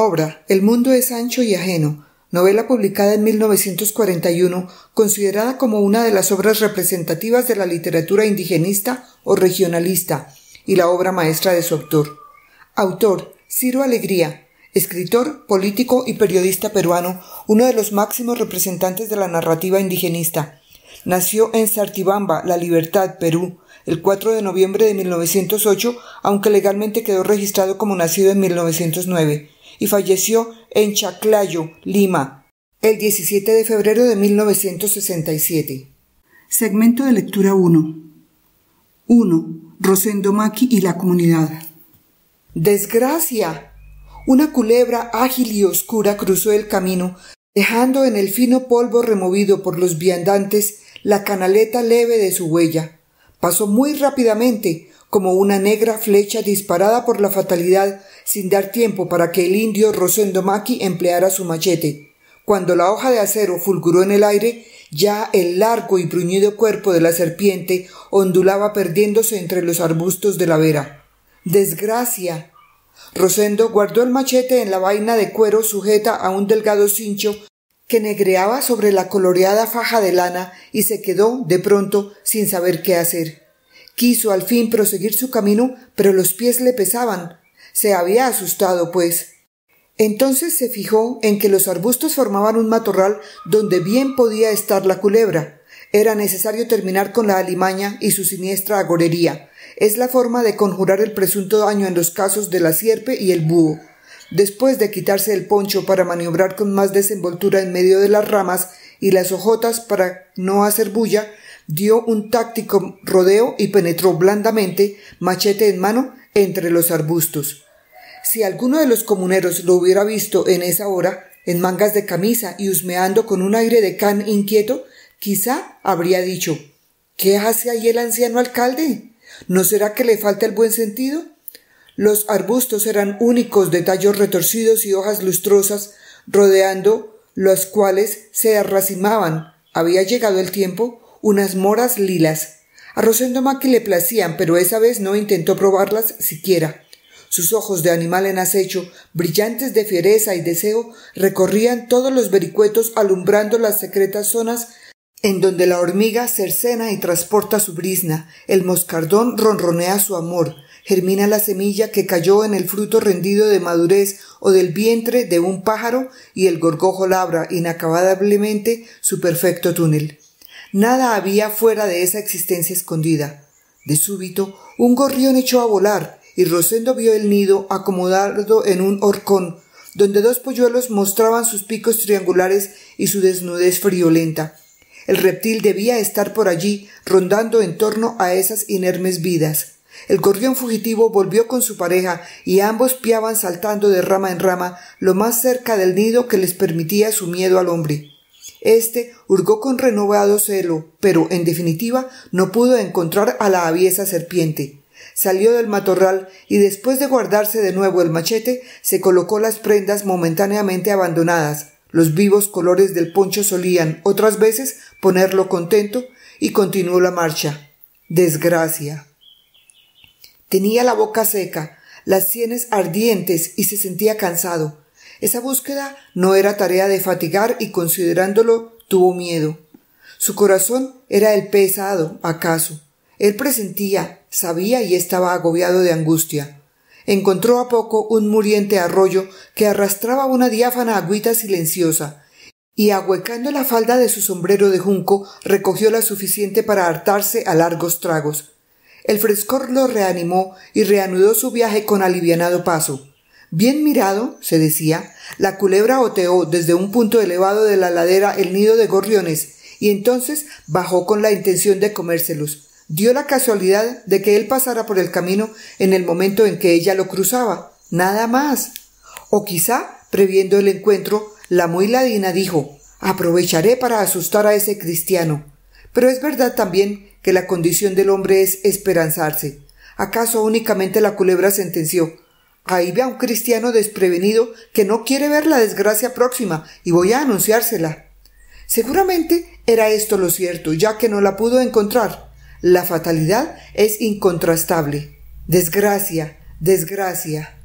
Obra El mundo es ancho y ajeno, novela publicada en 1941, considerada como una de las obras representativas de la literatura indigenista o regionalista y la obra maestra de su autor. Autor, Ciro Alegría, escritor, político y periodista peruano, uno de los máximos representantes de la narrativa indigenista. Nació en Sartibamba, La Libertad, Perú, el 4 de noviembre de 1908, aunque legalmente quedó registrado como nacido en 1909. Y falleció en Chaclayo, Lima, el 17 de febrero de 1967. Segmento de lectura 1. 1. Rosendo Maqui y la comunidad. ¡Desgracia! Una culebra ágil y oscura cruzó el camino, dejando en el fino polvo removido por los viandantes la canaleta leve de su huella. Pasó muy rápidamente, como una negra flecha disparada por la fatalidad, sin dar tiempo para que el indio Rosendo Maqui empleara su machete. Cuando la hoja de acero fulguró en el aire, ya el largo y bruñido cuerpo de la serpiente ondulaba perdiéndose entre los arbustos de la vera. ¡Desgracia! Rosendo guardó el machete en la vaina de cuero sujeta a un delgado cincho que negreaba sobre la coloreada faja de lana y se quedó, de pronto, sin saber qué hacer. Quiso al fin proseguir su camino, pero los pies le pesaban. Se había asustado, pues. Entonces se fijó en que los arbustos formaban un matorral donde bien podía estar la culebra. Era necesario terminar con la alimaña y su siniestra agorería. Es la forma de conjurar el presunto daño en los casos de la sierpe y el búho. Después de quitarse el poncho para maniobrar con más desenvoltura en medio de las ramas y las hojotas para no hacer bulla, dio un táctico rodeo y penetró blandamente, machete en mano, entre los arbustos. Si alguno de los comuneros lo hubiera visto en esa hora, en mangas de camisa y husmeando con un aire de can inquieto, quizá habría dicho: ¿qué hace ahí el anciano alcalde? ¿No será que le falta el buen sentido? Los arbustos eran únicos de tallos retorcidos y hojas lustrosas, rodeando las cuales se arracimaban. Había llegado el tiempo, unas moras lilas. A Rosendo Maqui le placían, pero esa vez no intentó probarlas siquiera. Sus ojos de animal en acecho, brillantes de fiereza y deseo, recorrían todos los vericuetos alumbrando las secretas zonas en donde la hormiga cercena y transporta su brizna, el moscardón ronronea su amor, germina la semilla que cayó en el fruto rendido de madurez o del vientre de un pájaro y el gorgojo labra inacabablemente su perfecto túnel. Nada había fuera de esa existencia escondida. De súbito, un gorrión echó a volar y Rosendo vio el nido acomodado en un horcón, donde dos polluelos mostraban sus picos triangulares y su desnudez friolenta. El reptil debía estar por allí, rondando en torno a esas inermes vidas. El gorrión fugitivo volvió con su pareja y ambos piaban saltando de rama en rama lo más cerca del nido que les permitía su miedo al hombre. Este hurgó con renovado celo, pero, en definitiva, no pudo encontrar a la aviesa serpiente. Salió del matorral y, después de guardarse de nuevo el machete, se colocó las prendas momentáneamente abandonadas. Los vivos colores del poncho solían, otras veces, ponerlo contento, y continuó la marcha. Desgracia. Tenía la boca seca, las sienes ardientes y se sentía cansado. Esa búsqueda no era tarea de fatigar y, considerándolo, tuvo miedo. Su corazón era el pesado, acaso. Él presentía, sabía y estaba agobiado de angustia. Encontró a poco un muriente arroyo que arrastraba una diáfana agüita silenciosa y, ahuecando la falda de su sombrero de junco, recogió la suficiente para hartarse a largos tragos. El frescor lo reanimó y reanudó su viaje con alivianado paso. Bien mirado, se decía, la culebra oteó desde un punto elevado de la ladera el nido de gorriones y entonces bajó con la intención de comérselos. Dio la casualidad de que él pasara por el camino en el momento en que ella lo cruzaba, nada más. O quizá, previendo el encuentro, la muy ladina dijo: «Aprovecharé para asustar a ese cristiano». Pero es verdad también que la condición del hombre es esperanzarse. ¿Acaso únicamente la culebra sentenció: «Ahí ve a un cristiano desprevenido que no quiere ver la desgracia próxima y voy a anunciársela»? Seguramente era esto lo cierto, ya que no la pudo encontrar. La fatalidad es incontrastable. Desgracia, desgracia.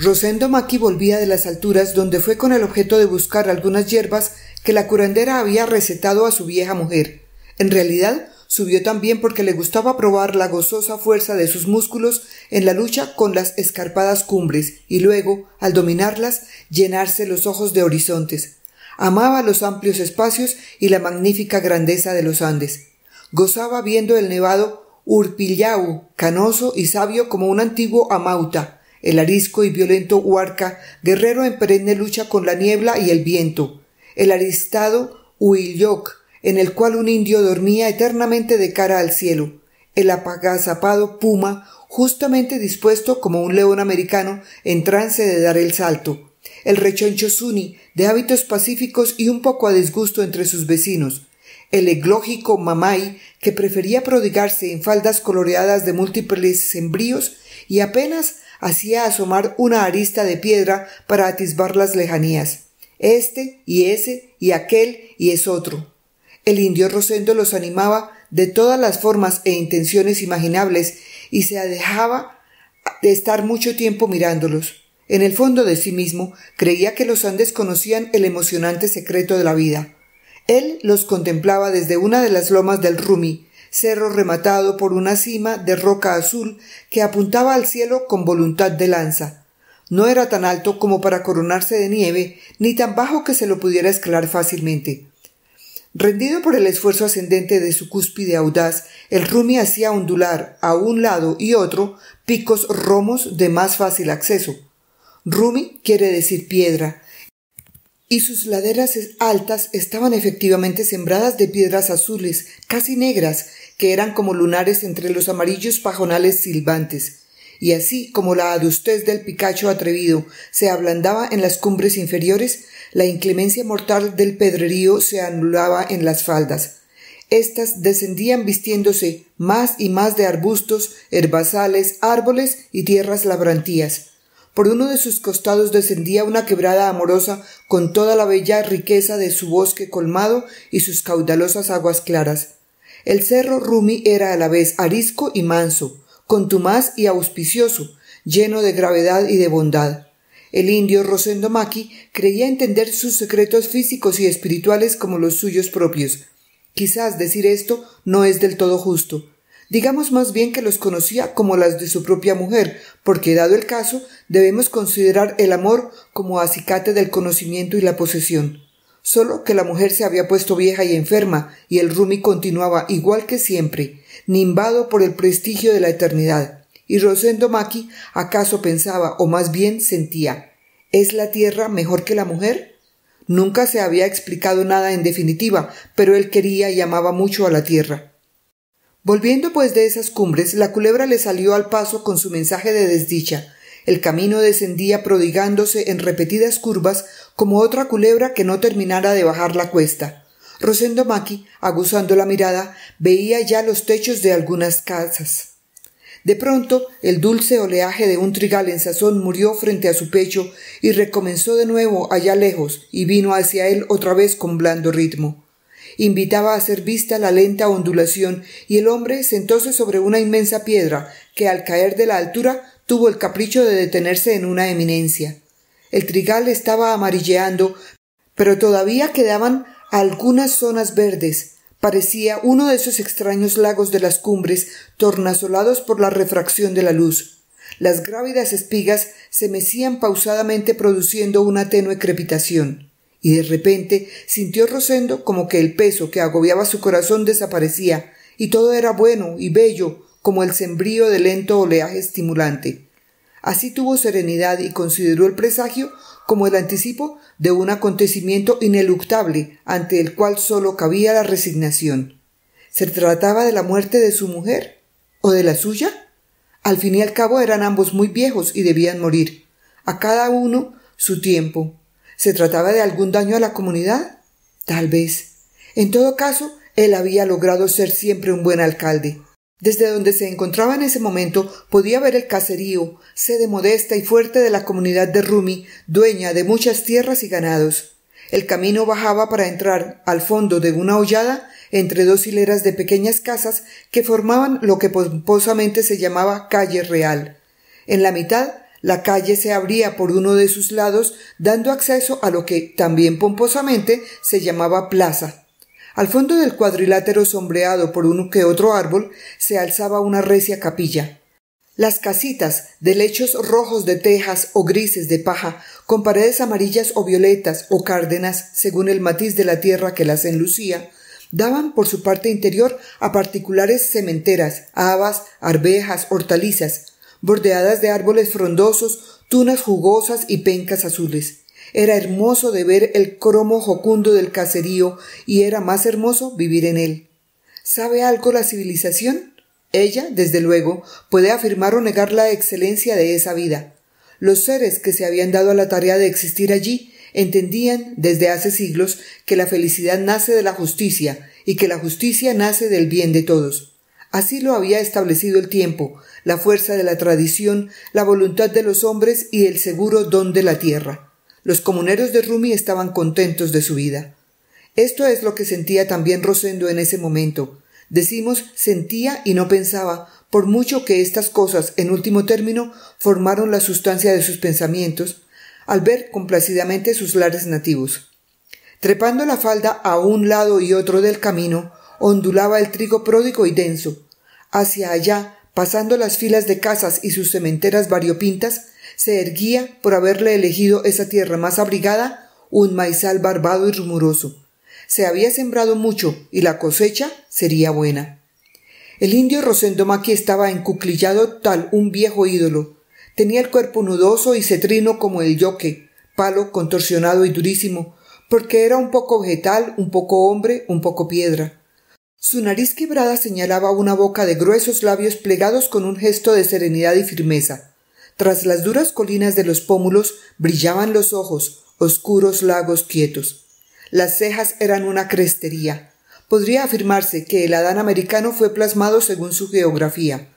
Rosendo Maqui volvía de las alturas, donde fue con el objeto de buscar algunas hierbas que la curandera había recetado a su vieja mujer. En realidad, subió también porque le gustaba probar la gozosa fuerza de sus músculos en la lucha con las escarpadas cumbres y luego, al dominarlas, llenarse los ojos de horizontes. Amaba los amplios espacios y la magnífica grandeza de los Andes. Gozaba viendo el nevado Urpillau, canoso y sabio como un antiguo Amauta, el arisco y violento Huarca, guerrero en perenne lucha con la niebla y el viento, el aristado Huilloc, en el cual un indio dormía eternamente de cara al cielo, el apagazapado Puma, justamente dispuesto como un león americano en trance de dar el salto, el rechoncho Suni, de hábitos pacíficos y un poco a disgusto entre sus vecinos, el eglógico Mamay, que prefería prodigarse en faldas coloreadas de múltiples sembríos y apenas hacía asomar una arista de piedra para atisbar las lejanías. Este y ese y aquel y es otro. El indio Rosendo los animaba de todas las formas e intenciones imaginables y se dejaba de estar mucho tiempo mirándolos. En el fondo de sí mismo creía que los Andes conocían el emocionante secreto de la vida. Él los contemplaba desde una de las lomas del Rumi, cerro rematado por una cima de roca azul que apuntaba al cielo con voluntad de lanza. No era tan alto como para coronarse de nieve, ni tan bajo que se lo pudiera escalar fácilmente. Rendido por el esfuerzo ascendente de su cúspide audaz, el Rumi hacía ondular a un lado y otro picos romos de más fácil acceso. Rumi quiere decir piedra, y sus laderas altas estaban efectivamente sembradas de piedras azules, casi negras, que eran como lunares entre los amarillos pajonales silbantes. Y así como la adustez del picacho atrevido se ablandaba en las cumbres inferiores, la inclemencia mortal del pedrerío se anulaba en las faldas. Estas descendían vistiéndose más y más de arbustos, herbazales, árboles y tierras labrantías. Por uno de sus costados descendía una quebrada amorosa con toda la bella riqueza de su bosque colmado y sus caudalosas aguas claras. El cerro Rumi era a la vez arisco y manso, contumaz y auspicioso, lleno de gravedad y de bondad. El indio Rosendo Maqui creía entender sus secretos físicos y espirituales como los suyos propios. Quizás decir esto no es del todo justo. Digamos más bien que los conocía como las de su propia mujer, porque dado el caso, debemos considerar el amor como acicate del conocimiento y la posesión. Solo que la mujer se había puesto vieja y enferma, y el Rumi continuaba igual que siempre, nimbado por el prestigio de la eternidad. Y Rosendo Maqui acaso pensaba, o más bien sentía, ¿es la tierra mejor que la mujer? Nunca se había explicado nada en definitiva, pero él quería y amaba mucho a la tierra. Volviendo pues de esas cumbres, la culebra le salió al paso con su mensaje de desdicha. El camino descendía prodigándose en repetidas curvas como otra culebra que no terminara de bajar la cuesta. Rosendo Maqui, aguzando la mirada, veía ya los techos de algunas casas. De pronto, el dulce oleaje de un trigal en sazón murió frente a su pecho y recomenzó de nuevo allá lejos y vino hacia él otra vez con blando ritmo. Invitaba a ser vista la lenta ondulación y el hombre sentóse sobre una inmensa piedra que al caer de la altura tuvo el capricho de detenerse en una eminencia. El trigal estaba amarilleando, pero todavía quedaban algunas zonas verdes. Parecía uno de esos extraños lagos de las cumbres, tornasolados por la refracción de la luz. Las grávidas espigas se mecían pausadamente produciendo una tenue crepitación. Y de repente sintió Rosendo como que el peso que agobiaba su corazón desaparecía, y todo era bueno y bello, como el sembrío de lento oleaje estimulante. Así tuvo serenidad y consideró el presagio como el anticipo de un acontecimiento ineluctable ante el cual solo cabía la resignación. ¿Se trataba de la muerte de su mujer? ¿O de la suya? Al fin y al cabo eran ambos muy viejos y debían morir. A cada uno su tiempo. ¿Se trataba de algún daño a la comunidad? Tal vez. En todo caso, él había logrado ser siempre un buen alcalde. Desde donde se encontraba en ese momento podía ver el caserío, sede modesta y fuerte de la comunidad de Rumi, dueña de muchas tierras y ganados. El camino bajaba para entrar al fondo de una hollada entre dos hileras de pequeñas casas que formaban lo que pomposamente se llamaba calle real. En la mitad, La calle se abría por uno de sus lados, dando acceso a lo que, también pomposamente, se llamaba plaza. Al fondo del cuadrilátero, sombreado por uno que otro árbol, se alzaba una recia capilla. Las casitas, de lechos rojos de tejas o grises de paja, con paredes amarillas o violetas o cárdenas, según el matiz de la tierra que las enlucía, daban por su parte interior a particulares sementeras, habas, arvejas, hortalizas, bordeadas de árboles frondosos, tunas jugosas y pencas azules. Era hermoso de ver el cromo jocundo del caserío y era más hermoso vivir en él. ¿Sabe algo la civilización? Ella, desde luego, puede afirmar o negar la excelencia de esa vida. Los seres que se habían dado a la tarea de existir allí entendían desde hace siglos que la felicidad nace de la justicia y que la justicia nace del bien de todos. Así lo había establecido el tiempo, la fuerza de la tradición, la voluntad de los hombres y el seguro don de la tierra. Los comuneros de Rumi estaban contentos de su vida. Esto es lo que sentía también Rosendo en ese momento. Decimos sentía y no pensaba, por mucho que estas cosas, en último término, formaron la sustancia de sus pensamientos, al ver complacidamente sus lares nativos. Trepando la falda a un lado y otro del camino, ondulaba el trigo pródigo y denso. Hacia allá, pasando las filas de casas y sus sementeras variopintas, se erguía, por haberle elegido esa tierra más abrigada, un maizal barbado y rumoroso. Se había sembrado mucho y la cosecha sería buena. El indio Rosendo Maqui estaba encuclillado tal un viejo ídolo. Tenía el cuerpo nudoso y cetrino como el yoque, palo contorsionado y durísimo, porque era un poco vegetal, un poco hombre, un poco piedra. Su nariz quebrada señalaba una boca de gruesos labios plegados con un gesto de serenidad y firmeza. Tras las duras colinas de los pómulos brillaban los ojos, oscuros lagos quietos. Las cejas eran una crestería. Podría afirmarse que el Adán americano fue plasmado según su geografía,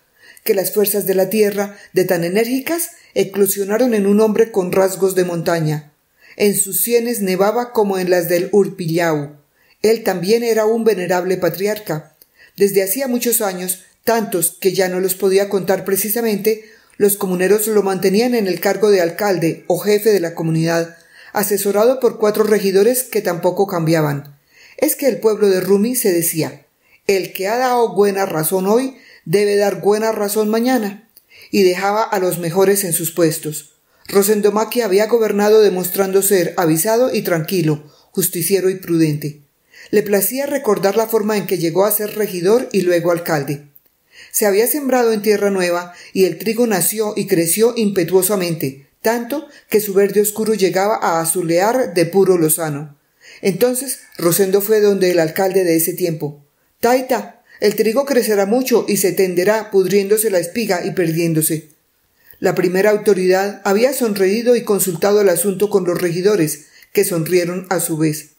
que las fuerzas de la tierra, de tan enérgicas, eclosionaron en un hombre con rasgos de montaña. En sus sienes nevaba como en las del Urpillau. Él también era un venerable patriarca. Desde hacía muchos años, tantos que ya no los podía contar precisamente, los comuneros lo mantenían en el cargo de alcalde o jefe de la comunidad, asesorado por 4 regidores que tampoco cambiaban. Es que el pueblo de Rumi se decía: el que ha dado buena razón hoy debe dar buena razón mañana, y dejaba a los mejores en sus puestos. Rosendo Maqui había gobernado demostrando ser avisado y tranquilo, justiciero y prudente. Le placía recordar la forma en que llegó a ser regidor y luego alcalde. Se había sembrado en tierra nueva y el trigo nació y creció impetuosamente, tanto que su verde oscuro llegaba a azulear de puro lozano. Entonces Rosendo fue donde el alcalde de ese tiempo. «Taita, el trigo crecerá mucho y se tenderá pudriéndose la espiga y perdiéndose». La primera autoridad había sonreído y consultado el asunto con los regidores, que sonrieron a su vez.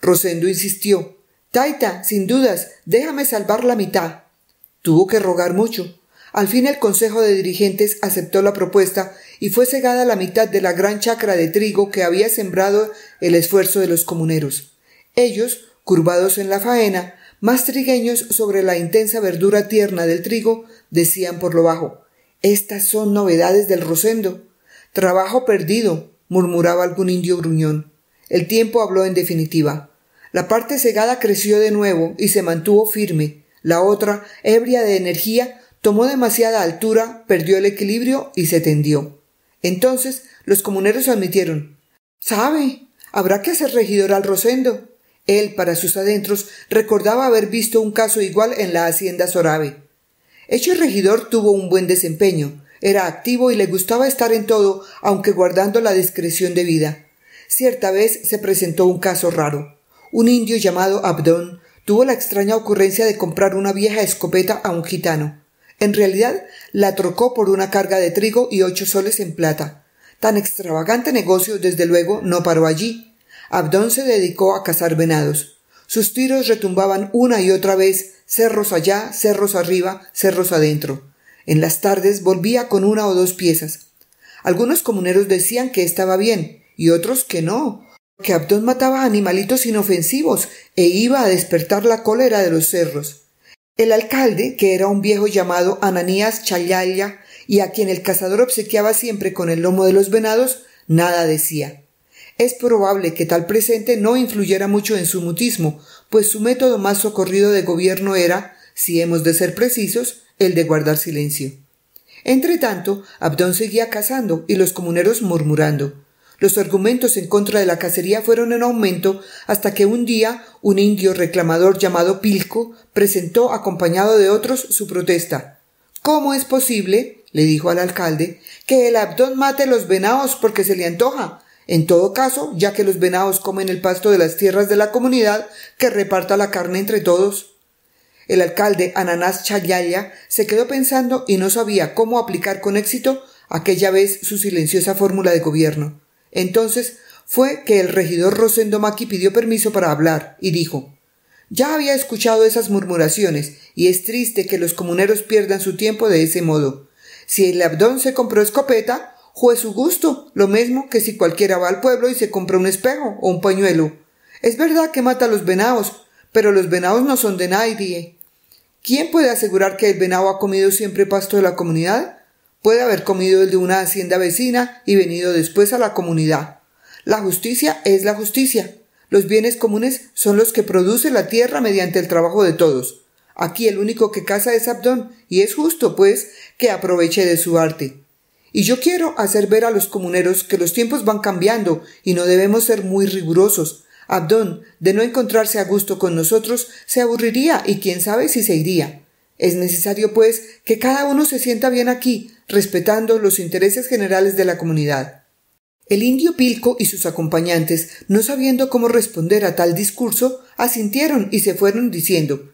Rosendo insistió: «Taita, sin dudas, déjame salvar la mitad». Tuvo que rogar mucho. Al fin el consejo de dirigentes aceptó la propuesta y fue segada la mitad de la gran chacra de trigo que había sembrado el esfuerzo de los comuneros. Ellos, curvados en la faena, más trigueños sobre la intensa verdura tierna del trigo, decían por lo bajo: «Estas son novedades del Rosendo». «Trabajo perdido», murmuraba algún indio gruñón. El tiempo habló en definitiva. La parte segada creció de nuevo y se mantuvo firme. La otra, ebria de energía, tomó demasiada altura, perdió el equilibrio y se tendió. Entonces los comuneros admitieron: «¿Sabe? Habrá que hacer regidor al Rosendo». Él, para sus adentros, recordaba haber visto un caso igual en la hacienda Sorabe. Hecho regidor, tuvo un buen desempeño, era activo y le gustaba estar en todo, aunque guardando la discreción debida. Cierta vez se presentó un caso raro. Un indio llamado Abdón tuvo la extraña ocurrencia de comprar una vieja escopeta a un gitano. En realidad, la trocó por una carga de trigo y 8 soles en plata. Tan extravagante negocio, desde luego, no paró allí. Abdón se dedicó a cazar venados. Sus tiros retumbaban una y otra vez, cerros allá, cerros arriba, cerros adentro. En las tardes volvía con 1 o 2 piezas. Algunos comuneros decían que estaba bien, y otros que no, que Abdón mataba animalitos inofensivos e iba a despertar la cólera de los cerros. El alcalde, que era un viejo llamado Ananías Chayalla, y a quien el cazador obsequiaba siempre con el lomo de los venados, nada decía. Es probable que tal presente no influyera mucho en su mutismo, pues su método más socorrido de gobierno era, si hemos de ser precisos, el de guardar silencio. Entretanto, Abdón seguía cazando y los comuneros murmurando. Los argumentos en contra de la cacería fueron en aumento hasta que un día un indio reclamador llamado Pilco presentó, acompañado de otros, su protesta. «¿Cómo es posible?», le dijo al alcalde, «que el Abdón mate los venados porque se le antoja? En todo caso, ya que los venados comen el pasto de las tierras de la comunidad, que reparta la carne entre todos». El alcalde Ananías Chayalla se quedó pensando y no sabía cómo aplicar con éxito aquella vez su silenciosa fórmula de gobierno. Entonces fue que el regidor Rosendo Maqui pidió permiso para hablar y dijo: «Ya había escuchado esas murmuraciones y es triste que los comuneros pierdan su tiempo de ese modo. Si el Abdón se compró escopeta, juez su gusto, lo mismo que si cualquiera va al pueblo y se compra un espejo o un pañuelo. Es verdad que mata a los venados, pero los venados no son de nadie. ¿Quién puede asegurar que el venado ha comido siempre pasto de la comunidad? Puede haber comido el de una hacienda vecina y venido después a la comunidad. La justicia es la justicia. Los bienes comunes son los que produce la tierra mediante el trabajo de todos. Aquí el único que caza es Abdón, y es justo, pues, que aproveche de su arte. Y yo quiero hacer ver a los comuneros que los tiempos van cambiando y no debemos ser muy rigurosos. Abdón, de no encontrarse a gusto con nosotros, se aburriría y quién sabe si se iría. Es necesario, pues, que cada uno se sienta bien aquí, respetando los intereses generales de la comunidad». El indio Pilco y sus acompañantes, no sabiendo cómo responder a tal discurso, asintieron y se fueron diciendo: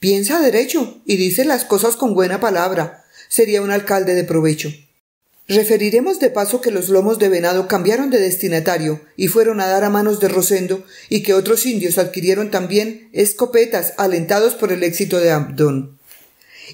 «Piensa derecho y dice las cosas con buena palabra. Sería un alcalde de provecho». Referiremos de paso que los lomos de venado cambiaron de destinatario y fueron a dar a manos de Rosendo, y que otros indios adquirieron también escopetas alentados por el éxito de Abdón.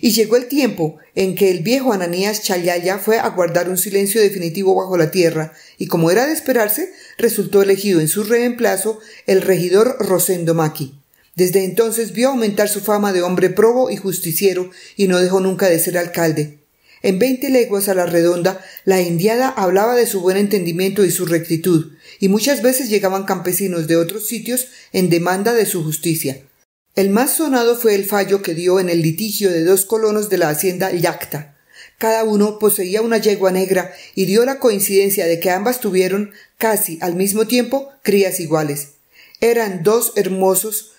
Y llegó el tiempo en que el viejo Ananías Chayalla fue a guardar un silencio definitivo bajo la tierra, y como era de esperarse, resultó elegido en su reemplazo el regidor Rosendo Maqui. Desde entonces vio aumentar su fama de hombre probo y justiciero, y no dejó nunca de ser alcalde. En 20 leguas a la redonda, la indiada hablaba de su buen entendimiento y su rectitud, y muchas veces llegaban campesinos de otros sitios en demanda de su justicia. El más sonado fue el fallo que dio en el litigio de 2 colonos de la hacienda Yacta. Cada uno poseía una yegua negra y dio la coincidencia de que ambas tuvieron, casi al mismo tiempo, crías iguales. Eran 2 hermosos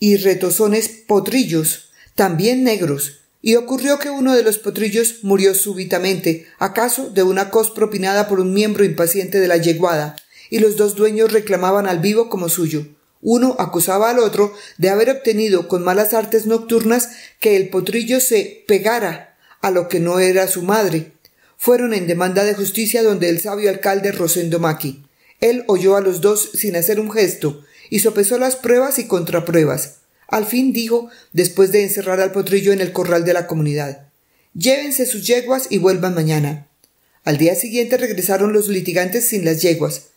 y retozones potrillos, también negros, y ocurrió que uno de los potrillos murió súbitamente, acaso de una coz propinada por un miembro impaciente de la yeguada, y los 2 dueños reclamaban al vivo como suyo. Uno acusaba al otro de haber obtenido con malas artes nocturnas que el potrillo se pegara a lo que no era su madre. Fueron en demanda de justicia donde el sabio alcalde Rosendo Maqui. Él oyó a los 2 sin hacer un gesto, y sopesó las pruebas y contrapruebas. Al fin dijo, después de encerrar al potrillo en el corral de la comunidad: «Llévense sus yeguas y vuelvan mañana». Al día siguiente regresaron los litigantes sin las yeguas.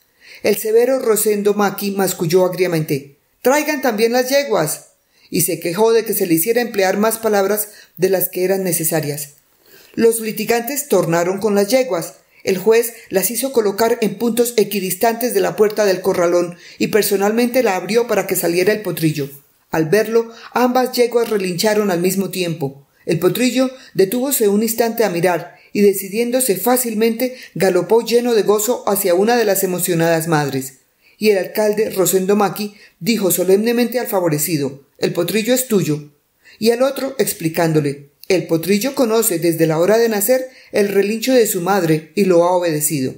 El severo Rosendo Maqui masculló agriamente: «¡Traigan también las yeguas!», y se quejó de que se le hiciera emplear más palabras de las que eran necesarias. Los litigantes tornaron con las yeguas. El juez las hizo colocar en puntos equidistantes de la puerta del corralón y personalmente la abrió para que saliera el potrillo. Al verlo, ambas yeguas relincharon al mismo tiempo. El potrillo detúvose un instante a mirar y, decidiéndose fácilmente, galopó lleno de gozo hacia una de las emocionadas madres. Y el alcalde Rosendo Maqui dijo solemnemente al favorecido: «El potrillo es tuyo», y al otro explicándole: «El potrillo conoce desde la hora de nacer el relincho de su madre y lo ha obedecido».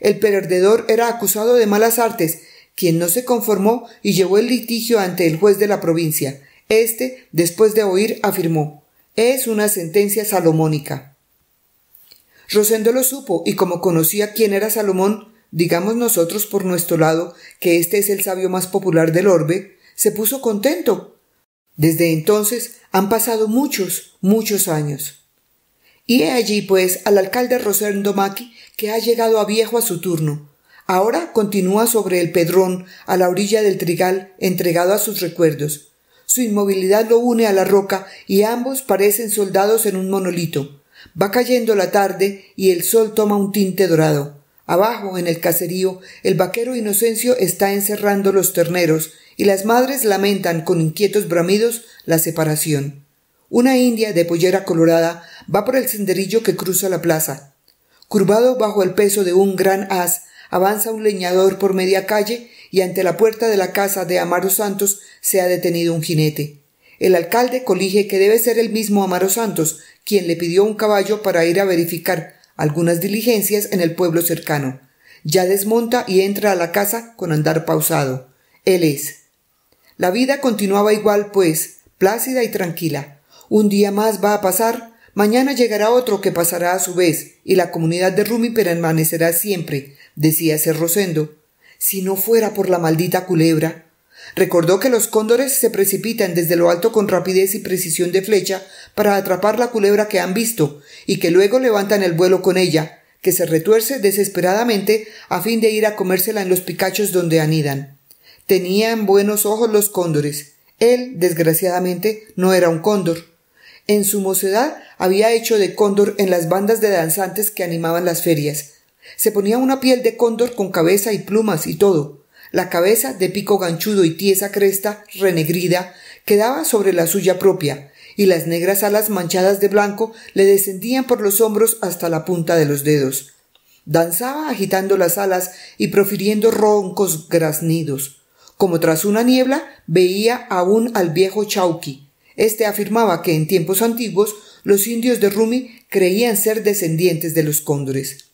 El perdedor era acusado de malas artes, quien no se conformó y llevó el litigio ante el juez de la provincia. Este, después de oír, afirmó: «Es una sentencia salomónica». Rosendo lo supo, y como conocía quién era Salomón, digamos nosotros por nuestro lado que este es el sabio más popular del orbe, se puso contento. Desde entonces han pasado muchos, muchos años. Y he allí, pues, al alcalde Rosendo Maqui, que ha llegado a viejo a su turno. Ahora continúa sobre el pedrón, a la orilla del trigal, entregado a sus recuerdos. Su inmovilidad lo une a la roca y ambos parecen soldados en un monolito. Va cayendo la tarde y el sol toma un tinte dorado. Abajo, en el caserío, el vaquero Inocencio está encerrando los terneros y las madres lamentan con inquietos bramidos la separación. Una india de pollera colorada va por el senderillo que cruza la plaza. Curvado bajo el peso de un gran haz, avanza un leñador por media calle y ante la puerta de la casa de Amaro Santos se ha detenido un jinete. El alcalde colige que debe ser el mismo Amaro Santos, quien le pidió un caballo para ir a verificar algunas diligencias en el pueblo cercano. Ya desmonta y entra a la casa con andar pausado. Él es. La vida continuaba igual, pues, plácida y tranquila. Un día más va a pasar, mañana llegará otro que pasará a su vez, y la comunidad de Rumi permanecerá siempre, decíase Rosendo. Si no fuera por la maldita culebra. Recordó que los cóndores se precipitan desde lo alto con rapidez y precisión de flecha para atrapar la culebra que han visto y que luego levantan el vuelo con ella, que se retuerce desesperadamente a fin de ir a comérsela en los picachos donde anidan. Tenían buenos ojos los cóndores. Él, desgraciadamente, no era un cóndor. En su mocedad había hecho de cóndor en las bandas de danzantes que animaban las ferias. Se ponía una piel de cóndor con cabeza y plumas y todo. La cabeza, de pico ganchudo y tiesa cresta, renegrida, quedaba sobre la suya propia, y las negras alas manchadas de blanco le descendían por los hombros hasta la punta de los dedos. Danzaba agitando las alas y profiriendo roncos graznidos. Como tras una niebla, veía aún al viejo Chauqui. Este afirmaba que en tiempos antiguos los indios de Rumi creían ser descendientes de los cóndores.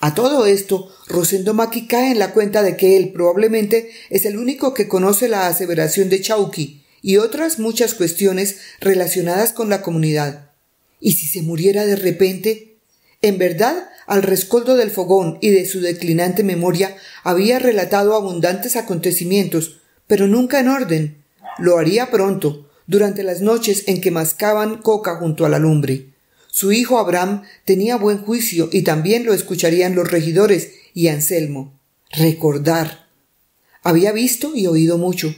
A todo esto, Rosendo Maqui cae en la cuenta de que él probablemente es el único que conoce la aseveración de Chauqui y otras muchas cuestiones relacionadas con la comunidad. ¿Y si se muriera de repente? En verdad, al rescoldo del fogón y de su declinante memoria había relatado abundantes acontecimientos, pero nunca en orden. Lo haría pronto, durante las noches en que mascaban coca junto a la lumbre. Su hijo Abraham tenía buen juicio y también lo escucharían los regidores y Anselmo. Recordar. Había visto y oído mucho.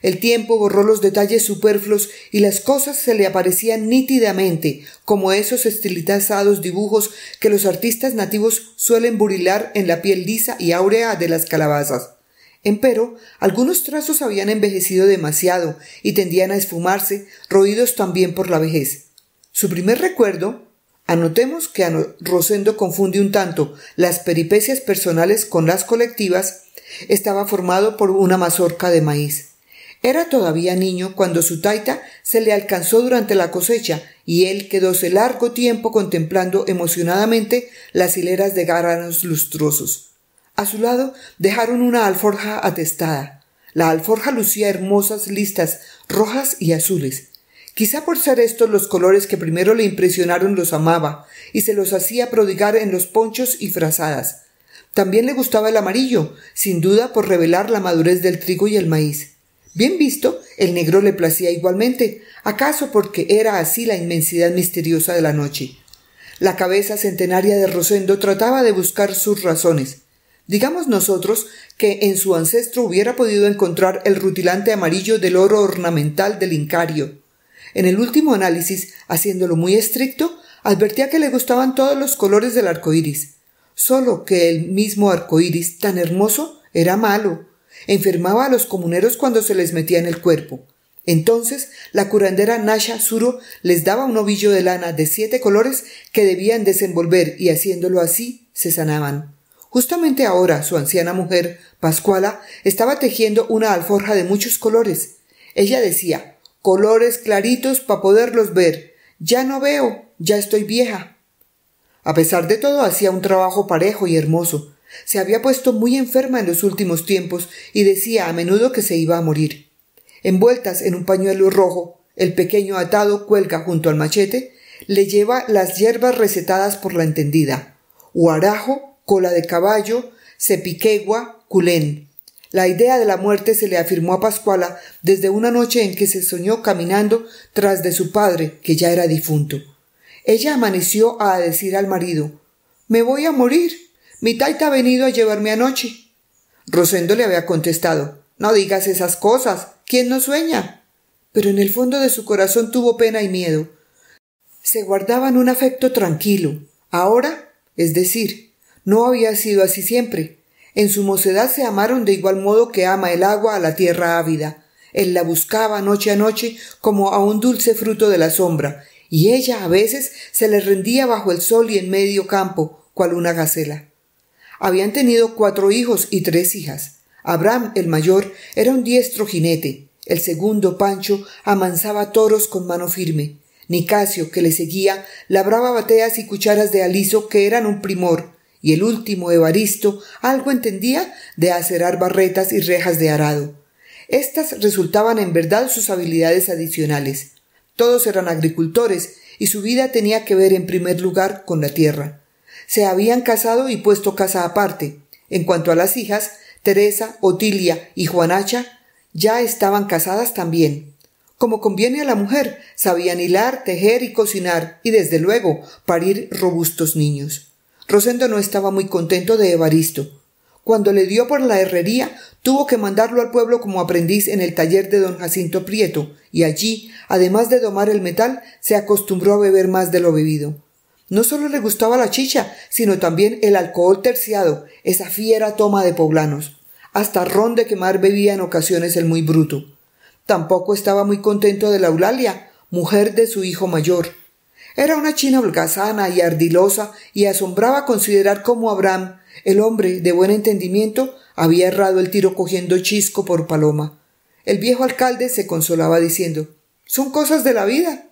El tiempo borró los detalles superfluos y las cosas se le aparecían nítidamente, como esos estilizados dibujos que los artistas nativos suelen burilar en la piel lisa y áurea de las calabazas. Empero, algunos trazos habían envejecido demasiado y tendían a esfumarse, roídos también por la vejez. Su primer recuerdo, anotemos que Rosendo confunde un tanto las peripecias personales con las colectivas, estaba formado por una mazorca de maíz. Era todavía niño cuando su taita se le alcanzó durante la cosecha y él quedóse largo tiempo contemplando emocionadamente las hileras de gáranos lustrosos. A su lado dejaron una alforja atestada. La alforja lucía hermosas listas rojas y azules. Quizá por ser estos los colores que primero le impresionaron los amaba y se los hacía prodigar en los ponchos y frazadas. También le gustaba el amarillo, sin duda por revelar la madurez del trigo y el maíz. Bien visto, el negro le placía igualmente, acaso porque era así la inmensidad misteriosa de la noche. La cabeza centenaria de Rosendo trataba de buscar sus razones. Digamos nosotros que en su ancestro hubiera podido encontrar el rutilante amarillo del oro ornamental del incario. En el último análisis, haciéndolo muy estricto, advertía que le gustaban todos los colores del arcoíris. Solo que el mismo arcoíris, tan hermoso, era malo. Enfermaba a los comuneros cuando se les metía en el cuerpo. Entonces, la curandera Nasha Suro les daba un ovillo de lana de 7 colores que debían desenvolver y haciéndolo así, se sanaban. Justamente ahora, su anciana mujer, Pascuala, estaba tejiendo una alforja de muchos colores. Ella decía: colores claritos para poderlos ver. Ya no veo, ya estoy vieja. A pesar de todo, hacía un trabajo parejo y hermoso. Se había puesto muy enferma en los últimos tiempos y decía a menudo que se iba a morir. Envueltas en un pañuelo rojo, el pequeño atado cuelga junto al machete, le lleva las hierbas recetadas por la entendida: huarajo, cola de caballo, cepiquegua, culén. La idea de la muerte se le afirmó a Pascuala desde una noche en que se soñó caminando tras de su padre, que ya era difunto. Ella amaneció a decir al marido: «Me voy a morir. Mi taita ha venido a llevarme anoche». Rosendo le había contestado: «No digas esas cosas. ¿Quién no sueña?». Pero en el fondo de su corazón tuvo pena y miedo. se guardaban un afecto tranquilo. Ahora, es decir, no había sido así siempre. En su mocedad se amaron de igual modo que ama el agua a la tierra ávida. Él la buscaba noche a noche como a un dulce fruto de la sombra, y ella a veces se le rendía bajo el sol y en medio campo, cual una gacela. Habían tenido 4 hijos y 3 hijas. Abraham, el mayor, era un diestro jinete. El segundo, Pancho, amansaba toros con mano firme. Nicasio, que le seguía, labraba bateas y cucharas de aliso que eran un primor. Y el último, Evaristo, algo entendía de acerar barretas y rejas de arado. Estas resultaban en verdad sus habilidades adicionales. Todos eran agricultores y su vida tenía que ver en primer lugar con la tierra. Se habían casado y puesto casa aparte. En cuanto a las hijas, Teresa, Otilia y Juanacha ya estaban casadas también. Como conviene a la mujer, sabían hilar, tejer y cocinar, y desde luego parir robustos niños. Rosendo no estaba muy contento de Evaristo. Cuando le dio por la herrería, tuvo que mandarlo al pueblo como aprendiz en el taller de don Jacinto Prieto, y allí, además de domar el metal, se acostumbró a beber más de lo bebido. No solo le gustaba la chicha, sino también el alcohol terciado, esa fiera toma de poblanos. Hasta ron de quemar bebía en ocasiones el muy bruto. Tampoco estaba muy contento de la Eulalia, mujer de su hijo mayor. Era una china holgazana y ardilosa, y asombraba considerar cómo Abraham, el hombre de buen entendimiento, había errado el tiro cogiendo chisco por paloma. El viejo alcalde se consolaba diciendo: «Son cosas de la vida».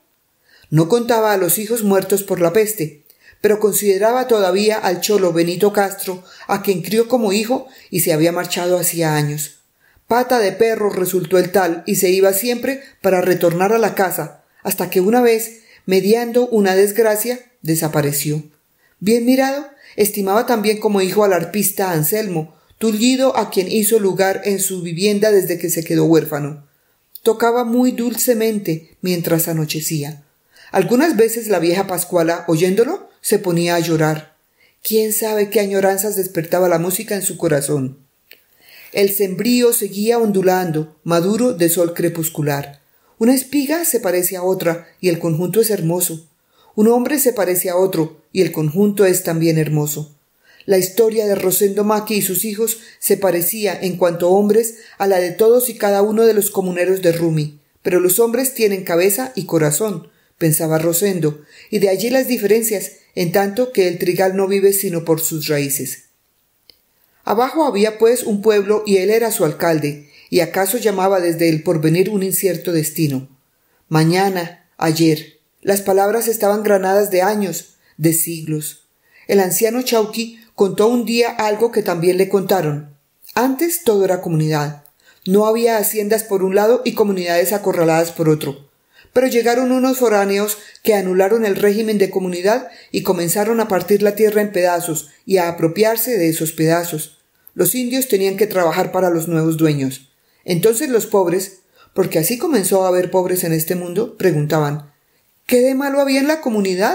No contaba a los hijos muertos por la peste, pero consideraba todavía al cholo Benito Castro, a quien crió como hijo y se había marchado hacía años. Pata de perro resultó el tal y se iba siempre para retornar a la casa, hasta que una vez, mediando una desgracia, desapareció. Bien mirado, estimaba también como hijo al arpista Anselmo, tullido a quien hizo lugar en su vivienda desde que se quedó huérfano. Tocaba muy dulcemente mientras anochecía. Algunas veces la vieja Pascuala, oyéndolo, se ponía a llorar. ¿Quién sabe qué añoranzas despertaba la música en su corazón? El sembrío seguía ondulando, maduro de sol crepuscular. Una espiga se parece a otra y el conjunto es hermoso. Un hombre se parece a otro y el conjunto es también hermoso. La historia de Rosendo Maqui y sus hijos se parecía, en cuanto a hombres, a la de todos y cada uno de los comuneros de Rumi. Pero los hombres tienen cabeza y corazón, pensaba Rosendo, y de allí las diferencias, en tanto que el trigal no vive sino por sus raíces. Abajo había, pues, un pueblo y él era su alcalde, y acaso llamaba desde el porvenir un incierto destino. Mañana, ayer, las palabras estaban granadas de años, de siglos. El anciano Chauqui contó un día algo que también le contaron. Antes todo era comunidad. No había haciendas por un lado y comunidades acorraladas por otro. Pero llegaron unos foráneos que anularon el régimen de comunidad y comenzaron a partir la tierra en pedazos y a apropiarse de esos pedazos. Los indios tenían que trabajar para los nuevos dueños. Entonces los pobres, porque así comenzó a haber pobres en este mundo, preguntaban: ¿qué de malo había en la comunidad?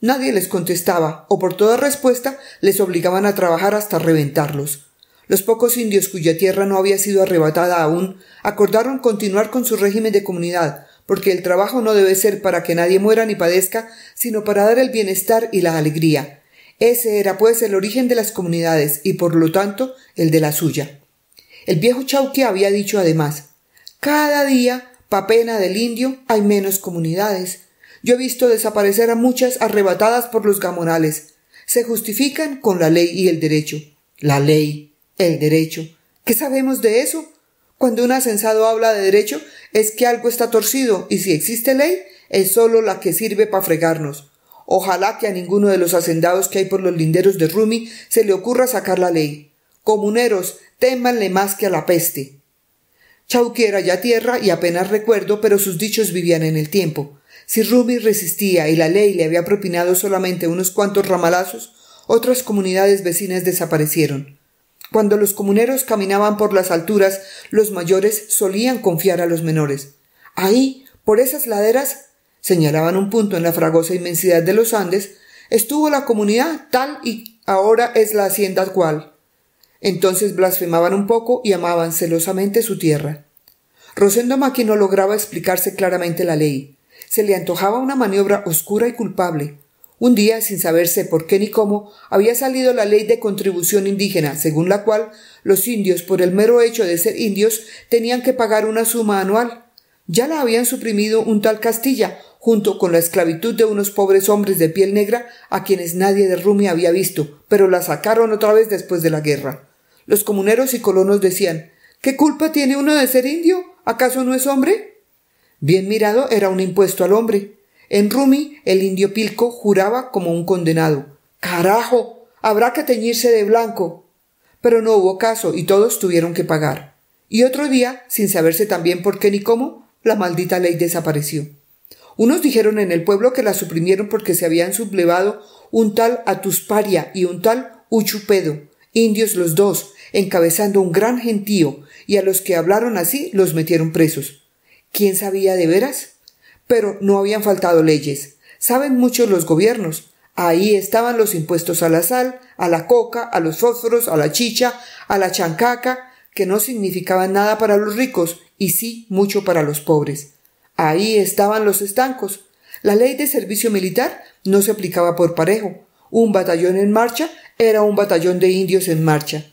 Nadie les contestaba, o por toda respuesta les obligaban a trabajar hasta reventarlos. Los pocos indios cuya tierra no había sido arrebatada aún acordaron continuar con su régimen de comunidad, porque el trabajo no debe ser para que nadie muera ni padezca, sino para dar el bienestar y la alegría. Ese era, pues, el origen de las comunidades y, por lo tanto, el de la suya. El viejo Chauqui había dicho además: «Cada día, pa pena del indio, hay menos comunidades. Yo he visto desaparecer a muchas arrebatadas por los gamonales. Se justifican con la ley y el derecho». La ley, el derecho. ¿Qué sabemos de eso? Cuando un asensado habla de derecho es que algo está torcido, y si existe ley es solo la que sirve para fregarnos. Ojalá que a ninguno de los hacendados que hay por los linderos de Rumi se le ocurra sacar la ley. Comuneros, témanle más que a la peste. Chauqui era ya tierra y apenas recuerdo, pero sus dichos vivían en el tiempo. Si Rumi resistía y la ley le había propinado solamente unos cuantos ramalazos, otras comunidades vecinas desaparecieron. Cuando los comuneros caminaban por las alturas, los mayores solían confiar a los menores. Ahí, por esas laderas, señalaban un punto en la fragosa inmensidad de los Andes, estuvo la comunidad tal y ahora es la hacienda cual. Entonces blasfemaban un poco y amaban celosamente su tierra. Rosendo Maqui no lograba explicarse claramente la ley. se le antojaba una maniobra oscura y culpable. Un día, sin saberse por qué ni cómo, había salido la ley de contribución indígena, según la cual los indios, por el mero hecho de ser indios, tenían que pagar una suma anual. Ya la habían suprimido un tal Castilla, junto con la esclavitud de unos pobres hombres de piel negra a quienes nadie de Rumi había visto, pero la sacaron otra vez después de la guerra. Los comuneros y colonos decían: «¿Qué culpa tiene uno de ser indio? ¿Acaso no es hombre?». Bien mirado, era un impuesto al hombre. En Rumi, el indio Pilco juraba como un condenado. «¡Carajo! Habrá que teñirse de blanco». Pero no hubo caso y todos tuvieron que pagar. Y otro día, sin saberse también por qué ni cómo, la maldita ley desapareció. Unos dijeron en el pueblo que la suprimieron porque se habían sublevado un tal Atusparia y un tal Uchupedo, indios los dos, encabezando un gran gentío, y a los que hablaron así los metieron presos. ¿Quién sabía de veras? Pero no habían faltado leyes. Saben mucho los gobiernos. Ahí estaban los impuestos a la sal, a la coca, a los fósforos, a la chicha, a la chancaca, que no significaban nada para los ricos y sí mucho para los pobres. Ahí estaban los estancos. La ley de servicio militar no se aplicaba por parejo. Un batallón en marcha era un batallón de indios en marcha.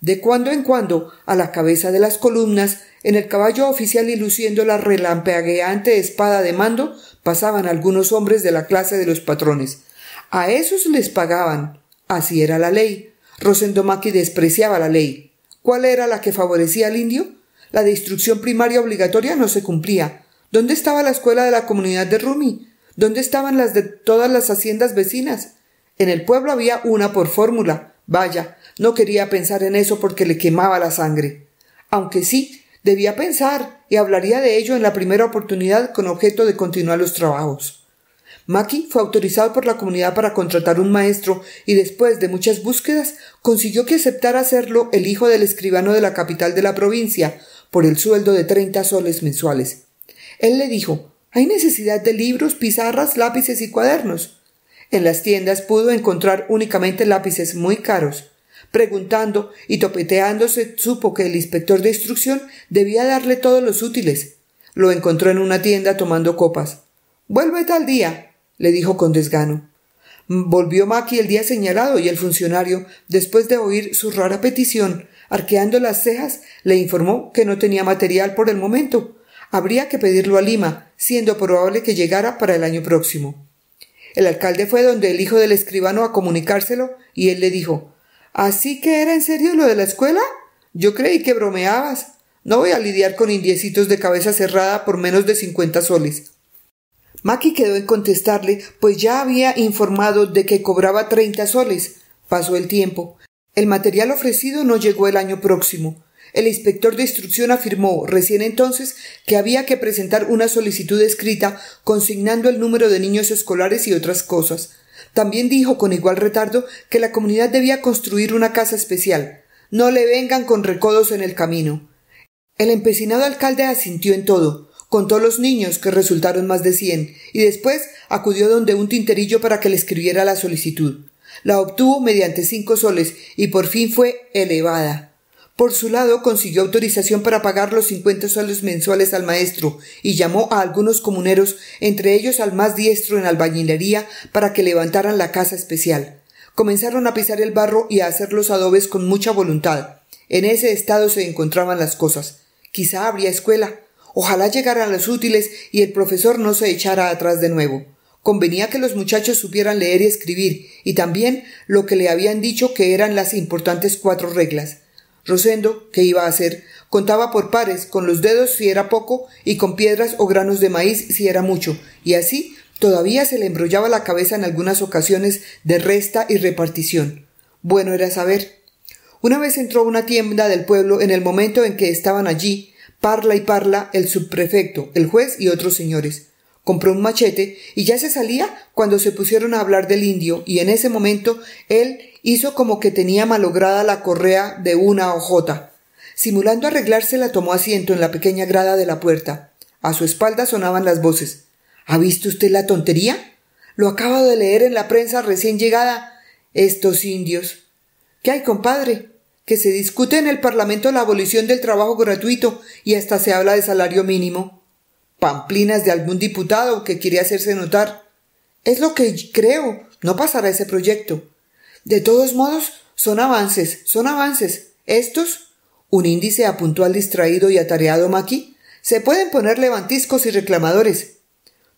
De cuando en cuando, a la cabeza de las columnas, en el caballo oficial y luciendo la relampagueante espada de mando, pasaban algunos hombres de la clase de los patrones. A esos les pagaban. Así era la ley. Rosendo Maqui despreciaba la ley. ¿Cuál era la que favorecía al indio? La de instrucción primaria obligatoria no se cumplía. ¿Dónde estaba la escuela de la comunidad de Rumi? ¿Dónde estaban las de todas las haciendas vecinas? En el pueblo había una por fórmula. Vaya, no quería pensar en eso porque le quemaba la sangre. Aunque sí, debía pensar y hablaría de ello en la primera oportunidad con objeto de continuar los trabajos. Maqui fue autorizado por la comunidad para contratar un maestro y después de muchas búsquedas consiguió que aceptara hacerlo el hijo del escribano de la capital de la provincia por el sueldo de 30 soles mensuales. Él le dijo: «Hay necesidad de libros, pizarras, lápices y cuadernos». En las tiendas pudo encontrar únicamente lápices muy caros. Preguntando y topeteándose, supo que el inspector de instrucción debía darle todos los útiles. Lo encontró en una tienda tomando copas. «Vuelve tal día», le dijo con desgano. Volvió Maqui el día señalado y el funcionario, después de oír su rara petición, arqueando las cejas, le informó que no tenía material por el momento. Habría que pedirlo a Lima, siendo probable que llegara para el año próximo. El alcalde fue donde el hijo del escribano a comunicárselo y él le dijo: «¿Así que era en serio lo de la escuela? Yo creí que bromeabas. No voy a lidiar con indiecitos de cabeza cerrada por menos de 50 soles». Maqui quedó en contestarle, pues ya había informado de que cobraba 30 soles. Pasó el tiempo. El material ofrecido no llegó el año próximo. El inspector de instrucción afirmó recién entonces que había que presentar una solicitud escrita consignando el número de niños escolares y otras cosas. También dijo con igual retardo que la comunidad debía construir una casa especial. No le vengan con recodos en el camino. El empecinado alcalde asintió en todo. Contó los niños, que resultaron más de 100, y después acudió donde un tinterillo para que le escribiera la solicitud. La obtuvo mediante 5 soles y por fin fue elevada. Por su lado consiguió autorización para pagar los 50 soles mensuales al maestro y llamó a algunos comuneros, entre ellos al más diestro en albañilería, para que levantaran la casa especial. Comenzaron a pisar el barro y a hacer los adobes con mucha voluntad. En ese estado se encontraban las cosas. Quizá habría escuela. Ojalá llegaran los útiles y el profesor no se echara atrás de nuevo. Convenía que los muchachos supieran leer y escribir, y también lo que le habían dicho que eran las importantes 4 reglas. Rosendo, ¿qué iba a hacer? Contaba por pares, con los dedos si era poco y con piedras o granos de maíz si era mucho, y así todavía se le embrollaba la cabeza en algunas ocasiones de resta y repartición. Bueno era saber. Una vez entró a una tienda del pueblo en el momento en que estaban allí, parla y parla, el subprefecto, el juez y otros señores. Compró un machete y ya se salía cuando se pusieron a hablar del indio, y en ese momento él hizo como que tenía malograda la correa de una hojota. Simulando arreglársela, tomó asiento en la pequeña grada de la puerta. A su espalda sonaban las voces: «¿Ha visto usted la tontería? Lo acabo de leer en la prensa recién llegada. Estos indios». «¿Qué hay, compadre?». «Que se discute en el Parlamento la abolición del trabajo gratuito y hasta se habla de salario mínimo». pamplinas de algún diputado que quiere hacerse notar. Es lo que creo, no pasará ese proyecto. De todos modos, son avances, son avances. Estos, un índice apuntó al distraído y atareado Maqui, se pueden poner levantiscos y reclamadores.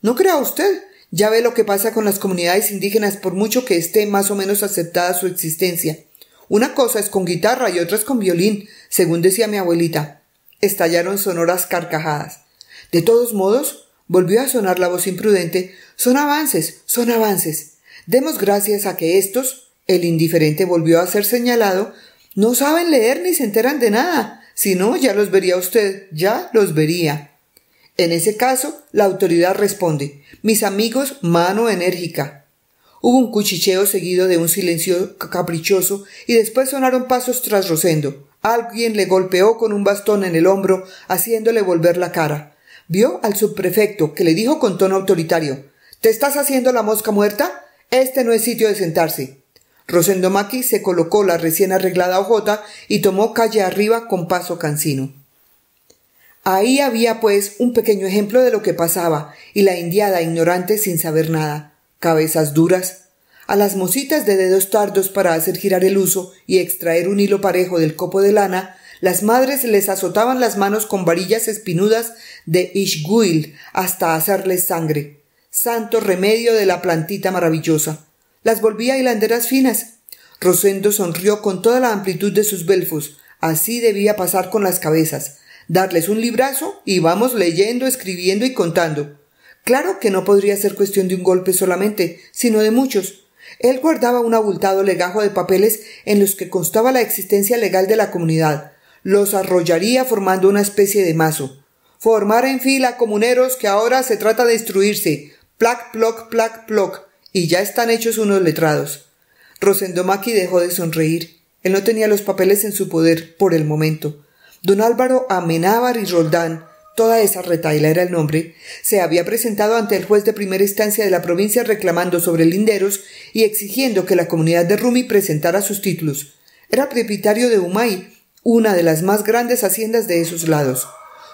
No crea usted, ya ve lo que pasa con las comunidades indígenas por mucho que esté más o menos aceptada su existencia. Una cosa es con guitarra y otra es con violín, según decía mi abuelita. Estallaron sonoras carcajadas. De todos modos, volvió a sonar la voz imprudente, son avances, son avances. Demos gracias a que estos, el indiferente volvió a ser señalado, no saben leer ni se enteran de nada, si no ya los vería usted, ya los vería. En ese caso, la autoridad responde, mis amigos, mano enérgica. Hubo un cuchicheo seguido de un silencio caprichoso y después sonaron pasos tras Rosendo. Alguien le golpeó con un bastón en el hombro, haciéndole volver la cara. Vio al subprefecto, que le dijo con tono autoritario, «¿Te estás haciendo la mosca muerta? Este no es sitio de sentarse». Rosendo Maqui se colocó la recién arreglada hojota y tomó calle arriba con paso cansino. Ahí había, pues, un pequeño ejemplo de lo que pasaba, y la indiada ignorante sin saber nada. Cabezas duras. A las mocitas de dedos tardos para hacer girar el huso y extraer un hilo parejo del copo de lana, las madres les azotaban las manos con varillas espinudas de ishguil hasta hacerles sangre. Santo remedio de la plantita maravillosa. Las volvía hilanderas finas. Rosendo sonrió con toda la amplitud de sus belfos. Así debía pasar con las cabezas. Darles un librazo y vamos leyendo, escribiendo y contando. Claro que no podría ser cuestión de un golpe solamente, sino de muchos. Él guardaba un abultado legajo de papeles en los que constaba la existencia legal de la comunidad. Los arrollaría formando una especie de mazo. Formar en fila, comuneros, que ahora se trata de instruirse. Plac, ploc, plac, ploc. Y ya están hechos unos letrados. Rosendo Maqui dejó de sonreír. Él no tenía los papeles en su poder, por el momento. Don Álvaro Amenábar y Roldán, toda esa retaila era el nombre, se había presentado ante el juez de primera instancia de la provincia reclamando sobre linderos y exigiendo que la comunidad de Rumi presentara sus títulos. Era propietario de Umay, una de las más grandes haciendas de esos lados.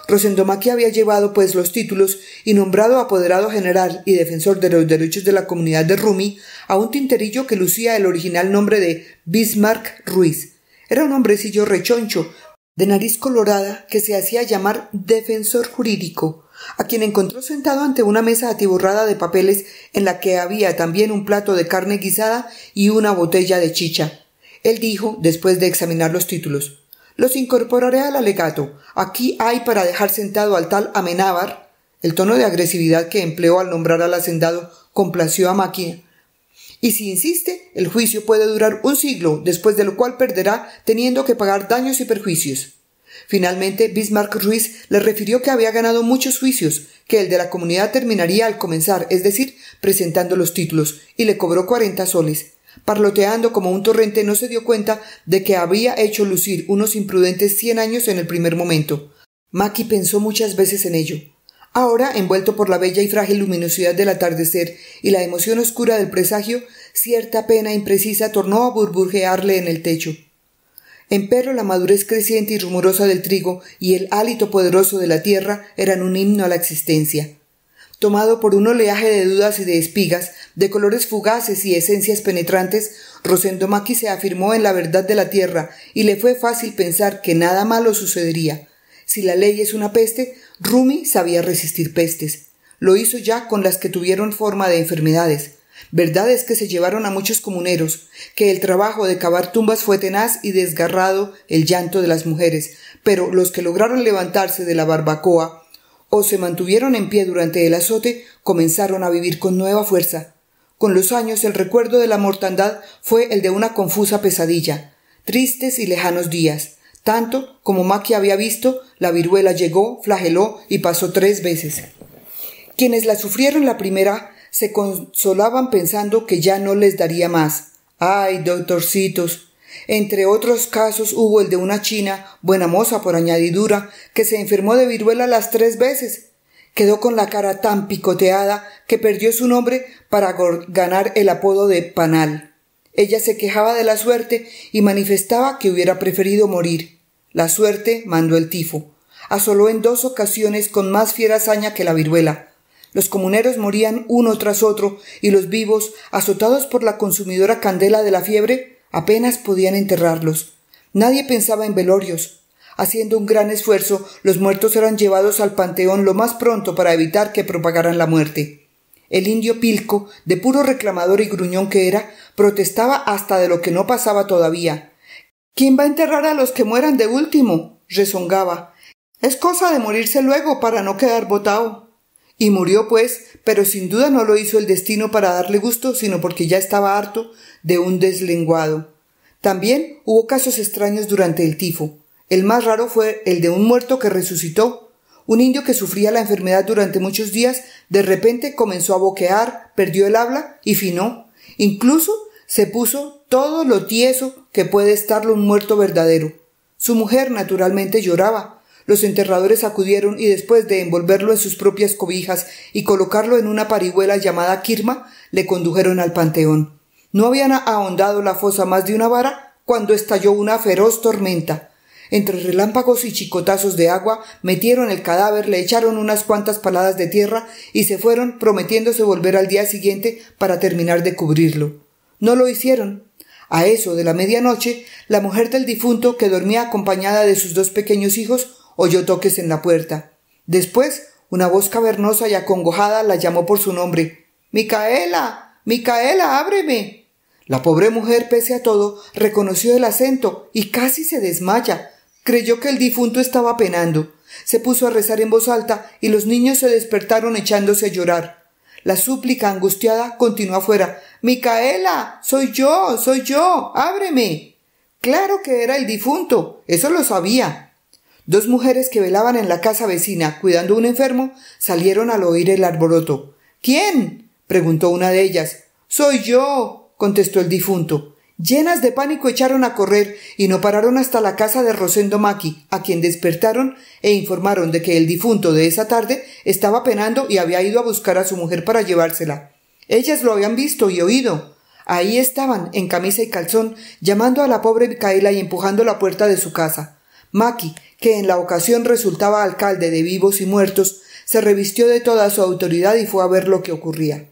Rosendo Maqui había llevado pues los títulos y nombrado apoderado general y defensor de los derechos de la comunidad de Rumi a un tinterillo que lucía el original nombre de Bismarck Ruiz. Era un hombrecillo rechoncho, de nariz colorada, que se hacía llamar defensor jurídico, a quien encontró sentado ante una mesa atiborrada de papeles en la que había también un plato de carne guisada y una botella de chicha. Él dijo, después de examinar los títulos, «Los incorporaré al alegato. Aquí hay para dejar sentado al tal Amenábar». El tono de agresividad que empleó al nombrar al hacendado complació a Maqui. Y si insiste, el juicio puede durar un siglo, después de lo cual perderá teniendo que pagar daños y perjuicios. Finalmente, Bismarck Ruiz le refirió que había ganado muchos juicios, que el de la comunidad terminaría al comenzar, es decir, presentando los títulos, y le cobró 40 soles. Parloteando como un torrente, no se dio cuenta de que había hecho lucir unos imprudentes 100 años en el primer momento. Maqui pensó muchas veces en ello. Ahora, envuelto por la bella y frágil luminosidad del atardecer y la emoción oscura del presagio, cierta pena imprecisa tornó a burbujearle en el techo. Empero la madurez creciente y rumorosa del trigo y el hálito poderoso de la tierra eran un himno a la existencia. Tomado por un oleaje de dudas y de espigas, de colores fugaces y esencias penetrantes, Rosendo Maqui se afirmó en la verdad de la tierra y le fue fácil pensar que nada malo sucedería. Si la ley es una peste, Rumi sabía resistir pestes. Lo hizo ya con las que tuvieron forma de enfermedades. Verdad es que se llevaron a muchos comuneros, que el trabajo de cavar tumbas fue tenaz y desgarrado el llanto de las mujeres, pero los que lograron levantarse de la barbacoa o se mantuvieron en pie durante el azote, comenzaron a vivir con nueva fuerza. Con los años el recuerdo de la mortandad fue el de una confusa pesadilla. Tristes y lejanos días. Tanto como Maqui había visto, la viruela llegó, flageló y pasó 3 veces. Quienes la sufrieron la primera se consolaban pensando que ya no les daría más. ¡Ay, doctorcitos! Entre otros casos hubo el de una china, buena moza por añadidura, que se enfermó de viruela las 3 veces. Quedó con la cara tan picoteada que perdió su nombre para ganar el apodo de Panal. Ella se quejaba de la suerte y manifestaba que hubiera preferido morir. La suerte mandó el tifo. asoló en dos ocasiones con más fiera hazaña que la viruela. Los comuneros morían uno tras otro y los vivos, azotados por la consumidora candela de la fiebre, apenas podían enterrarlos. Nadie pensaba en velorios. Haciendo un gran esfuerzo, los muertos eran llevados al panteón lo más pronto para evitar que propagaran la muerte. El indio Pilco, de puro reclamador y gruñón que era, protestaba hasta de lo que no pasaba todavía. «¿Quién va a enterrar a los que mueran de último?», rezongaba. «Es cosa de morirse luego para no quedar botado». Y murió pues, pero sin duda no lo hizo el destino para darle gusto, sino porque ya estaba harto de un deslenguado. También hubo casos extraños durante el tifo. El más raro fue el de un muerto que resucitó. Un indio que sufría la enfermedad durante muchos días, de repente comenzó a boquear, perdió el habla y finó. Incluso se puso todo lo tieso que puede estarlo un muerto verdadero. Su mujer naturalmente lloraba. Los enterradores acudieron y después de envolverlo en sus propias cobijas y colocarlo en una parihuela llamada quirma, le condujeron al panteón. No habían ahondado la fosa más de una vara cuando estalló una feroz tormenta. Entre relámpagos y chicotazos de agua metieron el cadáver, le echaron unas cuantas paladas de tierra y se fueron prometiéndose volver al día siguiente para terminar de cubrirlo. No lo hicieron. A eso de la medianoche, la mujer del difunto, que dormía acompañada de sus dos pequeños hijos, oyó toques en la puerta. Después, una voz cavernosa y acongojada la llamó por su nombre. «¡Micaela! ¡Micaela, ábreme!». La pobre mujer, pese a todo, reconoció el acento y casi se desmaya. Creyó que el difunto estaba penando. Se puso a rezar en voz alta y los niños se despertaron echándose a llorar. La súplica angustiada continuó afuera. «¡Micaela! ¡Soy yo! ¡Soy yo! ¡Ábreme!». Claro que era el difunto, eso lo sabía. Dos mujeres que velaban en la casa vecina, cuidando a un enfermo, salieron al oír el alboroto. «¿Quién?», preguntó una de ellas. «Soy yo», contestó el difunto. Llenas de pánico echaron a correr y no pararon hasta la casa de Rosendo Maqui, a quien despertaron e informaron de que el difunto de esa tarde estaba penando y había ido a buscar a su mujer para llevársela. Ellas lo habían visto y oído. Ahí estaban, en camisa y calzón, llamando a la pobre Micaela y empujando la puerta de su casa. Maqui, que en la ocasión resultaba alcalde de vivos y muertos, se revistió de toda su autoridad y fue a ver lo que ocurría.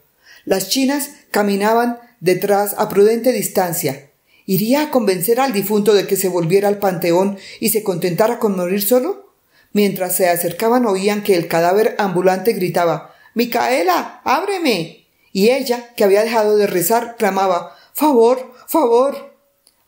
Las chinas caminaban detrás a prudente distancia. ¿Iría a convencer al difunto de que se volviera al panteón y se contentara con morir solo? Mientras se acercaban oían que el cadáver ambulante gritaba «¡Micaela, ábreme!», y ella, que había dejado de rezar, clamaba «¡Favor, favor!».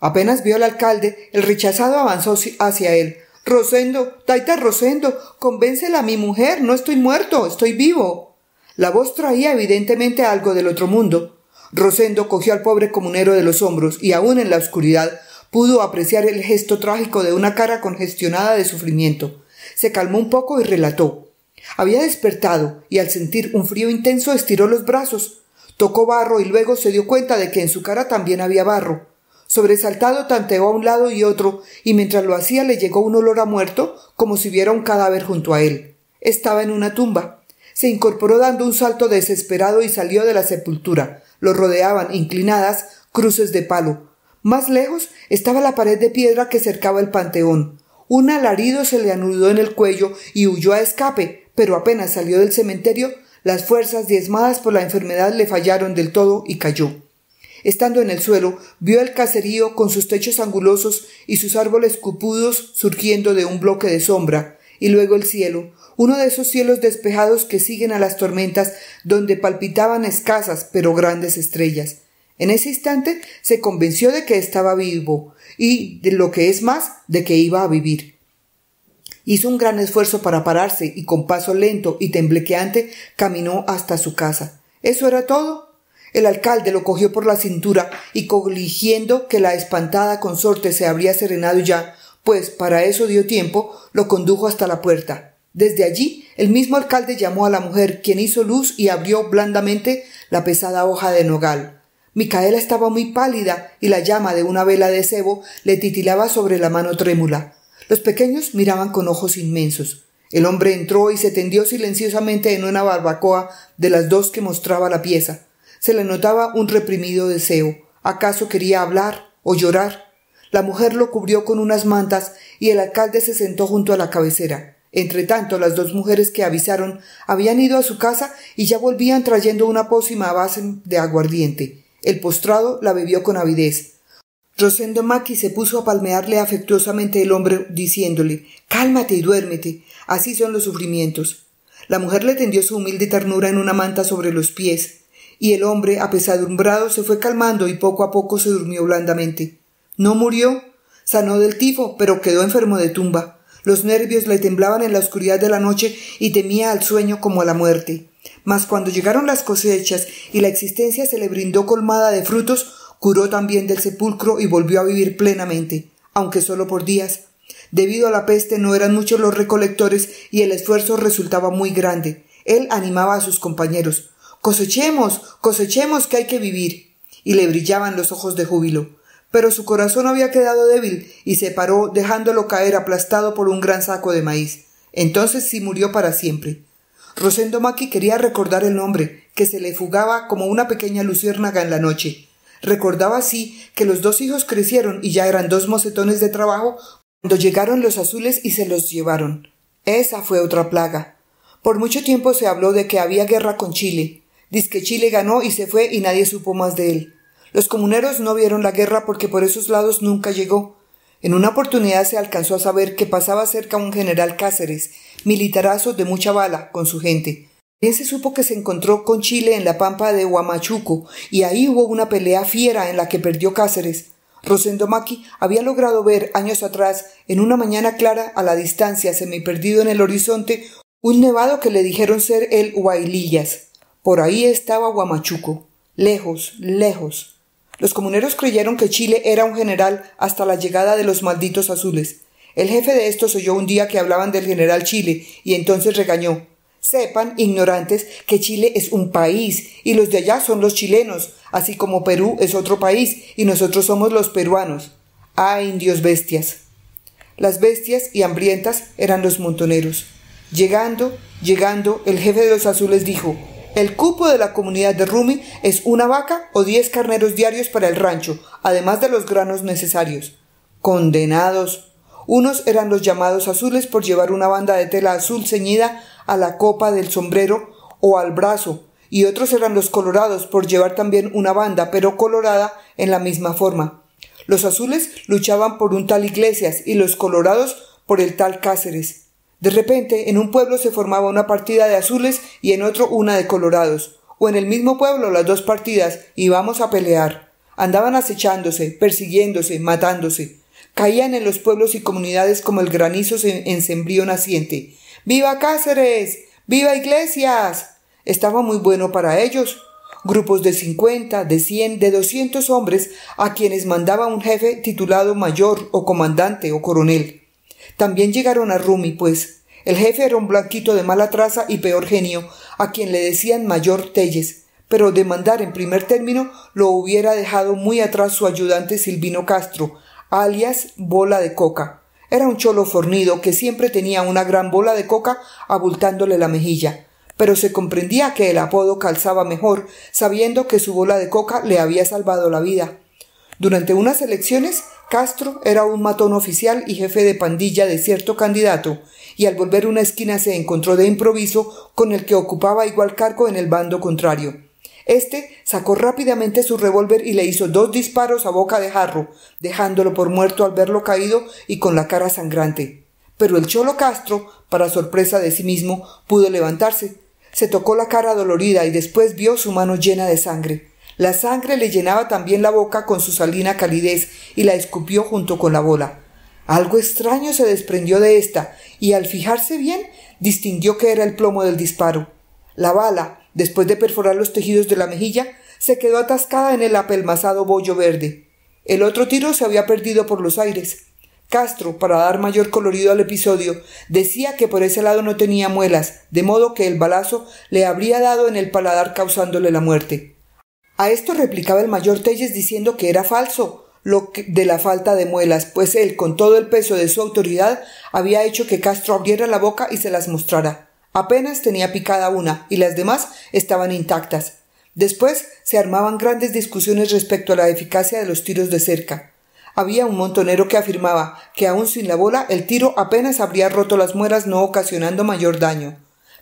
Apenas vio al alcalde, el rechazado avanzó hacia él. «Rosendo, taita Rosendo, convéncela a mi mujer, no estoy muerto, estoy vivo». La voz traía evidentemente algo del otro mundo. Rosendo cogió al pobre comunero de los hombros y aún en la oscuridad pudo apreciar el gesto trágico de una cara congestionada de sufrimiento. Se calmó un poco y relató. Había despertado y al sentir un frío intenso estiró los brazos, tocó barro y luego se dio cuenta de que en su cara también había barro. Sobresaltado tanteó a un lado y otro, y mientras lo hacía le llegó un olor a muerto, como si viera un cadáver junto a él. Estaba en una tumba. Se incorporó dando un salto desesperado y salió de la sepultura. Lo rodeaban, inclinadas, cruces de palo. Más lejos estaba la pared de piedra que cercaba el panteón. Un alarido se le anudó en el cuello y huyó a escape, pero apenas salió del cementerio, las fuerzas diezmadas por la enfermedad le fallaron del todo y cayó. Estando en el suelo, vio el caserío con sus techos angulosos y sus árboles cupudos surgiendo de un bloque de sombra, y luego el cielo, uno de esos cielos despejados que siguen a las tormentas, donde palpitaban escasas pero grandes estrellas. En ese instante se convenció de que estaba vivo y, de lo que es más, de que iba a vivir. Hizo un gran esfuerzo para pararse y con paso lento y temblequeante caminó hasta su casa. ¿Eso era todo? El alcalde lo cogió por la cintura y, coligiendo que la espantada consorte se habría serenado ya, pues para eso dio tiempo, lo condujo hasta la puerta. Desde allí, el mismo alcalde llamó a la mujer, quien hizo luz y abrió blandamente la pesada hoja de nogal. Micaela estaba muy pálida y la llama de una vela de cebo le titilaba sobre la mano trémula. Los pequeños miraban con ojos inmensos. El hombre entró y se tendió silenciosamente en una barbacoa de las dos que mostraba la pieza. Se le notaba un reprimido deseo. ¿Acaso quería hablar o llorar? La mujer lo cubrió con unas mantas y el alcalde se sentó junto a la cabecera. Entretanto, las dos mujeres que avisaron habían ido a su casa y ya volvían trayendo una pócima a base de aguardiente. El postrado la bebió con avidez. Rosendo Maqui se puso a palmearle afectuosamente el hombro, diciéndole: «Cálmate y duérmete, así son los sufrimientos». La mujer le tendió su humilde ternura en una manta sobre los pies, y el hombre, apesadumbrado, se fue calmando y poco a poco se durmió blandamente. No murió, sanó del tifo, pero quedó enfermo de tumba. Los nervios le temblaban en la oscuridad de la noche y temía al sueño como a la muerte. Mas cuando llegaron las cosechas y la existencia se le brindó colmada de frutos, curó también del sepulcro y volvió a vivir plenamente, aunque solo por días. Debido a la peste no eran muchos los recolectores y el esfuerzo resultaba muy grande. Él animaba a sus compañeros: «Cosechemos, cosechemos, que hay que vivir», y le brillaban los ojos de júbilo. Pero su corazón había quedado débil y se paró, dejándolo caer aplastado por un gran saco de maíz. Entonces sí murió para siempre. Rosendo Maqui quería recordar el nombre, que se le fugaba como una pequeña luciérnaga en la noche. Recordaba así que los dos hijos crecieron y ya eran dos mocetones de trabajo cuando llegaron los azules y se los llevaron. Esa fue otra plaga. Por mucho tiempo se habló de que había guerra con Chile. Dizque Chile ganó y se fue y nadie supo más de él. Los comuneros no vieron la guerra porque por esos lados nunca llegó. En una oportunidad se alcanzó a saber que pasaba cerca un general Cáceres, militarazo de mucha bala, con su gente. También se supo que se encontró con Chile en la pampa de Huamachuco, y ahí hubo una pelea fiera en la que perdió Cáceres. Rosendo Maqui había logrado ver, años atrás, en una mañana clara, a la distancia, semiperdido en el horizonte, un nevado que le dijeron ser el Huaylillas. Por ahí estaba Huamachuco, lejos, lejos. Los comuneros creyeron que Chile era un general hasta la llegada de los malditos azules. El jefe de estos oyó un día que hablaban del general Chile, y entonces regañó: «Sepan, ignorantes, que Chile es un país y los de allá son los chilenos, así como Perú es otro país y nosotros somos los peruanos. ¡Ah, indios bestias!». Las bestias y hambrientas eran los montoneros. Llegando, el jefe de los azules dijo: «El cupo de la comunidad de Rumi es una vaca o 10 carneros diarios para el rancho, además de los granos necesarios». ¡Condenados! Unos eran los llamados azules por llevar una banda de tela azul ceñida a la copa del sombrero o al brazo, y otros eran los colorados por llevar también una banda, pero colorada en la misma forma. Los azules luchaban por un tal Iglesias y los colorados por el tal Cáceres. De repente, en un pueblo se formaba una partida de azules y en otro una de colorados, o en el mismo pueblo las dos partidas, y vamos a pelear. Andaban acechándose, persiguiéndose, matándose. Caían en los pueblos y comunidades como el granizo en sembrío naciente. «¡Viva Cáceres! ¡Viva Iglesias!». Estaba muy bueno para ellos. Grupos de 50, de 100, de 200 hombres a quienes mandaba un jefe titulado mayor o comandante o coronel. También llegaron a Rumi, pues. El jefe era un blanquito de mala traza y peor genio, a quien le decían Mayor Telles, pero de mandar en primer término lo hubiera dejado muy atrás su ayudante Silvino Castro, alias Bola de Coca. Era un cholo fornido que siempre tenía una gran bola de coca abultándole la mejilla, pero se comprendía que el apodo calzaba mejor, sabiendo que su bola de coca le había salvado la vida. Durante unas elecciones, Castro era un matón oficial y jefe de pandilla de cierto candidato, y al volver una esquina se encontró de improviso con el que ocupaba igual cargo en el bando contrario. Este sacó rápidamente su revólver y le hizo 2 disparos a boca de jarro, dejándolo por muerto al verlo caído y con la cara sangrante. Pero el cholo Castro, para sorpresa de sí mismo, pudo levantarse. Se tocó la cara dolorida y después vio su mano llena de sangre. La sangre le llenaba también la boca con su salina calidez y la escupió junto con la bola. Algo extraño se desprendió de ésta y al fijarse bien distinguió que era el plomo del disparo. La bala, después de perforar los tejidos de la mejilla, se quedó atascada en el apelmazado bollo verde. El otro tiro se había perdido por los aires. Castro, para dar mayor colorido al episodio, decía que por ese lado no tenía muelas, de modo que el balazo le habría dado en el paladar causándole la muerte. A esto replicaba el mayor Telles diciendo que era falso lo de la falta de muelas, pues él, con todo el peso de su autoridad, había hecho que Castro abriera la boca y se las mostrara. Apenas tenía picada una y las demás estaban intactas. Después se armaban grandes discusiones respecto a la eficacia de los tiros de cerca. Había un montonero que afirmaba que aún sin la bola el tiro apenas habría roto las muelas, no ocasionando mayor daño.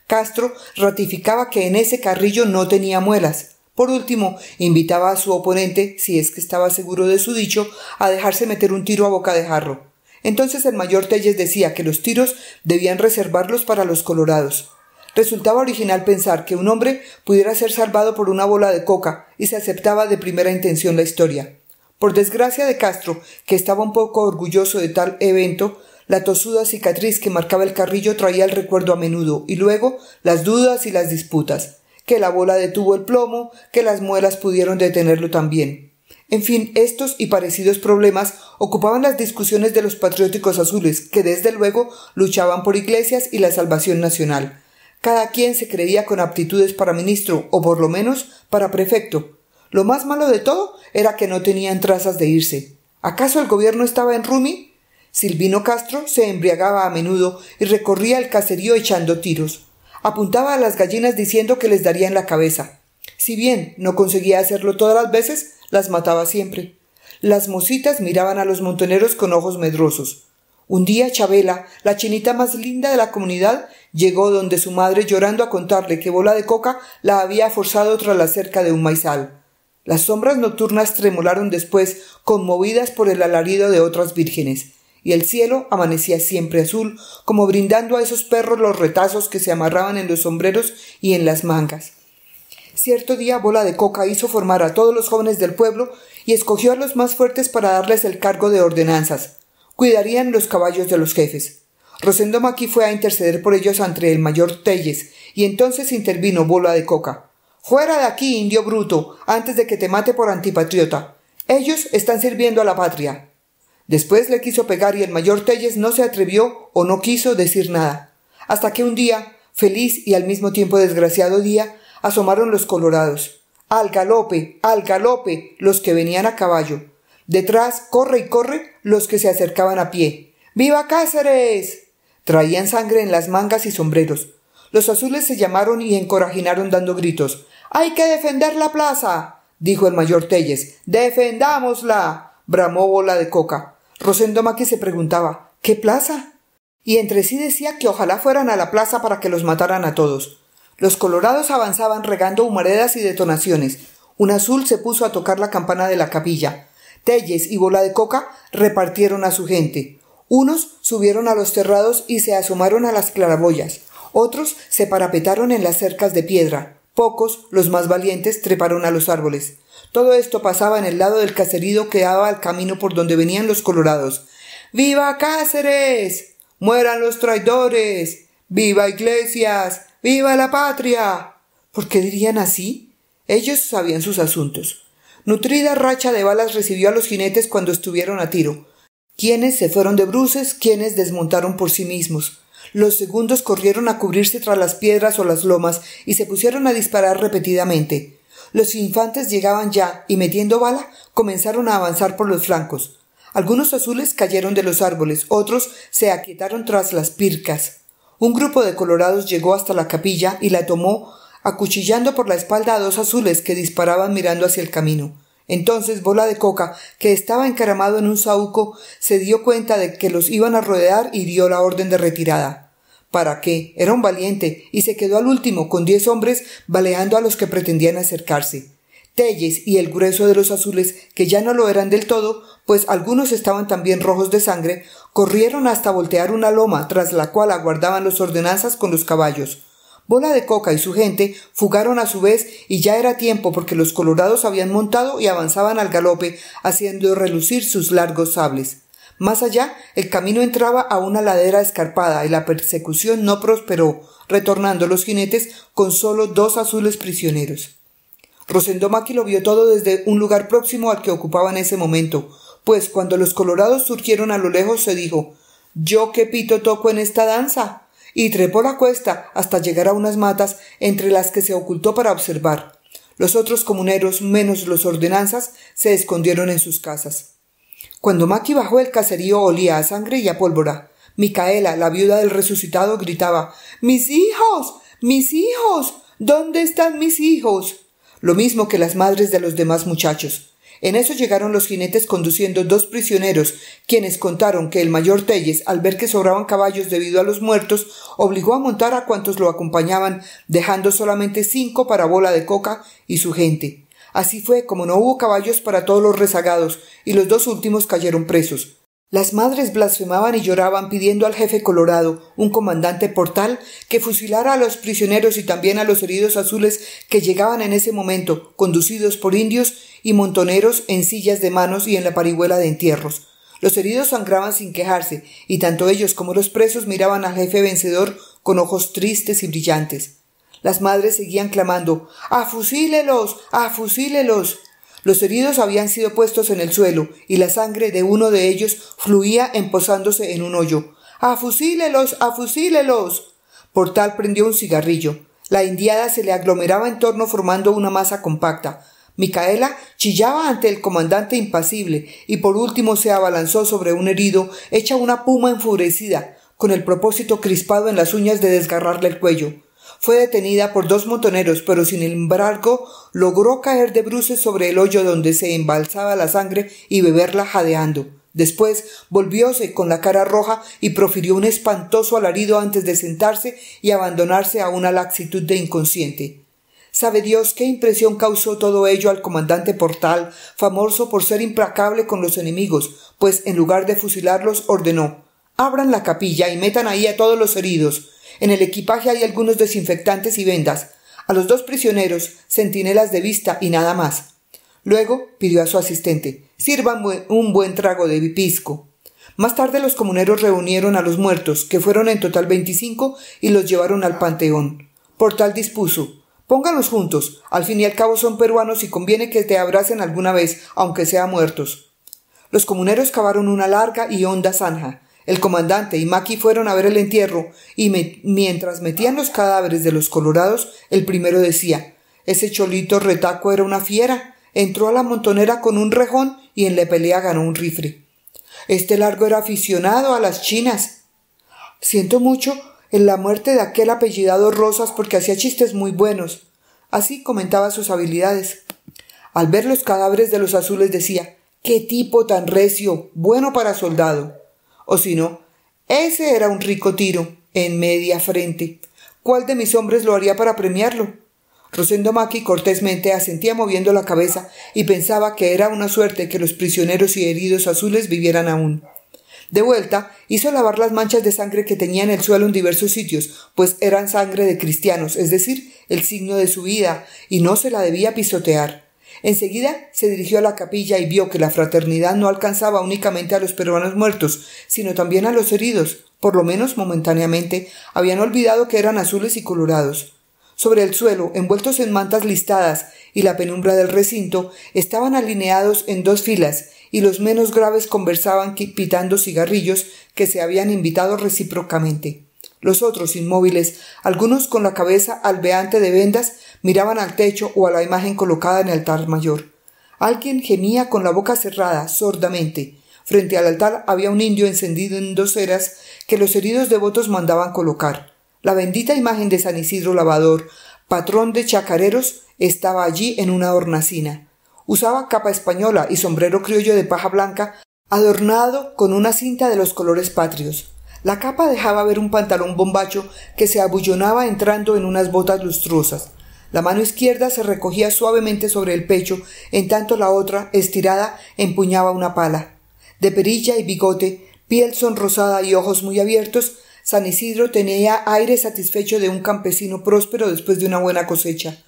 Castro ratificaba que en ese carrillo no tenía muelas. Por último, invitaba a su oponente, si es que estaba seguro de su dicho, a dejarse meter un tiro a boca de jarro. Entonces el mayor Telles decía que los tiros debían reservarlos para los colorados. Resultaba original pensar que un hombre pudiera ser salvado por una bola de coca, y se aceptaba de primera intención la historia. Por desgracia de Castro, que estaba un poco orgulloso de tal evento, la tosuda cicatriz que marcaba el carrillo traía el recuerdo a menudo, y luego las dudas y las disputas. Que la bola detuvo el plomo, que las muelas pudieron detenerlo también. En fin, estos y parecidos problemas ocupaban las discusiones de los patrióticos azules, que desde luego luchaban por Iglesias y la salvación nacional. Cada quien se creía con aptitudes para ministro, o por lo menos para prefecto. Lo más malo de todo era que no tenían trazas de irse. ¿Acaso el gobierno estaba en Rumi? Silvino Castro se embriagaba a menudo y recorría el caserío echando tiros. Apuntaba a las gallinas diciendo que les daría en la cabeza. Si bien no conseguía hacerlo todas las veces, las mataba siempre. Las mocitas miraban a los montoneros con ojos medrosos. Un día Chabela, la chinita más linda de la comunidad, llegó donde su madre llorando a contarle que bola de coca la había forzado tras la cerca de un maizal. Las sombras nocturnas tremolaron después, conmovidas por el alarido de otras vírgenes, y el cielo amanecía siempre azul, como brindando a esos perros los retazos que se amarraban en los sombreros y en las mangas. Cierto día bola de coca hizo formar a todos los jóvenes del pueblo y escogió a los más fuertes para darles el cargo de ordenanzas. Cuidarían los caballos de los jefes. Rosendo Maqui fue a interceder por ellos ante el mayor Telles, y entonces intervino bola de coca. «Fuera de aquí, indio bruto, antes de que te mate por antipatriota. Ellos están sirviendo a la patria». Después le quiso pegar y el mayor Telles no se atrevió o no quiso decir nada. Hasta que un día, feliz y al mismo tiempo desgraciado día, asomaron los colorados. Al galope, los que venían a caballo. Detrás, corre y corre, los que se acercaban a pie. ¡Viva Cáceres! Traían sangre en las mangas y sombreros. Los azules se llamaron y encorajinaron dando gritos. ¡Hay que defender la plaza!, dijo el mayor Telles. ¡Defendámosla!, bramó bola de coca. Rosendo Maqui se preguntaba, ¿qué plaza? Y entre sí decía que ojalá fueran a la plaza para que los mataran a todos. Los colorados avanzaban regando humaredas y detonaciones. Un azul se puso a tocar la campana de la capilla. Telles y bola de coca repartieron a su gente. Unos subieron a los terrados y se asomaron a las claraboyas. Otros se parapetaron en las cercas de piedra. Pocos, los más valientes, treparon a los árboles. Todo esto pasaba en el lado del caserío que daba al camino por donde venían los colorados. ¡Viva Cáceres! ¡Mueran los traidores! ¡Viva Iglesias! ¡Viva la patria! ¿Por qué dirían así? Ellos sabían sus asuntos. Nutrida racha de balas recibió a los jinetes cuando estuvieron a tiro. Quienes se fueron de bruces, quienes desmontaron por sí mismos. Los segundos corrieron a cubrirse tras las piedras o las lomas y se pusieron a disparar repetidamente. Los infantes llegaban ya y, metiendo bala, comenzaron a avanzar por los flancos. Algunos azules cayeron de los árboles, otros se aquietaron tras las pircas. Un grupo de colorados llegó hasta la capilla y la tomó acuchillando por la espalda a dos azules que disparaban mirando hacia el camino. Entonces bola de coca, que estaba encaramado en un saúco, se dio cuenta de que los iban a rodear y dio la orden de retirada. ¿Para qué? Era un valiente y se quedó al último con 10 hombres baleando a los que pretendían acercarse. Telles y el grueso de los azules, que ya no lo eran del todo, pues algunos estaban también rojos de sangre, corrieron hasta voltear una loma, tras la cual aguardaban los ordenanzas con los caballos. Bola de coca y su gente fugaron a su vez y ya era tiempo porque los colorados habían montado y avanzaban al galope, haciendo relucir sus largos sables. Más allá, el camino entraba a una ladera escarpada y la persecución no prosperó, retornando los jinetes con solo 2 azules prisioneros. Rosendo Maqui lo vio todo desde un lugar próximo al que ocupaba en ese momento, pues cuando los colorados surgieron a lo lejos se dijo: «¿Yo qué pito toco en esta danza?», y trepó la cuesta hasta llegar a unas matas entre las que se ocultó para observar. Los otros comuneros, menos los ordenanzas, se escondieron en sus casas. Cuando Maqui bajó el caserío olía a sangre y a pólvora. Micaela, la viuda del resucitado, gritaba: «¡Mis hijos! ¡Mis hijos! ¿Dónde están mis hijos?», lo mismo que las madres de los demás muchachos. En eso llegaron los jinetes conduciendo dos prisioneros, quienes contaron que el mayor Telles, al ver que sobraban caballos debido a los muertos, obligó a montar a cuantos lo acompañaban, dejando solamente 5 para Bola de Coca y su gente. Así fue como no hubo caballos para todos los rezagados, y los dos últimos cayeron presos. Las madres blasfemaban y lloraban pidiendo al jefe Colorado, un comandante portal, que fusilara a los prisioneros y también a los heridos azules que llegaban en ese momento, conducidos por indios y montoneros en sillas de manos y en la parihuela de entierros. Los heridos sangraban sin quejarse, y tanto ellos como los presos miraban al jefe vencedor con ojos tristes y brillantes. Las madres seguían clamando «¡Afusílelos! ¡Afusílelos!». Los heridos habían sido puestos en el suelo, y la sangre de uno de ellos fluía empozándose en un hoyo. ¡Afusílelos! ¡Afusílelos! Portal prendió un cigarrillo. La indiada se le aglomeraba en torno formando una masa compacta. Micaela chillaba ante el comandante impasible, y por último se abalanzó sobre un herido, hecha una puma enfurecida, con el propósito crispado en las uñas de desgarrarle el cuello. Fue detenida por dos montoneros, pero sin embargo logró caer de bruces sobre el hoyo donde se embalsaba la sangre y beberla jadeando. Después volvióse con la cara roja y profirió un espantoso alarido antes de sentarse y abandonarse a una laxitud de inconsciente. ¿Sabe Dios qué impresión causó todo ello al comandante Portal, famoso por ser implacable con los enemigos, pues en lugar de fusilarlos ordenó «Abran la capilla y metan ahí a todos los heridos». En el equipaje hay algunos desinfectantes y vendas, a los dos prisioneros, centinelas de vista y nada más. Luego pidió a su asistente, «Sirvan un buen trago de pisco». Más tarde los comuneros reunieron a los muertos, que fueron en total 25, y los llevaron al panteón. Portal dispuso, «Pónganlos juntos, al fin y al cabo son peruanos y conviene que te abracen alguna vez, aunque sea muertos». Los comuneros cavaron una larga y honda zanja. El comandante y Maqui fueron a ver el entierro y mientras metían los cadáveres de los colorados, el primero decía, «Ese cholito retaco era una fiera, entró a la montonera con un rejón y en la pelea ganó un rifle. Este largo era aficionado a las chinas. Siento mucho en la muerte de aquel apellidado Rosas porque hacía chistes muy buenos». Así comentaba sus habilidades. Al ver los cadáveres de los azules decía, «¡Qué tipo tan recio! Bueno para soldado». O si no, ese era un rico tiro, en media frente. ¿Cuál de mis hombres lo haría para premiarlo? Rosendo Maqui cortésmente asentía moviendo la cabeza y pensaba que era una suerte que los prisioneros y heridos azules vivieran aún. De vuelta, hizo lavar las manchas de sangre que tenía en el suelo en diversos sitios, pues eran sangre de cristianos, es decir, el signo de su vida, y no se la debía pisotear. Enseguida se dirigió a la capilla y vio que la fraternidad no alcanzaba únicamente a los peruanos muertos, sino también a los heridos, por lo menos momentáneamente, habían olvidado que eran azules y colorados. Sobre el suelo, envueltos en mantas listadas y la penumbra del recinto, estaban alineados en 2 filas y los menos graves conversaban pitando cigarrillos que se habían invitado recíprocamente. Los otros, inmóviles, algunos con la cabeza albeante de vendas, miraban al techo o a la imagen colocada en el altar mayor. Alguien gemía con la boca cerrada, sordamente. Frente al altar había un indio encendido en 2 ceras que los heridos devotos mandaban colocar. La bendita imagen de San Isidro Lavador, patrón de chacareros, estaba allí en una hornacina. Usaba capa española y sombrero criollo de paja blanca, adornado con una cinta de los colores patrios. La capa dejaba ver un pantalón bombacho que se abullonaba entrando en unas botas lustrosas. La mano izquierda se recogía suavemente sobre el pecho, en tanto la otra, estirada, empuñaba una pala. De perilla y bigote, piel sonrosada y ojos muy abiertos, San Isidro tenía aire satisfecho de un campesino próspero después de una buena cosecha.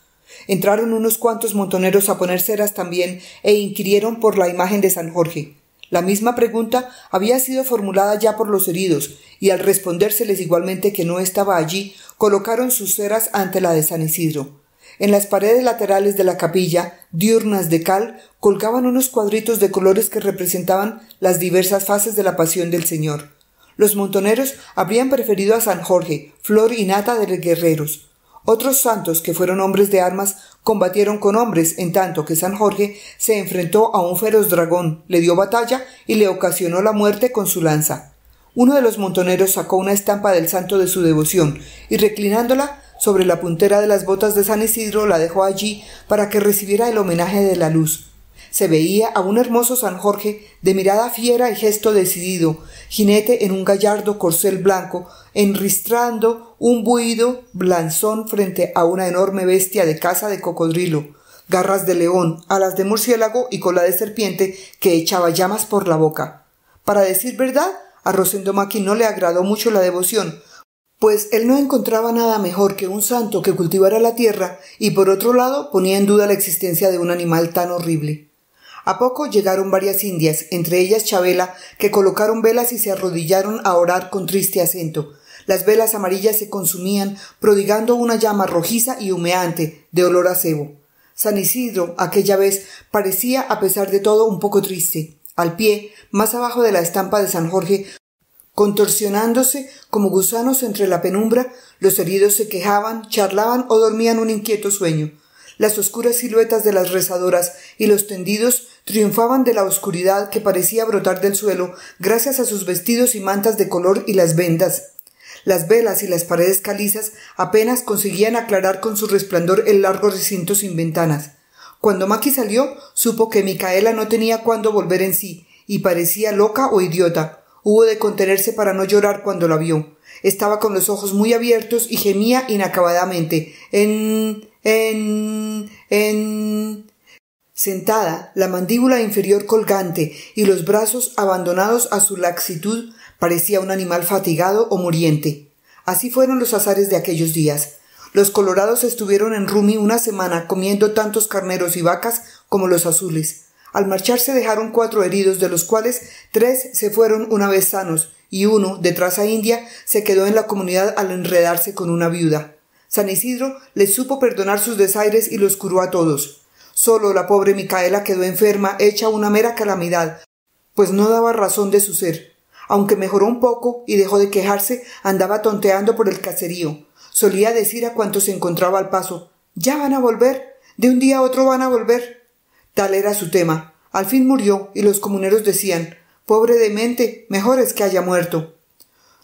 Entraron unos cuantos montoneros a poner ceras también e inquirieron por la imagen de San Jorge. La misma pregunta había sido formulada ya por los heridos, y al respondérseles igualmente que no estaba allí, colocaron sus ceras ante la de San Isidro. En las paredes laterales de la capilla, diurnas de cal, colgaban unos cuadritos de colores que representaban las diversas fases de la pasión del Señor. Los montoneros habrían preferido a San Jorge, flor innata de guerreros. Otros santos, que fueron hombres de armas, combatieron con hombres, en tanto que San Jorge se enfrentó a un feroz dragón, le dio batalla y le ocasionó la muerte con su lanza. Uno de los montoneros sacó una estampa del santo de su devoción y, reclinándola sobre la puntera de las botas de San Isidro, la dejó allí para que recibiera el homenaje de la luz. se veía a un hermoso San Jorge de mirada fiera y gesto decidido, jinete en un gallardo corcel blanco, enristrando un buido blanzón frente a una enorme bestia de caza de cocodrilo, garras de león, alas de murciélago y cola de serpiente que echaba llamas por la boca. Para decir verdad, a Rosendo Maqui no le agradó mucho la devoción, pues él no encontraba nada mejor que un santo que cultivara la tierra y, por otro lado, ponía en duda la existencia de un animal tan horrible. A poco llegaron varias indias, entre ellas Chabela, que colocaron velas y se arrodillaron a orar con triste acento. Las velas amarillas se consumían, prodigando una llama rojiza y humeante, de olor a cebo. San Isidro, aquella vez, parecía, a pesar de todo, un poco triste. Al pie, más abajo de la estampa de San Jorge, contorsionándose como gusanos entre la penumbra, los heridos se quejaban, charlaban o dormían un inquieto sueño. Las oscuras siluetas de las rezadoras y los tendidos triunfaban de la oscuridad que parecía brotar del suelo gracias a sus vestidos y mantas de color y las vendas. Las velas y las paredes calizas apenas conseguían aclarar con su resplandor el largo recinto sin ventanas. Cuando Maqui salió, supo que Micaela no tenía cuándo volver en sí y parecía loca o idiota. Hubo de contenerse para no llorar cuando la vio. Estaba con los ojos muy abiertos y gemía inacabadamente. Sentada, la mandíbula inferior colgante y los brazos abandonados a su laxitud, parecía un animal fatigado o muriente. Así fueron los azares de aquellos días. Los colorados estuvieron en Rumi una semana comiendo tantos carneros y vacas como los azules. Al marcharse dejaron 4 heridos, de los cuales 3 se fueron una vez sanos y uno, de traza india, se quedó en la comunidad al enredarse con una viuda. San Isidro les supo perdonar sus desaires y los curó a todos. Solo la pobre Micaela quedó enferma, hecha una mera calamidad, pues no daba razón de su ser. Aunque mejoró un poco y dejó de quejarse, andaba tonteando por el caserío. Solía decir a cuantos se encontraba al paso: «Ya van a volver, de un día a otro van a volver». Tal era su tema. Al fin murió y los comuneros decían: «Pobre demente, mejor es que haya muerto».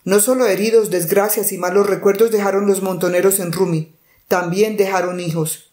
No solo heridos, desgracias y malos recuerdos dejaron los montoneros en Rumi, también dejaron hijos.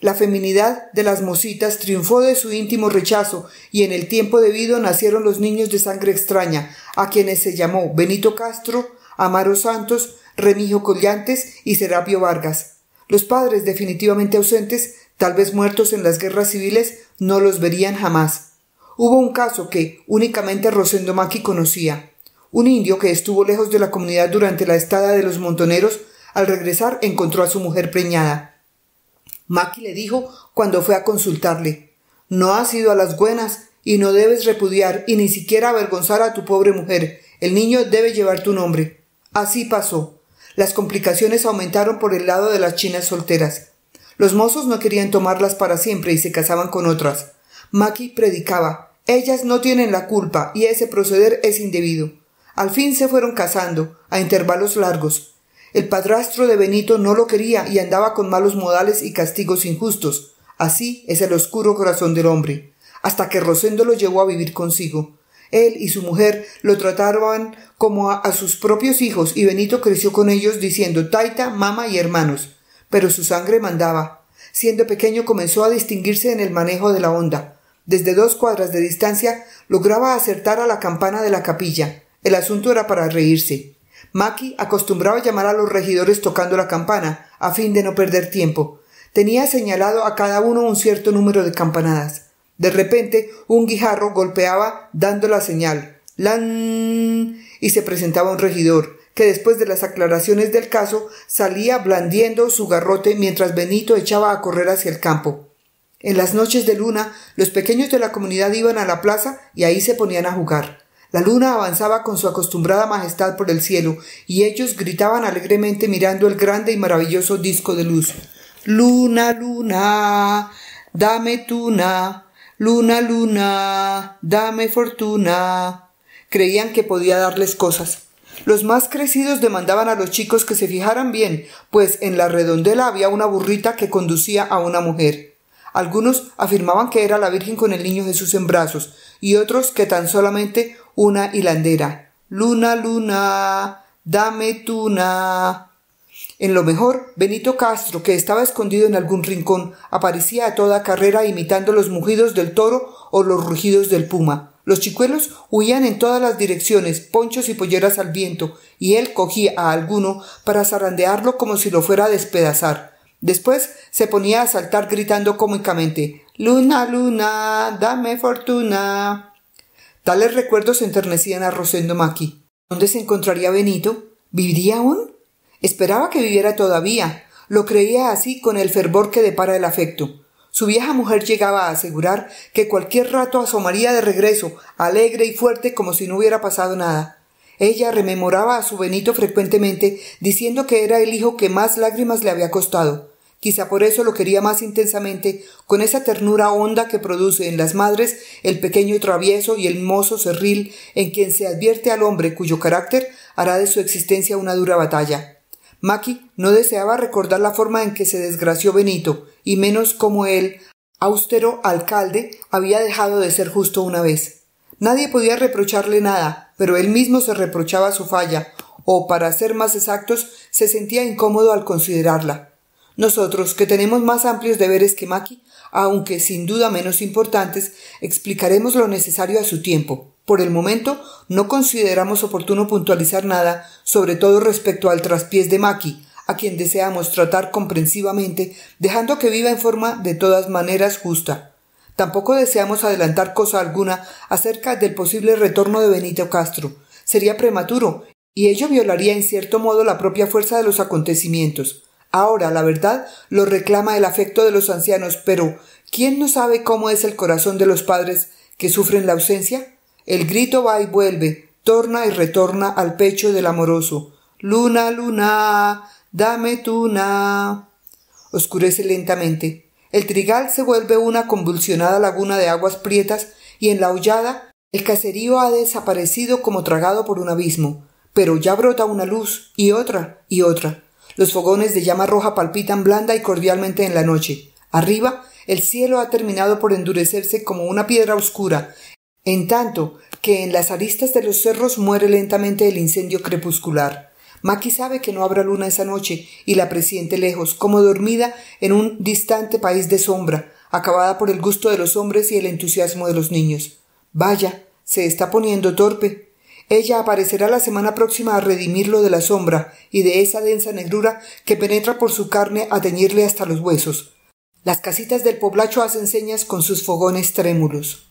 La feminidad de las mocitas triunfó de su íntimo rechazo y en el tiempo debido nacieron los niños de sangre extraña, a quienes se llamó Benito Castro, Amaro Santos, Remigio Collantes y Serapio Vargas. Los padres definitivamente ausentes, tal vez muertos en las guerras civiles, no los verían jamás. Hubo un caso que únicamente Rosendo Maqui conocía. Un indio que estuvo lejos de la comunidad durante la estada de los montoneros, al regresar encontró a su mujer preñada. Maqui le dijo cuando fue a consultarle: «No has ido a las buenas y no debes repudiar y ni siquiera avergonzar a tu pobre mujer. El niño debe llevar tu nombre». Así pasó. Las complicaciones aumentaron por el lado de las chinas solteras. Los mozos no querían tomarlas para siempre y se casaban con otras. Maqui predicaba: «Ellas no tienen la culpa y ese proceder es indebido». Al fin se fueron casando, a intervalos largos. El padrastro de Benito no lo quería y andaba con malos modales y castigos injustos. Así es el oscuro corazón del hombre, hasta que Rosendo lo llevó a vivir consigo. Él y su mujer lo trataban como a sus propios hijos y Benito creció con ellos diciendo taita, mama y hermanos, pero su sangre mandaba. Siendo pequeño comenzó a distinguirse en el manejo de la onda. Desde 2 cuadras de distancia lograba acertar a la campana de la capilla. El asunto era para reírse. Maqui acostumbraba llamar a los regidores tocando la campana, a fin de no perder tiempo. Tenía señalado a cada uno un cierto número de campanadas. De repente, un guijarro golpeaba dando la señal «lan» y se presentaba un regidor, que después de las aclaraciones del caso salía blandiendo su garrote mientras Benito echaba a correr hacia el campo. En las noches de luna, los pequeños de la comunidad iban a la plaza y ahí se ponían a jugar. La luna avanzaba con su acostumbrada majestad por el cielo, y ellos gritaban alegremente mirando el grande y maravilloso disco de luz. «Luna, luna, dame tuna, luna, luna, dame fortuna». Creían que podía darles cosas. Los más crecidos demandaban a los chicos que se fijaran bien, pues en la redondela había una burrita que conducía a una mujer. Algunos afirmaban que era la Virgen con el niño Jesús en brazos, y otros que tan solamente una hilandera. «Luna, luna, dame tuna». En lo mejor, Benito Castro, que estaba escondido en algún rincón, aparecía a toda carrera imitando los mugidos del toro o los rugidos del puma. Los chicuelos huían en todas las direcciones, ponchos y polleras al viento, y él cogía a alguno para zarandearlo como si lo fuera a despedazar. Después se ponía a saltar gritando cómicamente: «Luna, luna, dame fortuna». Tales recuerdos enternecían a Rosendo Maqui. ¿Dónde se encontraría Benito? ¿Viviría aún? Esperaba que viviera todavía. Lo creía así con el fervor que depara el afecto. Su vieja mujer llegaba a asegurar que cualquier rato asomaría de regreso, alegre y fuerte como si no hubiera pasado nada. Ella rememoraba a su Benito frecuentemente, diciendo que era el hijo que más lágrimas le había costado. Quizá por eso lo quería más intensamente, con esa ternura honda que produce en las madres el pequeño travieso y el mozo cerril en quien se advierte al hombre cuyo carácter hará de su existencia una dura batalla. Maqui no deseaba recordar la forma en que se desgració Benito, y menos cómo él, austero alcalde, había dejado de ser justo una vez. Nadie podía reprocharle nada, pero él mismo se reprochaba su falla, o, para ser más exactos, se sentía incómodo al considerarla. Nosotros, que tenemos más amplios deberes que Maqui, aunque sin duda menos importantes, explicaremos lo necesario a su tiempo. Por el momento, no consideramos oportuno puntualizar nada, sobre todo respecto al traspiés de Maqui, a quien deseamos tratar comprensivamente, dejando que viva en forma de todas maneras justa. Tampoco deseamos adelantar cosa alguna acerca del posible retorno de Benito Castro. Sería prematuro, y ello violaría en cierto modo la propia fuerza de los acontecimientos. Ahora, la verdad, lo reclama el afecto de los ancianos, pero ¿quién no sabe cómo es el corazón de los padres que sufren la ausencia? El grito va y vuelve, torna y retorna al pecho del amoroso. «Luna, luna, dame tuna». Oscurece lentamente. El trigal se vuelve una convulsionada laguna de aguas prietas y en la hollada el caserío ha desaparecido como tragado por un abismo. Pero ya brota una luz, y otra, y otra. Los fogones de llama roja palpitan blanda y cordialmente en la noche. Arriba, el cielo ha terminado por endurecerse como una piedra oscura, en tanto que en las aristas de los cerros muere lentamente el incendio crepuscular. Maqui sabe que no habrá luna esa noche y la presiente lejos, como dormida en un distante país de sombra, acabada por el gusto de los hombres y el entusiasmo de los niños. Vaya, se está poniendo torpe. Ella aparecerá la semana próxima a redimirlo de la sombra y de esa densa negrura que penetra por su carne a teñirle hasta los huesos. Las casitas del poblacho hacen señas con sus fogones trémulos.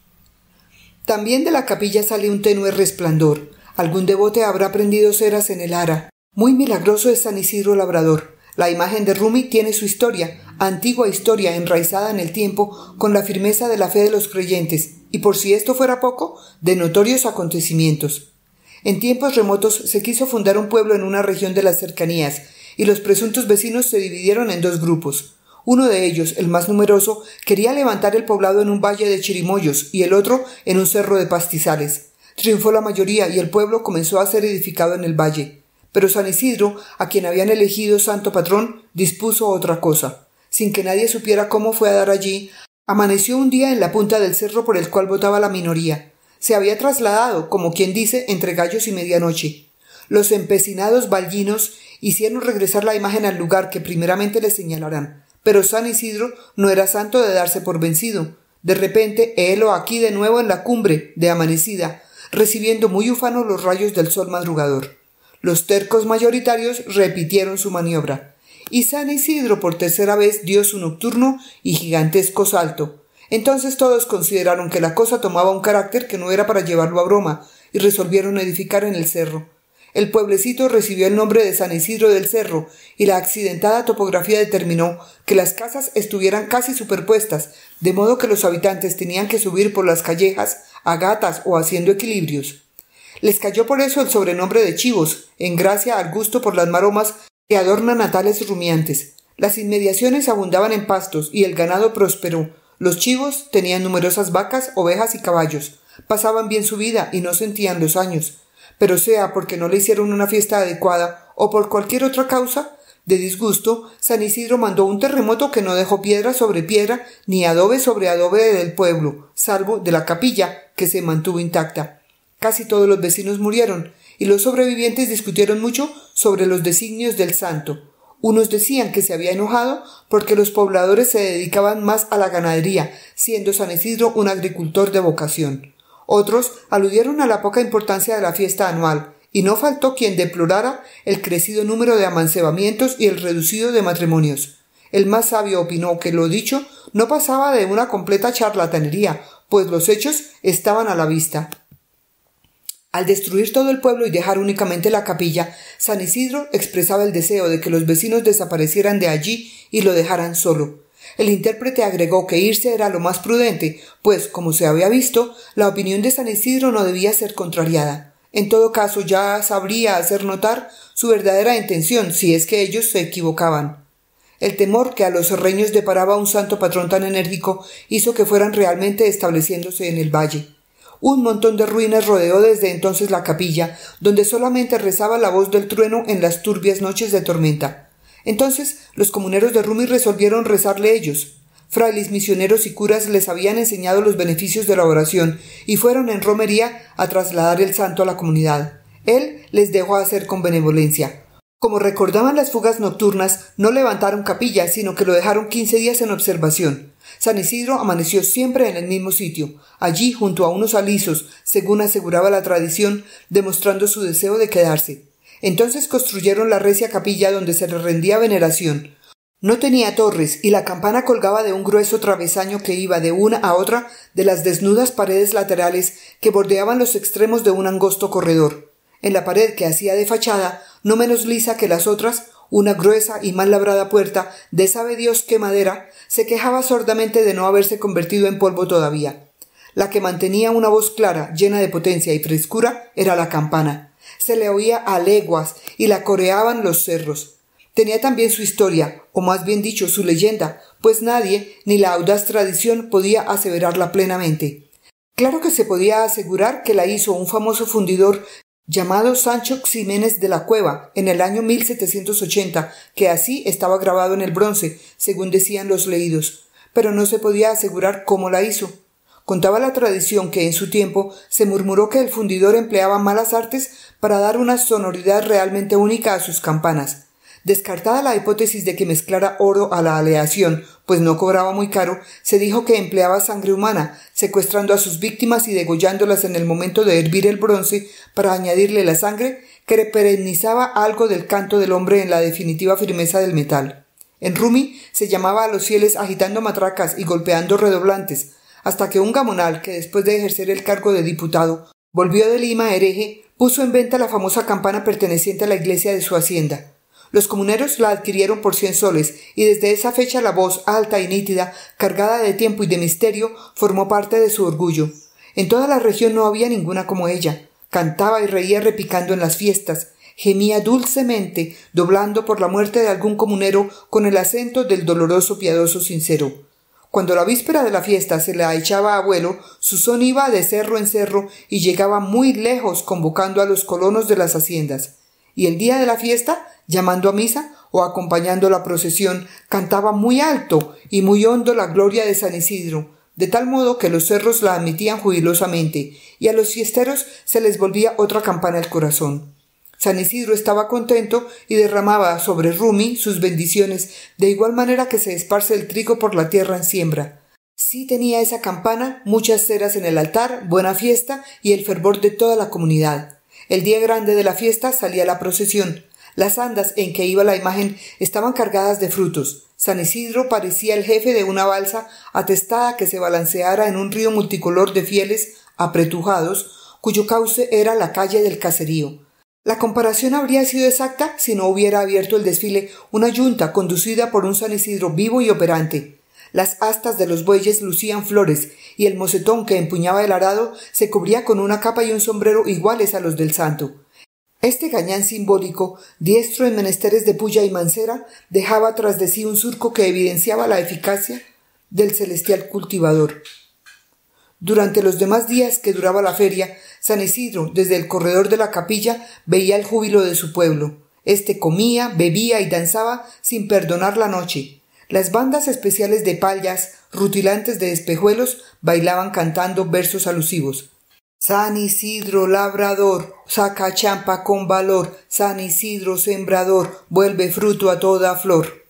También de la capilla sale un tenue resplandor. Algún devote habrá prendido ceras en el ara. Muy milagroso es San Isidro Labrador. La imagen de Rumi tiene su historia, antigua historia enraizada en el tiempo con la firmeza de la fe de los creyentes, y por si esto fuera poco, de notorios acontecimientos. En tiempos remotos se quiso fundar un pueblo en una región de las cercanías, y los presuntos vecinos se dividieron en dos grupos. Uno de ellos, el más numeroso, quería levantar el poblado en un valle de chirimoyos y el otro en un cerro de pastizales. Triunfó la mayoría y el pueblo comenzó a ser edificado en el valle. Pero San Isidro, a quien habían elegido santo patrón, dispuso otra cosa. Sin que nadie supiera cómo fue a dar allí, amaneció un día en la punta del cerro por el cual votaba la minoría. Se había trasladado, como quien dice, entre gallos y medianoche. Los empecinados vallinos hicieron regresar la imagen al lugar que primeramente le señalarán. Pero San Isidro no era santo de darse por vencido. De repente, helo aquí de nuevo en la cumbre, de amanecida, recibiendo muy ufano los rayos del sol madrugador. Los tercos mayoritarios repitieron su maniobra, y San Isidro por tercera vez dio su nocturno y gigantesco salto. Entonces todos consideraron que la cosa tomaba un carácter que no era para llevarlo a broma, y resolvieron edificar en el cerro. El pueblecito recibió el nombre de San Isidro del Cerro y la accidentada topografía determinó que las casas estuvieran casi superpuestas, de modo que los habitantes tenían que subir por las callejas a gatas o haciendo equilibrios. Les cayó por eso el sobrenombre de chivos, en gracia al gusto por las maromas que adornan a tales rumiantes. Las inmediaciones abundaban en pastos y el ganado prosperó. Los chivos tenían numerosas vacas, ovejas y caballos. Pasaban bien su vida y no sentían los años. Pero sea porque no le hicieron una fiesta adecuada o por cualquier otra causa, de disgusto, San Isidro mandó un terremoto que no dejó piedra sobre piedra ni adobe sobre adobe del pueblo, salvo de la capilla, que se mantuvo intacta. Casi todos los vecinos murieron, y los sobrevivientes discutieron mucho sobre los designios del santo. Unos decían que se había enojado porque los pobladores se dedicaban más a la ganadería, siendo San Isidro un agricultor de vocación. Otros aludieron a la poca importancia de la fiesta anual, y no faltó quien deplorara el crecido número de amancebamientos y el reducido de matrimonios. El más sabio opinó que lo dicho no pasaba de una completa charlatanería, pues los hechos estaban a la vista. Al destruir todo el pueblo y dejar únicamente la capilla, San Isidro expresaba el deseo de que los vecinos desaparecieran de allí y lo dejaran solo. El intérprete agregó que irse era lo más prudente, pues, como se había visto, la opinión de San Isidro no debía ser contrariada. En todo caso, ya sabría hacer notar su verdadera intención si es que ellos se equivocaban. El temor que a los reños deparaba un santo patrón tan enérgico hizo que fueran realmente estableciéndose en el valle. Un montón de ruinas rodeó desde entonces la capilla, donde solamente rezaba la voz del trueno en las turbias noches de tormenta. Entonces los comuneros de Rumi resolvieron rezarle ellos. Frailes, misioneros y curas les habían enseñado los beneficios de la oración y fueron en romería a trasladar el santo a la comunidad. Él les dejó hacer con benevolencia. Como recordaban las fugas nocturnas, no levantaron capilla, sino que lo dejaron 15 días en observación. San Isidro amaneció siempre en el mismo sitio, allí junto a unos alisos, según aseguraba la tradición, demostrando su deseo de quedarse. Entonces construyeron la recia capilla donde se le rendía veneración. No tenía torres y la campana colgaba de un grueso travesaño que iba de una a otra de las desnudas paredes laterales que bordeaban los extremos de un angosto corredor. En la pared que hacía de fachada, no menos lisa que las otras, una gruesa y mal labrada puerta, de sabe Dios qué madera, se quejaba sordamente de no haberse convertido en polvo todavía. La que mantenía una voz clara, llena de potencia y frescura, era la campana. Se le oía a leguas y la coreaban los cerros. Tenía también su historia, o más bien dicho, su leyenda, pues nadie, ni la audaz tradición, podía aseverarla plenamente. Claro que se podía asegurar que la hizo un famoso fundidor llamado Sancho Ximénez de la Cueva, en el año 1780, que así estaba grabado en el bronce, según decían los leídos, pero no se podía asegurar cómo la hizo. Contaba la tradición que en su tiempo se murmuró que el fundidor empleaba malas artes para dar una sonoridad realmente única a sus campanas. Descartada la hipótesis de que mezclara oro a la aleación, pues no cobraba muy caro, se dijo que empleaba sangre humana, secuestrando a sus víctimas y degollándolas en el momento de hervir el bronce para añadirle la sangre, que perennizaba algo del canto del hombre en la definitiva firmeza del metal. En Rumi se llamaba a los fieles agitando matracas y golpeando redoblantes, hasta que un gamonal, que después de ejercer el cargo de diputado, volvió de Lima hereje, puso en venta la famosa campana perteneciente a la iglesia de su hacienda. Los comuneros la adquirieron por 100 soles, y desde esa fecha la voz, alta y nítida, cargada de tiempo y de misterio, formó parte de su orgullo. En toda la región no había ninguna como ella. Cantaba y reía repicando en las fiestas, gemía dulcemente, doblando por la muerte de algún comunero con el acento del doloroso piadoso sincero. Cuando la víspera de la fiesta se la echaba a vuelo, su son iba de cerro en cerro y llegaba muy lejos convocando a los colonos de las haciendas. Y el día de la fiesta, llamando a misa o acompañando la procesión, cantaba muy alto y muy hondo la gloria de San Isidro, de tal modo que los cerros la admitían jubilosamente, y a los fiesteros se les volvía otra campana al corazón. San Isidro estaba contento y derramaba sobre Rumi sus bendiciones, de igual manera que se esparce el trigo por la tierra en siembra. Sí tenía esa campana, muchas ceras en el altar, buena fiesta y el fervor de toda la comunidad. El día grande de la fiesta salía la procesión. Las andas en que iba la imagen estaban cargadas de frutos. San Isidro parecía el jefe de una balsa atestada que se balanceara en un río multicolor de fieles apretujados, cuyo cauce era la calle del caserío. La comparación habría sido exacta si no hubiera abierto el desfile una yunta conducida por un San Isidro vivo y operante. Las astas de los bueyes lucían flores, y el mocetón que empuñaba el arado se cubría con una capa y un sombrero iguales a los del santo. Este gañán simbólico, diestro en menesteres de puya y mancera, dejaba tras de sí un surco que evidenciaba la eficacia del celestial cultivador. Durante los demás días que duraba la feria, San Isidro, desde el corredor de la capilla, veía el júbilo de su pueblo. Este comía, bebía y danzaba sin perdonar la noche. Las bandas especiales de payas, rutilantes de espejuelos, bailaban cantando versos alusivos. San Isidro labrador, saca champa con valor, San Isidro sembrador, vuelve fruto a toda flor.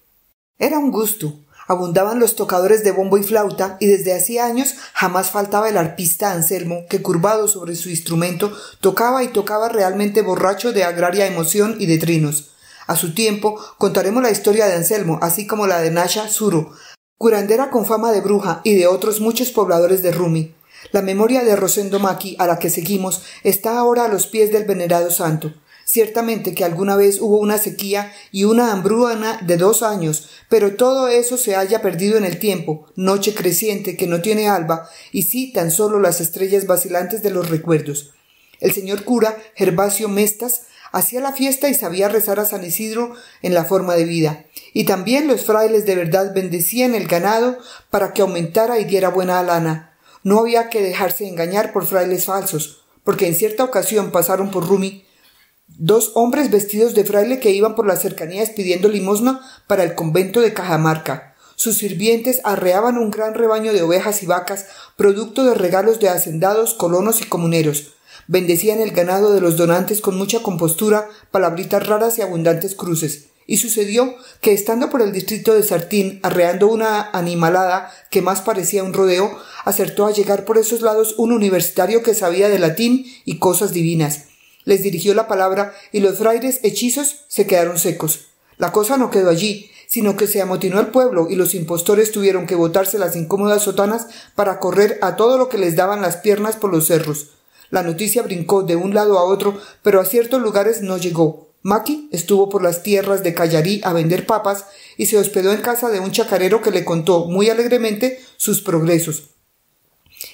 Era un gusto. Abundaban los tocadores de bombo y flauta y desde hacía años jamás faltaba el arpista Anselmo, que curvado sobre su instrumento tocaba y tocaba realmente borracho de agraria emoción y de trinos. A su tiempo contaremos la historia de Anselmo, así como la de Nasha Suro, curandera con fama de bruja, y de otros muchos pobladores de Rumi. La memoria de Rosendo Maqui, a la que seguimos, está ahora a los pies del venerado santo. Ciertamente que alguna vez hubo una sequía y una hambruna de 2 años, pero todo eso se haya perdido en el tiempo, noche creciente que no tiene alba, y sí tan solo las estrellas vacilantes de los recuerdos. El señor cura Gervasio Mestas hacía la fiesta y sabía rezar a San Isidro en la forma de vida, y también los frailes de verdad bendecían el ganado para que aumentara y diera buena lana. No había que dejarse engañar por frailes falsos, porque en cierta ocasión pasaron por Rumi 2 hombres vestidos de fraile que iban por las cercanías pidiendo limosna para el convento de Cajamarca. Sus sirvientes arreaban un gran rebaño de ovejas y vacas, producto de regalos de hacendados, colonos y comuneros. Bendecían el ganado de los donantes con mucha compostura, palabritas raras y abundantes cruces. Y sucedió que, estando por el distrito de Sartín, arreando una animalada que más parecía un rodeo, acertó a llegar por esos lados un universitario que sabía de latín y cosas divinas. Les dirigió la palabra y los frailes hechizos se quedaron secos. La cosa no quedó allí, sino que se amotinó el pueblo y los impostores tuvieron que botarse las incómodas sotanas para correr a todo lo que les daban las piernas por los cerros. La noticia brincó de un lado a otro, pero a ciertos lugares no llegó. Maqui estuvo por las tierras de Callarí a vender papas y se hospedó en casa de un chacarero que le contó muy alegremente sus progresos.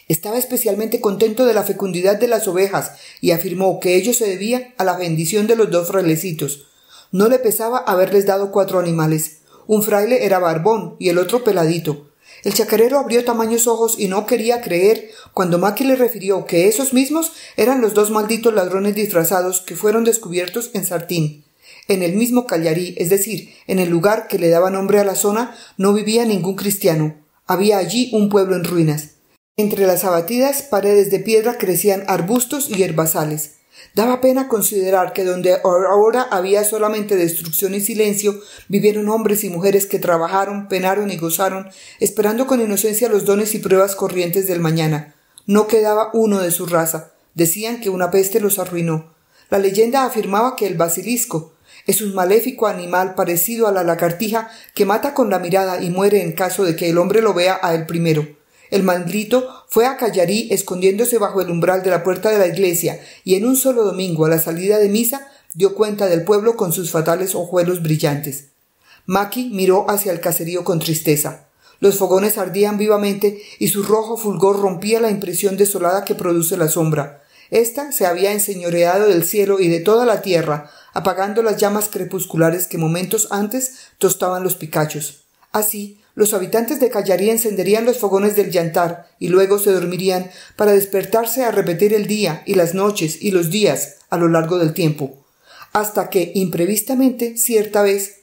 Estaba especialmente contento de la fecundidad de las ovejas y afirmó que ello se debía a la bendición de los 2 frailecitos. No le pesaba haberles dado 4 animales. Un fraile era barbón y el otro peladito. El chacarero abrió tamaños ojos y no quería creer cuando Maqui le refirió que esos mismos eran los 2 malditos ladrones disfrazados que fueron descubiertos en Sartín. En el mismo Callarí, es decir, en el lugar que le daba nombre a la zona, no vivía ningún cristiano. Había allí un pueblo en ruinas. Entre las abatidas paredes de piedra crecían arbustos y herbazales. Daba pena considerar que donde ahora había solamente destrucción y silencio, vivieron hombres y mujeres que trabajaron, penaron y gozaron, esperando con inocencia los dones y pruebas corrientes del mañana. No quedaba uno de su raza. Decían que una peste los arruinó. La leyenda afirmaba que el basilisco es un maléfico animal parecido a la lagartija que mata con la mirada y muere en caso de que el hombre lo vea a él primero. El maldito fue a Callarí escondiéndose bajo el umbral de la puerta de la iglesia y en un solo domingo, a la salida de misa, dio cuenta del pueblo con sus fatales ojuelos brillantes. Maqui miró hacia el caserío con tristeza. Los fogones ardían vivamente y su rojo fulgor rompía la impresión desolada que produce la sombra. Esta se había enseñoreado del cielo y de toda la tierra, apagando las llamas crepusculares que momentos antes tostaban los picachos. Así, los habitantes de Callarí encenderían los fogones del yantar y luego se dormirían para despertarse a repetir el día y las noches y los días a lo largo del tiempo, hasta que, imprevistamente, cierta vez...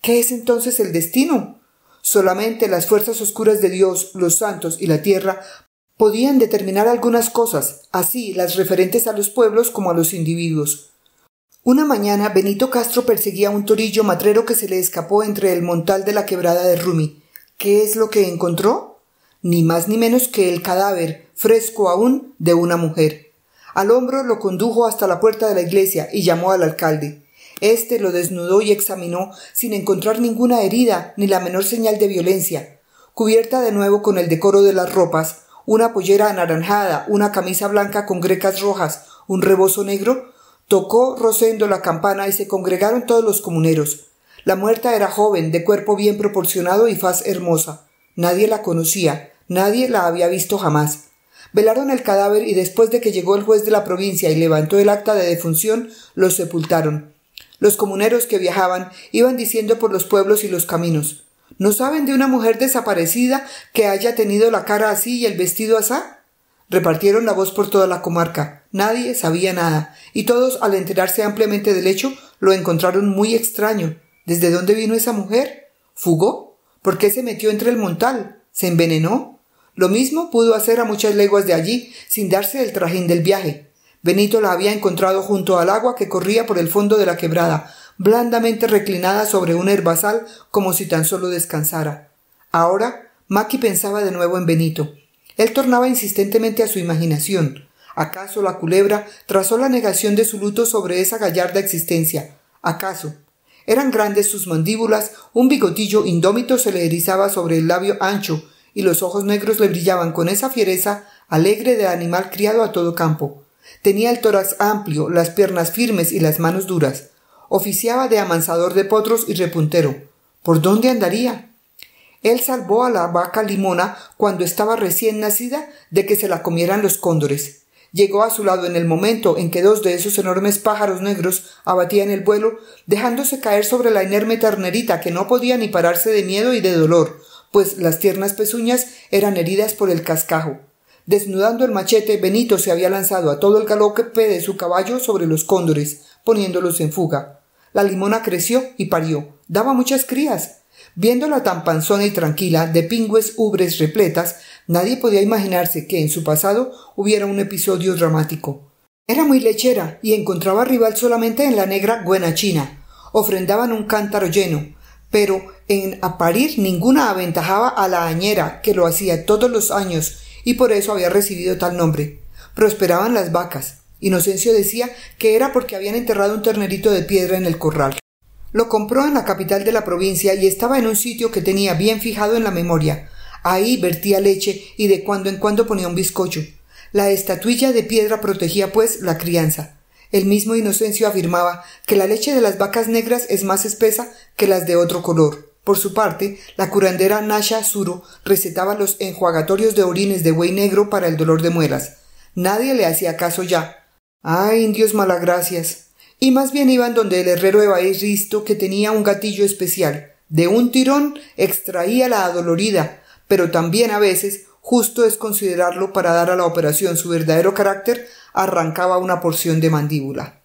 ¿Qué es entonces el destino? Solamente las fuerzas oscuras de Dios, los santos y la tierra podían determinar algunas cosas, así las referentes a los pueblos como a los individuos. Una mañana Benito Castro perseguía un torillo matrero que se le escapó entre el montal de la quebrada de Rumi. ¿Qué es lo que encontró? Ni más ni menos que el cadáver, fresco aún, de una mujer. Al hombro lo condujo hasta la puerta de la iglesia y llamó al alcalde. Este lo desnudó y examinó sin encontrar ninguna herida ni la menor señal de violencia. Cubierta de nuevo con el decoro de las ropas, una pollera anaranjada, una camisa blanca con grecas rojas, un rebozo negro, tocó Rosendo la campana y se congregaron todos los comuneros. La muerta era joven, de cuerpo bien proporcionado y faz hermosa. Nadie la conocía, nadie la había visto jamás. Velaron el cadáver y después de que llegó el juez de la provincia y levantó el acta de defunción, los sepultaron. Los comuneros que viajaban iban diciendo por los pueblos y los caminos: ¿no saben de una mujer desaparecida que haya tenido la cara así y el vestido asá? Repartieron la voz por toda la comarca. Nadie sabía nada, y todos, al enterarse ampliamente del hecho, lo encontraron muy extraño. ¿Desde dónde vino esa mujer? ¿Fugó? ¿Por qué se metió entre el montal? ¿Se envenenó? Lo mismo pudo hacer a muchas leguas de allí, sin darse el trajín del viaje. Benito la había encontrado junto al agua que corría por el fondo de la quebrada, blandamente reclinada sobre un herbazal como si tan solo descansara. Ahora, Maqui pensaba de nuevo en Benito. Él tornaba insistentemente a su imaginación. ¿Acaso la culebra trazó la negación de su luto sobre esa gallarda existencia? ¿Acaso? Eran grandes sus mandíbulas, un bigotillo indómito se le erizaba sobre el labio ancho y los ojos negros le brillaban con esa fiereza alegre de animal criado a todo campo. Tenía el tórax amplio, las piernas firmes y las manos duras. Oficiaba de amansador de potros y repuntero. ¿Por dónde andaría? Él salvó a la vaca Limona cuando estaba recién nacida de que se la comieran los cóndores. Llegó a su lado en el momento en que dos de esos enormes pájaros negros abatían el vuelo, dejándose caer sobre la inerme ternerita que no podía ni pararse de miedo y de dolor, pues las tiernas pezuñas eran heridas por el cascajo. Desnudando el machete, Benito se había lanzado a todo el galope de su caballo sobre los cóndores, poniéndolos en fuga. La Limona creció y parió. Daba muchas crías. Viéndola tan panzona y tranquila, de pingües ubres repletas, nadie podía imaginarse que en su pasado hubiera un episodio dramático. Era muy lechera y encontraba rival solamente en la negra guenachina. Ofrendaban un cántaro lleno, pero en aparir ninguna aventajaba a la añera que lo hacía todos los años y por eso había recibido tal nombre. Prosperaban las vacas. Inocencio decía que era porque habían enterrado un ternerito de piedra en el corral. Lo compró en la capital de la provincia y estaba en un sitio que tenía bien fijado en la memoria. Ahí vertía leche y de cuando en cuando ponía un bizcocho. La estatuilla de piedra protegía, pues, la crianza. El mismo Inocencio afirmaba que la leche de las vacas negras es más espesa que las de otro color. Por su parte, la curandera Nasha Suro recetaba los enjuagatorios de orines de buey negro para el dolor de muelas. Nadie le hacía caso ya. ¡Ay, indios malagracias! Y más bien iban donde el herrero Evaristo, que tenía un gatillo especial. De un tirón extraía la adolorida, pero también a veces, justo es considerarlo para dar a la operación su verdadero carácter, arrancaba una porción de mandíbula.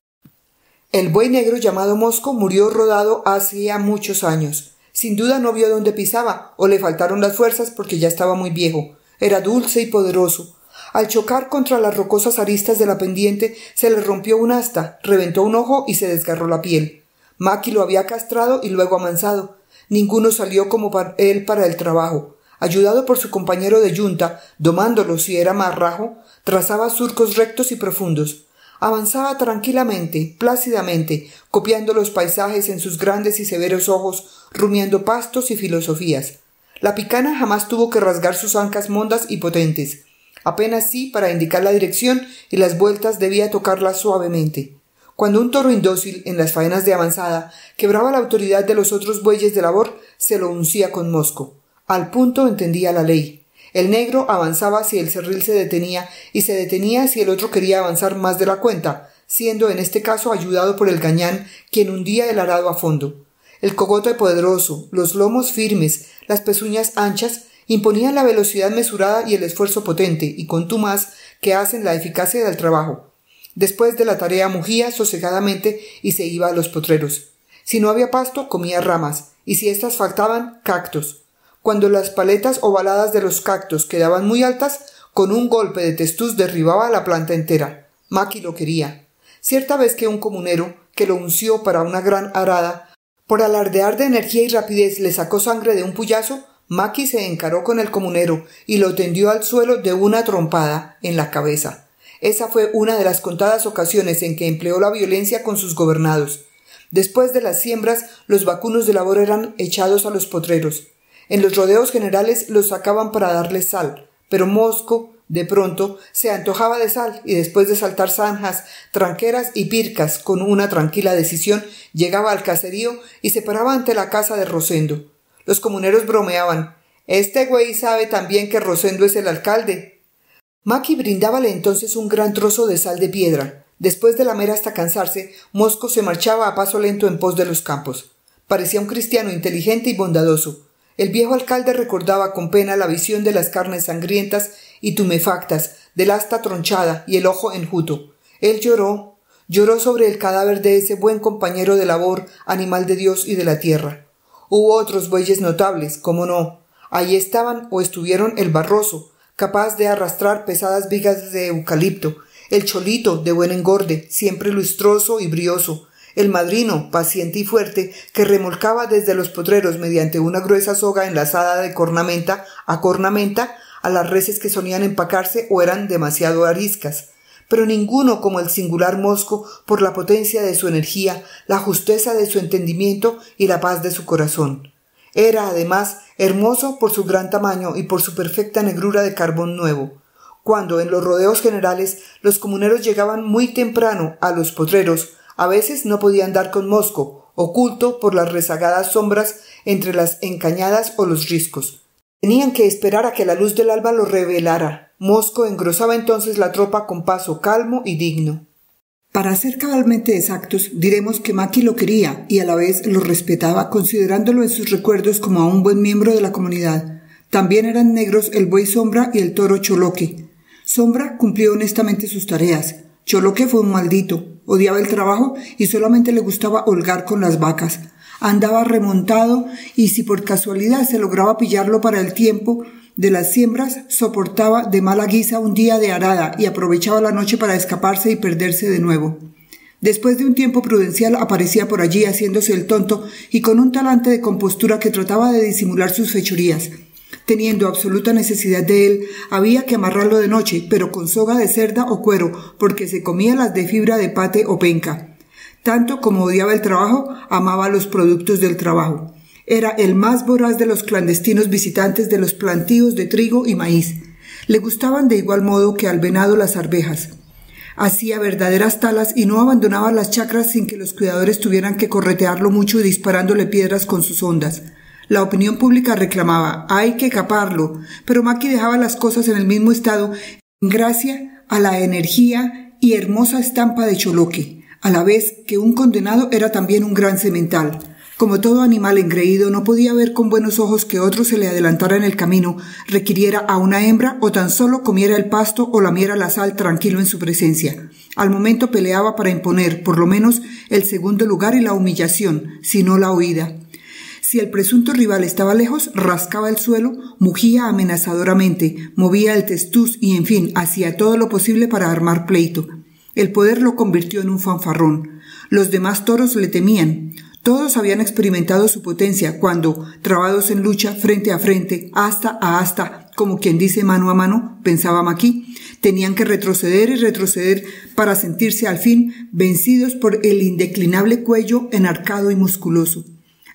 El buey negro llamado Mosco murió rodado hacía muchos años. Sin duda no vio dónde pisaba, o le faltaron las fuerzas porque ya estaba muy viejo. Era dulce y poderoso. Al chocar contra las rocosas aristas de la pendiente, se le rompió un asta, reventó un ojo y se desgarró la piel. Maqui lo había castrado y luego amansado. Ninguno salió como él para el trabajo. Ayudado por su compañero de yunta, domándolo si era marrajo, trazaba surcos rectos y profundos. Avanzaba tranquilamente, plácidamente, copiando los paisajes en sus grandes y severos ojos, rumiando pastos y filosofías. La picana jamás tuvo que rasgar sus ancas mondas y potentes. Apenas sí para indicar la dirección y las vueltas debía tocarlas suavemente. Cuando un toro indócil, en las faenas de avanzada, quebraba la autoridad de los otros bueyes de labor, se lo uncía con Mosco. Al punto entendía la ley. El negro avanzaba si el cerril se detenía y se detenía si el otro quería avanzar más de la cuenta, siendo en este caso ayudado por el gañán, quien hundía el arado a fondo. El cogote poderoso, los lomos firmes, las pezuñas anchas, imponían la velocidad mesurada y el esfuerzo potente y contumaz que hacen la eficacia del trabajo. Después de la tarea mugía sosegadamente y se iba a los potreros. Si no había pasto, comía ramas, y si éstas faltaban, cactos. Cuando las paletas ovaladas de los cactos quedaban muy altas, con un golpe de testuz derribaba la planta entera. Maqui lo quería. Cierta vez que un comunero, que lo unció para una gran arada, por alardear de energía y rapidez le sacó sangre de un puyazo, Maqui se encaró con el comunero y lo tendió al suelo de una trompada en la cabeza. Esa fue una de las contadas ocasiones en que empleó la violencia con sus gobernados. Después de las siembras, los vacunos de labor eran echados a los potreros. En los rodeos generales los sacaban para darles sal, pero Mosco, de pronto, se antojaba de sal y después de saltar zanjas, tranqueras y pircas con una tranquila decisión, llegaba al caserío y se paraba ante la casa de Rosendo. Los comuneros bromeaban. «Este güey sabe también que Rosendo es el alcalde». Maqui brindábale entonces un gran trozo de sal de piedra. Después de lamer hasta cansarse, Mosco se marchaba a paso lento en pos de los campos. Parecía un cristiano inteligente y bondadoso. El viejo alcalde recordaba con pena la visión de las carnes sangrientas y tumefactas, del asta tronchada y el ojo enjuto. Él lloró, lloró sobre el cadáver de ese buen compañero de labor, animal de Dios y de la tierra. Hubo otros bueyes notables, cómo no. Ahí estaban o estuvieron el Barroso, capaz de arrastrar pesadas vigas de eucalipto, el cholito de buen engorde, siempre lustroso y brioso, el madrino, paciente y fuerte, que remolcaba desde los potreros mediante una gruesa soga enlazada de cornamenta a cornamenta a las reses que solían empacarse o eran demasiado ariscas. Pero ninguno como el singular Mosco por la potencia de su energía, la justeza de su entendimiento y la paz de su corazón. Era, además, hermoso por su gran tamaño y por su perfecta negrura de carbón nuevo. Cuando en los rodeos generales los comuneros llegaban muy temprano a los potreros, a veces no podían dar con Mosco, oculto por las rezagadas sombras entre las encañadas o los riscos. Tenían que esperar a que la luz del alba lo revelara. Mosco engrosaba entonces la tropa con paso calmo y digno. Para ser cabalmente exactos, diremos que Maqui lo quería y a la vez lo respetaba, considerándolo en sus recuerdos como a un buen miembro de la comunidad. También eran negros el buey Sombra y el toro Choloque. Sombra cumplió honestamente sus tareas. Choloque fue un maldito, odiaba el trabajo y solamente le gustaba holgar con las vacas. Andaba remontado y si por casualidad se lograba pillarlo para el tiempo de las siembras, soportaba de mala guisa un día de arada y aprovechaba la noche para escaparse y perderse de nuevo. Después de un tiempo prudencial aparecía por allí haciéndose el tonto y con un talante de compostura que trataba de disimular sus fechorías. Teniendo absoluta necesidad de él, había que amarrarlo de noche, pero con soga de cerda o cuero, porque se comía las de fibra de pate o penca. Tanto como odiaba el trabajo, amaba los productos del trabajo. Era el más voraz de los clandestinos visitantes de los plantíos de trigo y maíz. Le gustaban de igual modo que al venado las arvejas. Hacía verdaderas talas y no abandonaba las chacras sin que los cuidadores tuvieran que corretearlo mucho disparándole piedras con sus hondas. La opinión pública reclamaba, hay que caparlo, pero Maqui dejaba las cosas en el mismo estado, gracias a la energía y hermosa estampa de Choloque, a la vez que un condenado era también un gran semental. Como todo animal engreído, no podía ver con buenos ojos que otro se le adelantara en el camino, requiriera a una hembra o tan solo comiera el pasto o lamiera la sal tranquilo en su presencia. Al momento peleaba para imponer, por lo menos, el segundo lugar y la humillación, si no la huida. Si el presunto rival estaba lejos, rascaba el suelo, mugía amenazadoramente, movía el testuz y, en fin, hacía todo lo posible para armar pleito. El poder lo convirtió en un fanfarrón. Los demás toros le temían. Todos habían experimentado su potencia cuando, trabados en lucha, frente a frente, asta a asta, como quien dice mano a mano, pensaba Maqui, tenían que retroceder y retroceder para sentirse al fin vencidos por el indeclinable cuello enarcado y musculoso.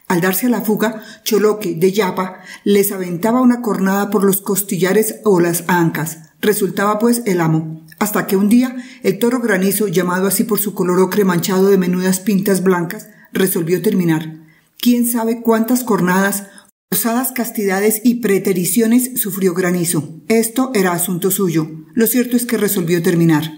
Al darse a la fuga, Choloque, de yapa, les aventaba una cornada por los costillares o las ancas. Resultaba, pues, el amo. Hasta que un día, el toro granizo, llamado así por su color ocre manchado de menudas pintas blancas, resolvió terminar. ¿Quién sabe cuántas cornadas, forzadas castidades y pretericiones sufrió granizo? Esto era asunto suyo. Lo cierto es que resolvió terminar.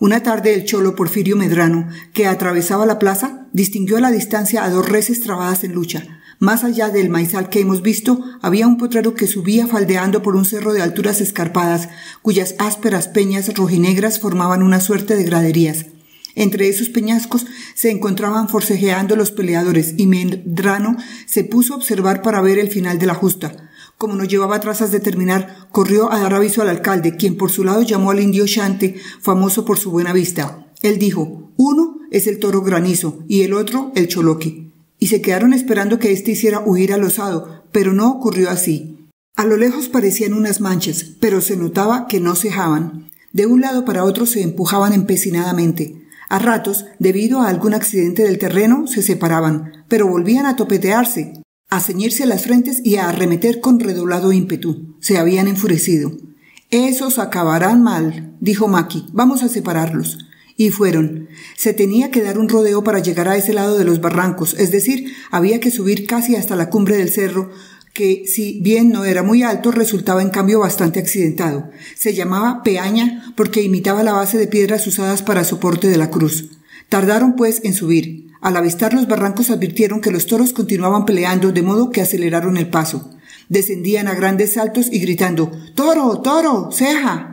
Una tarde el cholo Porfirio Medrano, que atravesaba la plaza, distinguió a la distancia a dos reses trabadas en lucha. Más allá del maizal que hemos visto, había un potrero que subía faldeando por un cerro de alturas escarpadas, cuyas ásperas peñas rojinegras formaban una suerte de graderías. Entre esos peñascos se encontraban forcejeando los peleadores, y Medrano se puso a observar para ver el final de la justa. Como no llevaba trazas de terminar, corrió a dar aviso al alcalde, quien por su lado llamó al indio Shante, famoso por su buena vista. Él dijo, uno es el toro granizo y el otro el Choloque. Y se quedaron esperando que éste hiciera huir al osado, pero no ocurrió así. A lo lejos parecían unas manchas, pero se notaba que no cejaban. De un lado para otro se empujaban empecinadamente. A ratos, debido a algún accidente del terreno, se separaban, pero volvían a topetearse, a ceñirse las frentes y a arremeter con redoblado ímpetu. Se habían enfurecido. «Esos acabarán mal», dijo Maqui. «Vamos a separarlos». Y fueron. Se tenía que dar un rodeo para llegar a ese lado de los barrancos, es decir, había que subir casi hasta la cumbre del cerro, que, si bien no era muy alto, resultaba en cambio bastante accidentado. Se llamaba Peaña porque imitaba la base de piedras usadas para soporte de la cruz. Tardaron, pues, en subir. Al avistar los barrancos advirtieron que los toros continuaban peleando, de modo que aceleraron el paso. Descendían a grandes saltos y gritando «¡Toro, toro, ceja!».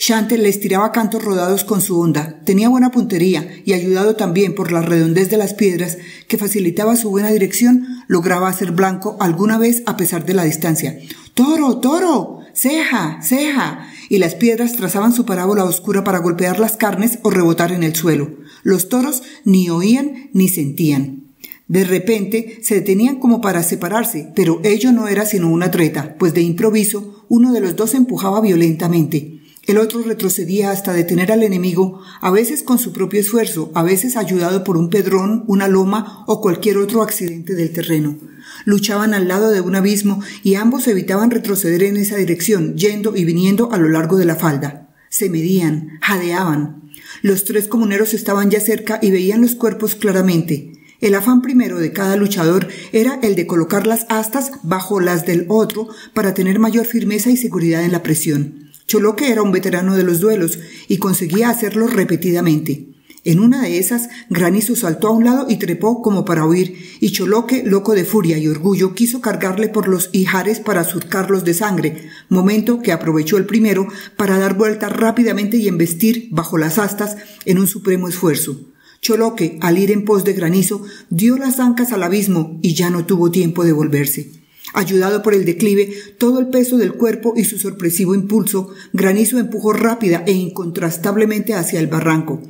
Shante les tiraba cantos rodados con su honda. Tenía buena puntería y, ayudado también por la redondez de las piedras que facilitaba su buena dirección, lograba hacer blanco alguna vez a pesar de la distancia. «¡Toro, toro, ceja, ceja, y las piedras trazaban su parábola oscura para golpear las carnes o rebotar en el suelo. Los toros ni oían ni sentían. De repente se detenían como para separarse, pero ello no era sino una treta, pues de improviso uno de los dos empujaba violentamente. El otro retrocedía hasta detener al enemigo, a veces con su propio esfuerzo, a veces ayudado por un pedrón, una loma o cualquier otro accidente del terreno. Luchaban al lado de un abismo y ambos evitaban retroceder en esa dirección, yendo y viniendo a lo largo de la falda. Se medían, jadeaban. Los tres comuneros estaban ya cerca y veían los cuerpos claramente. El afán primero de cada luchador era el de colocar las astas bajo las del otro para tener mayor firmeza y seguridad en la presión. Choloque era un veterano de los duelos y conseguía hacerlo repetidamente. En una de esas, Granizo saltó a un lado y trepó como para huir, y Choloque, loco de furia y orgullo, quiso cargarle por los ijares para surcarlos de sangre, momento que aprovechó el primero para dar vuelta rápidamente y embestir bajo las astas en un supremo esfuerzo. Choloque, al ir en pos de Granizo, dio las ancas al abismo y ya no tuvo tiempo de volverse. Ayudado por el declive, todo el peso del cuerpo y su sorpresivo impulso, Granizo empujó rápida e incontrastablemente hacia el barranco.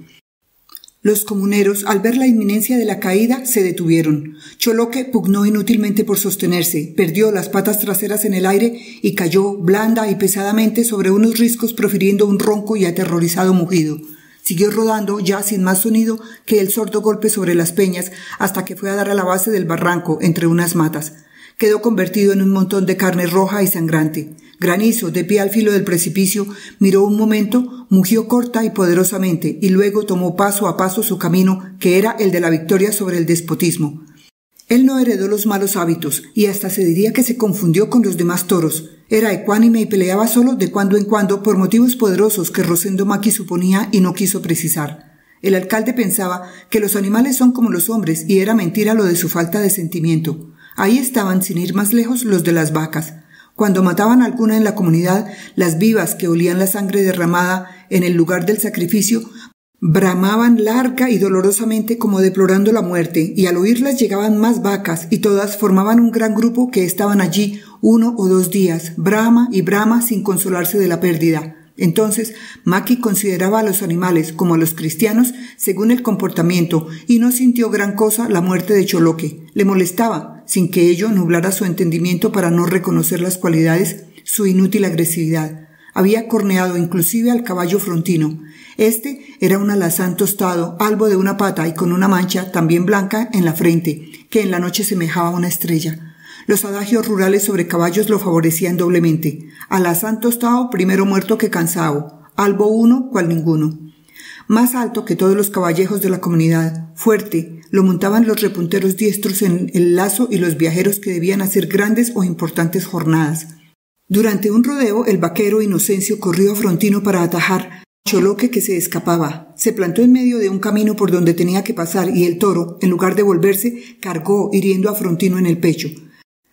Los comuneros, al ver la inminencia de la caída, se detuvieron. Choloque pugnó inútilmente por sostenerse, perdió las patas traseras en el aire y cayó blanda y pesadamente sobre unos riscos profiriendo un ronco y aterrorizado mugido. Siguió rodando, ya sin más sonido que el sordo golpe sobre las peñas, hasta que fue a dar a la base del barranco, entre unas matas. Quedó convertido en un montón de carne roja y sangrante. Granizo, de pie al filo del precipicio, miró un momento, mugió corta y poderosamente, y luego tomó paso a paso su camino, que era el de la victoria sobre el despotismo. Él no heredó los malos hábitos, y hasta se diría que se confundió con los demás toros. Era ecuánime y peleaba solo de cuando en cuando por motivos poderosos que Rosendo Maqui suponía y no quiso precisar. El alcalde pensaba que los animales son como los hombres y era mentira lo de su falta de sentimiento. Ahí estaban, sin ir más lejos, los de las vacas. Cuando mataban a alguna en la comunidad, las vivas que olían la sangre derramada en el lugar del sacrificio bramaban larga y dolorosamente como deplorando la muerte, y al oírlas llegaban más vacas y todas formaban un gran grupo que estaban allí 1 o 2 días, brama y brama sin consolarse de la pérdida. Entonces Maqui consideraba a los animales como a los cristianos según el comportamiento y no sintió gran cosa la muerte de Choloque. Le molestaba, sin que ello nublara su entendimiento para no reconocer las cualidades, su inútil agresividad. Había corneado inclusive al caballo frontino. Este era un alazán tostado, albo de una pata y con una mancha, también blanca, en la frente, que en la noche semejaba a una estrella. Los adagios rurales sobre caballos lo favorecían doblemente. Alazán tostado, primero muerto que cansado, albo uno, cual ninguno. Más alto que todos los caballejos de la comunidad, fuerte, lo montaban los repunteros diestros en el lazo y los viajeros que debían hacer grandes o importantes jornadas. Durante un rodeo, el vaquero Inocencio corrió a Frontino para atajar Choloque, que se escapaba. Se plantó en medio de un camino por donde tenía que pasar y el toro, en lugar de volverse, cargó hiriendo a Frontino en el pecho.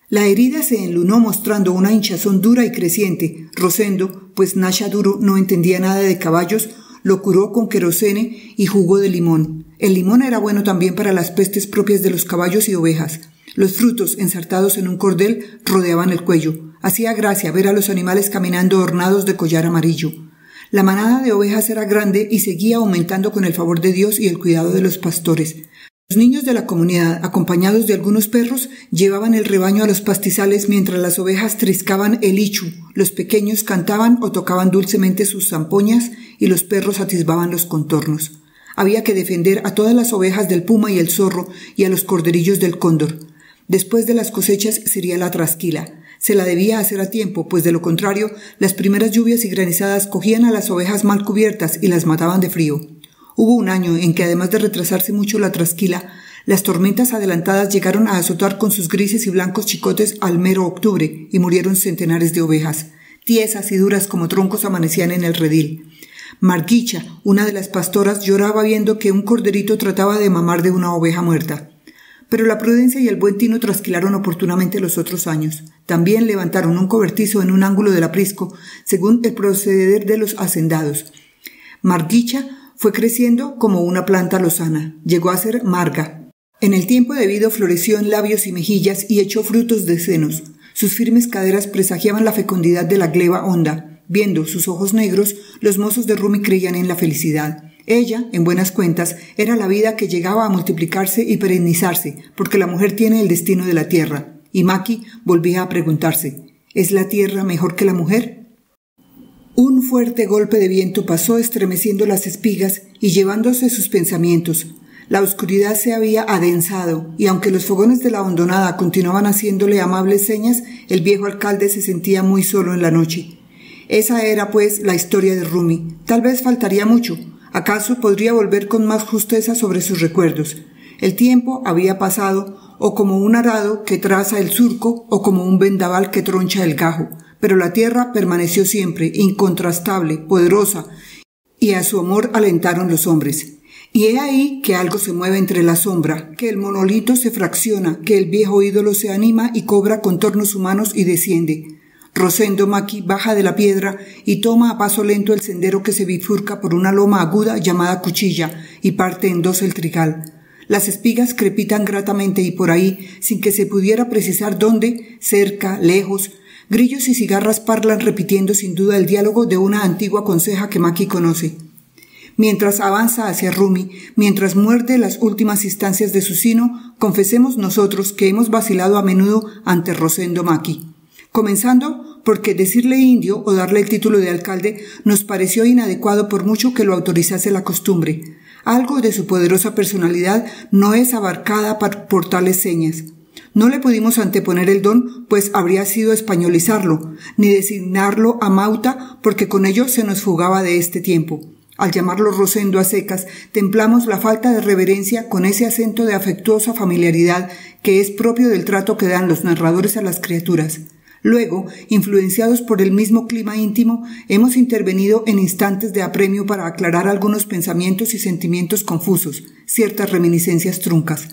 La herida se enlunó mostrando una hinchazón dura y creciente. Rosendo, pues Nasha Suro no entendía nada de caballos, lo curó con querosene y jugo de limón. El limón era bueno también para las pestes propias de los caballos y ovejas. Los frutos, ensartados en un cordel, rodeaban el cuello. Hacía gracia ver a los animales caminando ornados de collar amarillo. La manada de ovejas era grande y seguía aumentando con el favor de Dios y el cuidado de los pastores. Los niños de la comunidad, acompañados de algunos perros, llevaban el rebaño a los pastizales mientras las ovejas triscaban el ichu, los pequeños cantaban o tocaban dulcemente sus zampoñas y los perros atisbaban los contornos. Había que defender a todas las ovejas del puma y el zorro y a los corderillos del cóndor. Después de las cosechas sería la trasquila. Se la debía hacer a tiempo, pues de lo contrario, las primeras lluvias y granizadas cogían a las ovejas mal cubiertas y las mataban de frío. Hubo un año en que, además de retrasarse mucho la trasquila, las tormentas adelantadas llegaron a azotar con sus grises y blancos chicotes al mero octubre y murieron centenares de ovejas. Tiesas y duras como troncos amanecían en el redil. Marguicha, una de las pastoras, lloraba viendo que un corderito trataba de mamar de una oveja muerta. Pero la prudencia y el buen tino trasquilaron oportunamente los otros años. También levantaron un cobertizo en un ángulo del aprisco, según el proceder de los hacendados. Marguicha fue creciendo como una planta lozana. Llegó a ser marga. En el tiempo debido floreció en labios y mejillas y echó frutos de senos. Sus firmes caderas presagiaban la fecundidad de la gleba honda. Viendo sus ojos negros, los mozos de Rumi creían en la felicidad. Ella, en buenas cuentas, era la vida que llegaba a multiplicarse y perennizarse, porque la mujer tiene el destino de la tierra. Y Maqui volvía a preguntarse, ¿es la tierra mejor que la mujer? Un fuerte golpe de viento pasó estremeciendo las espigas y llevándose sus pensamientos. La oscuridad se había adensado, y aunque los fogones de la hondonada continuaban haciéndole amables señas, el viejo alcalde se sentía muy solo en la noche. Esa era, pues, la historia de Rumi. Tal vez faltaría mucho. ¿Acaso podría volver con más justeza sobre sus recuerdos? El tiempo había pasado, o como un arado que traza el surco, o como un vendaval que troncha el gajo. Pero la tierra permaneció siempre, incontrastable, poderosa, y a su amor alentaron los hombres. Y he ahí que algo se mueve entre la sombra, que el monolito se fracciona, que el viejo ídolo se anima y cobra contornos humanos y desciende. Rosendo Maqui baja de la piedra y toma a paso lento el sendero que se bifurca por una loma aguda llamada Cuchilla y parte en dos el trigal. Las espigas crepitan gratamente y por ahí, sin que se pudiera precisar dónde, cerca, lejos, grillos y cigarras parlan repitiendo sin duda el diálogo de una antigua conseja que Maqui conoce. Mientras avanza hacia Rumi, mientras muerde las últimas instancias de su sino, confesemos nosotros que hemos vacilado a menudo ante Rosendo Maqui. Comenzando porque decirle indio o darle el título de alcalde nos pareció inadecuado por mucho que lo autorizase la costumbre. Algo de su poderosa personalidad no es abarcada por tales señas. No le pudimos anteponer el don, pues habría sido españolizarlo, ni designarlo a Mauta, porque con ello se nos fugaba de este tiempo. Al llamarlo Rosendo a secas, templamos la falta de reverencia con ese acento de afectuosa familiaridad que es propio del trato que dan los narradores a las criaturas. Luego, influenciados por el mismo clima íntimo, hemos intervenido en instantes de apremio para aclarar algunos pensamientos y sentimientos confusos, ciertas reminiscencias truncas.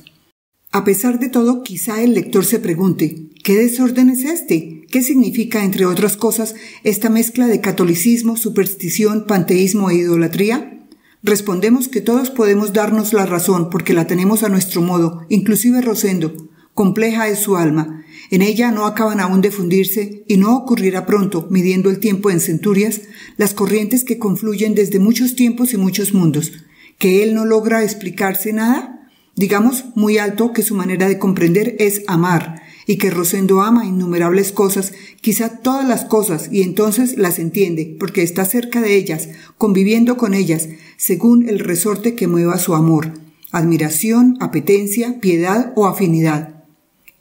A pesar de todo, quizá el lector se pregunte, ¿qué desorden es este? ¿Qué significa, entre otras cosas, esta mezcla de catolicismo, superstición, panteísmo e idolatría? Respondemos que todos podemos darnos la razón porque la tenemos a nuestro modo, inclusive Rosendo. Compleja es su alma. En ella no acaban aún de fundirse, y no ocurrirá pronto, midiendo el tiempo en centurias, las corrientes que confluyen desde muchos tiempos y muchos mundos. ¿Que él no logra explicarse nada? Digamos muy alto que su manera de comprender es amar, y que Rosendo ama innumerables cosas, quizá todas las cosas, y entonces las entiende, porque está cerca de ellas, conviviendo con ellas, según el resorte que mueva su amor, admiración, apetencia, piedad o afinidad.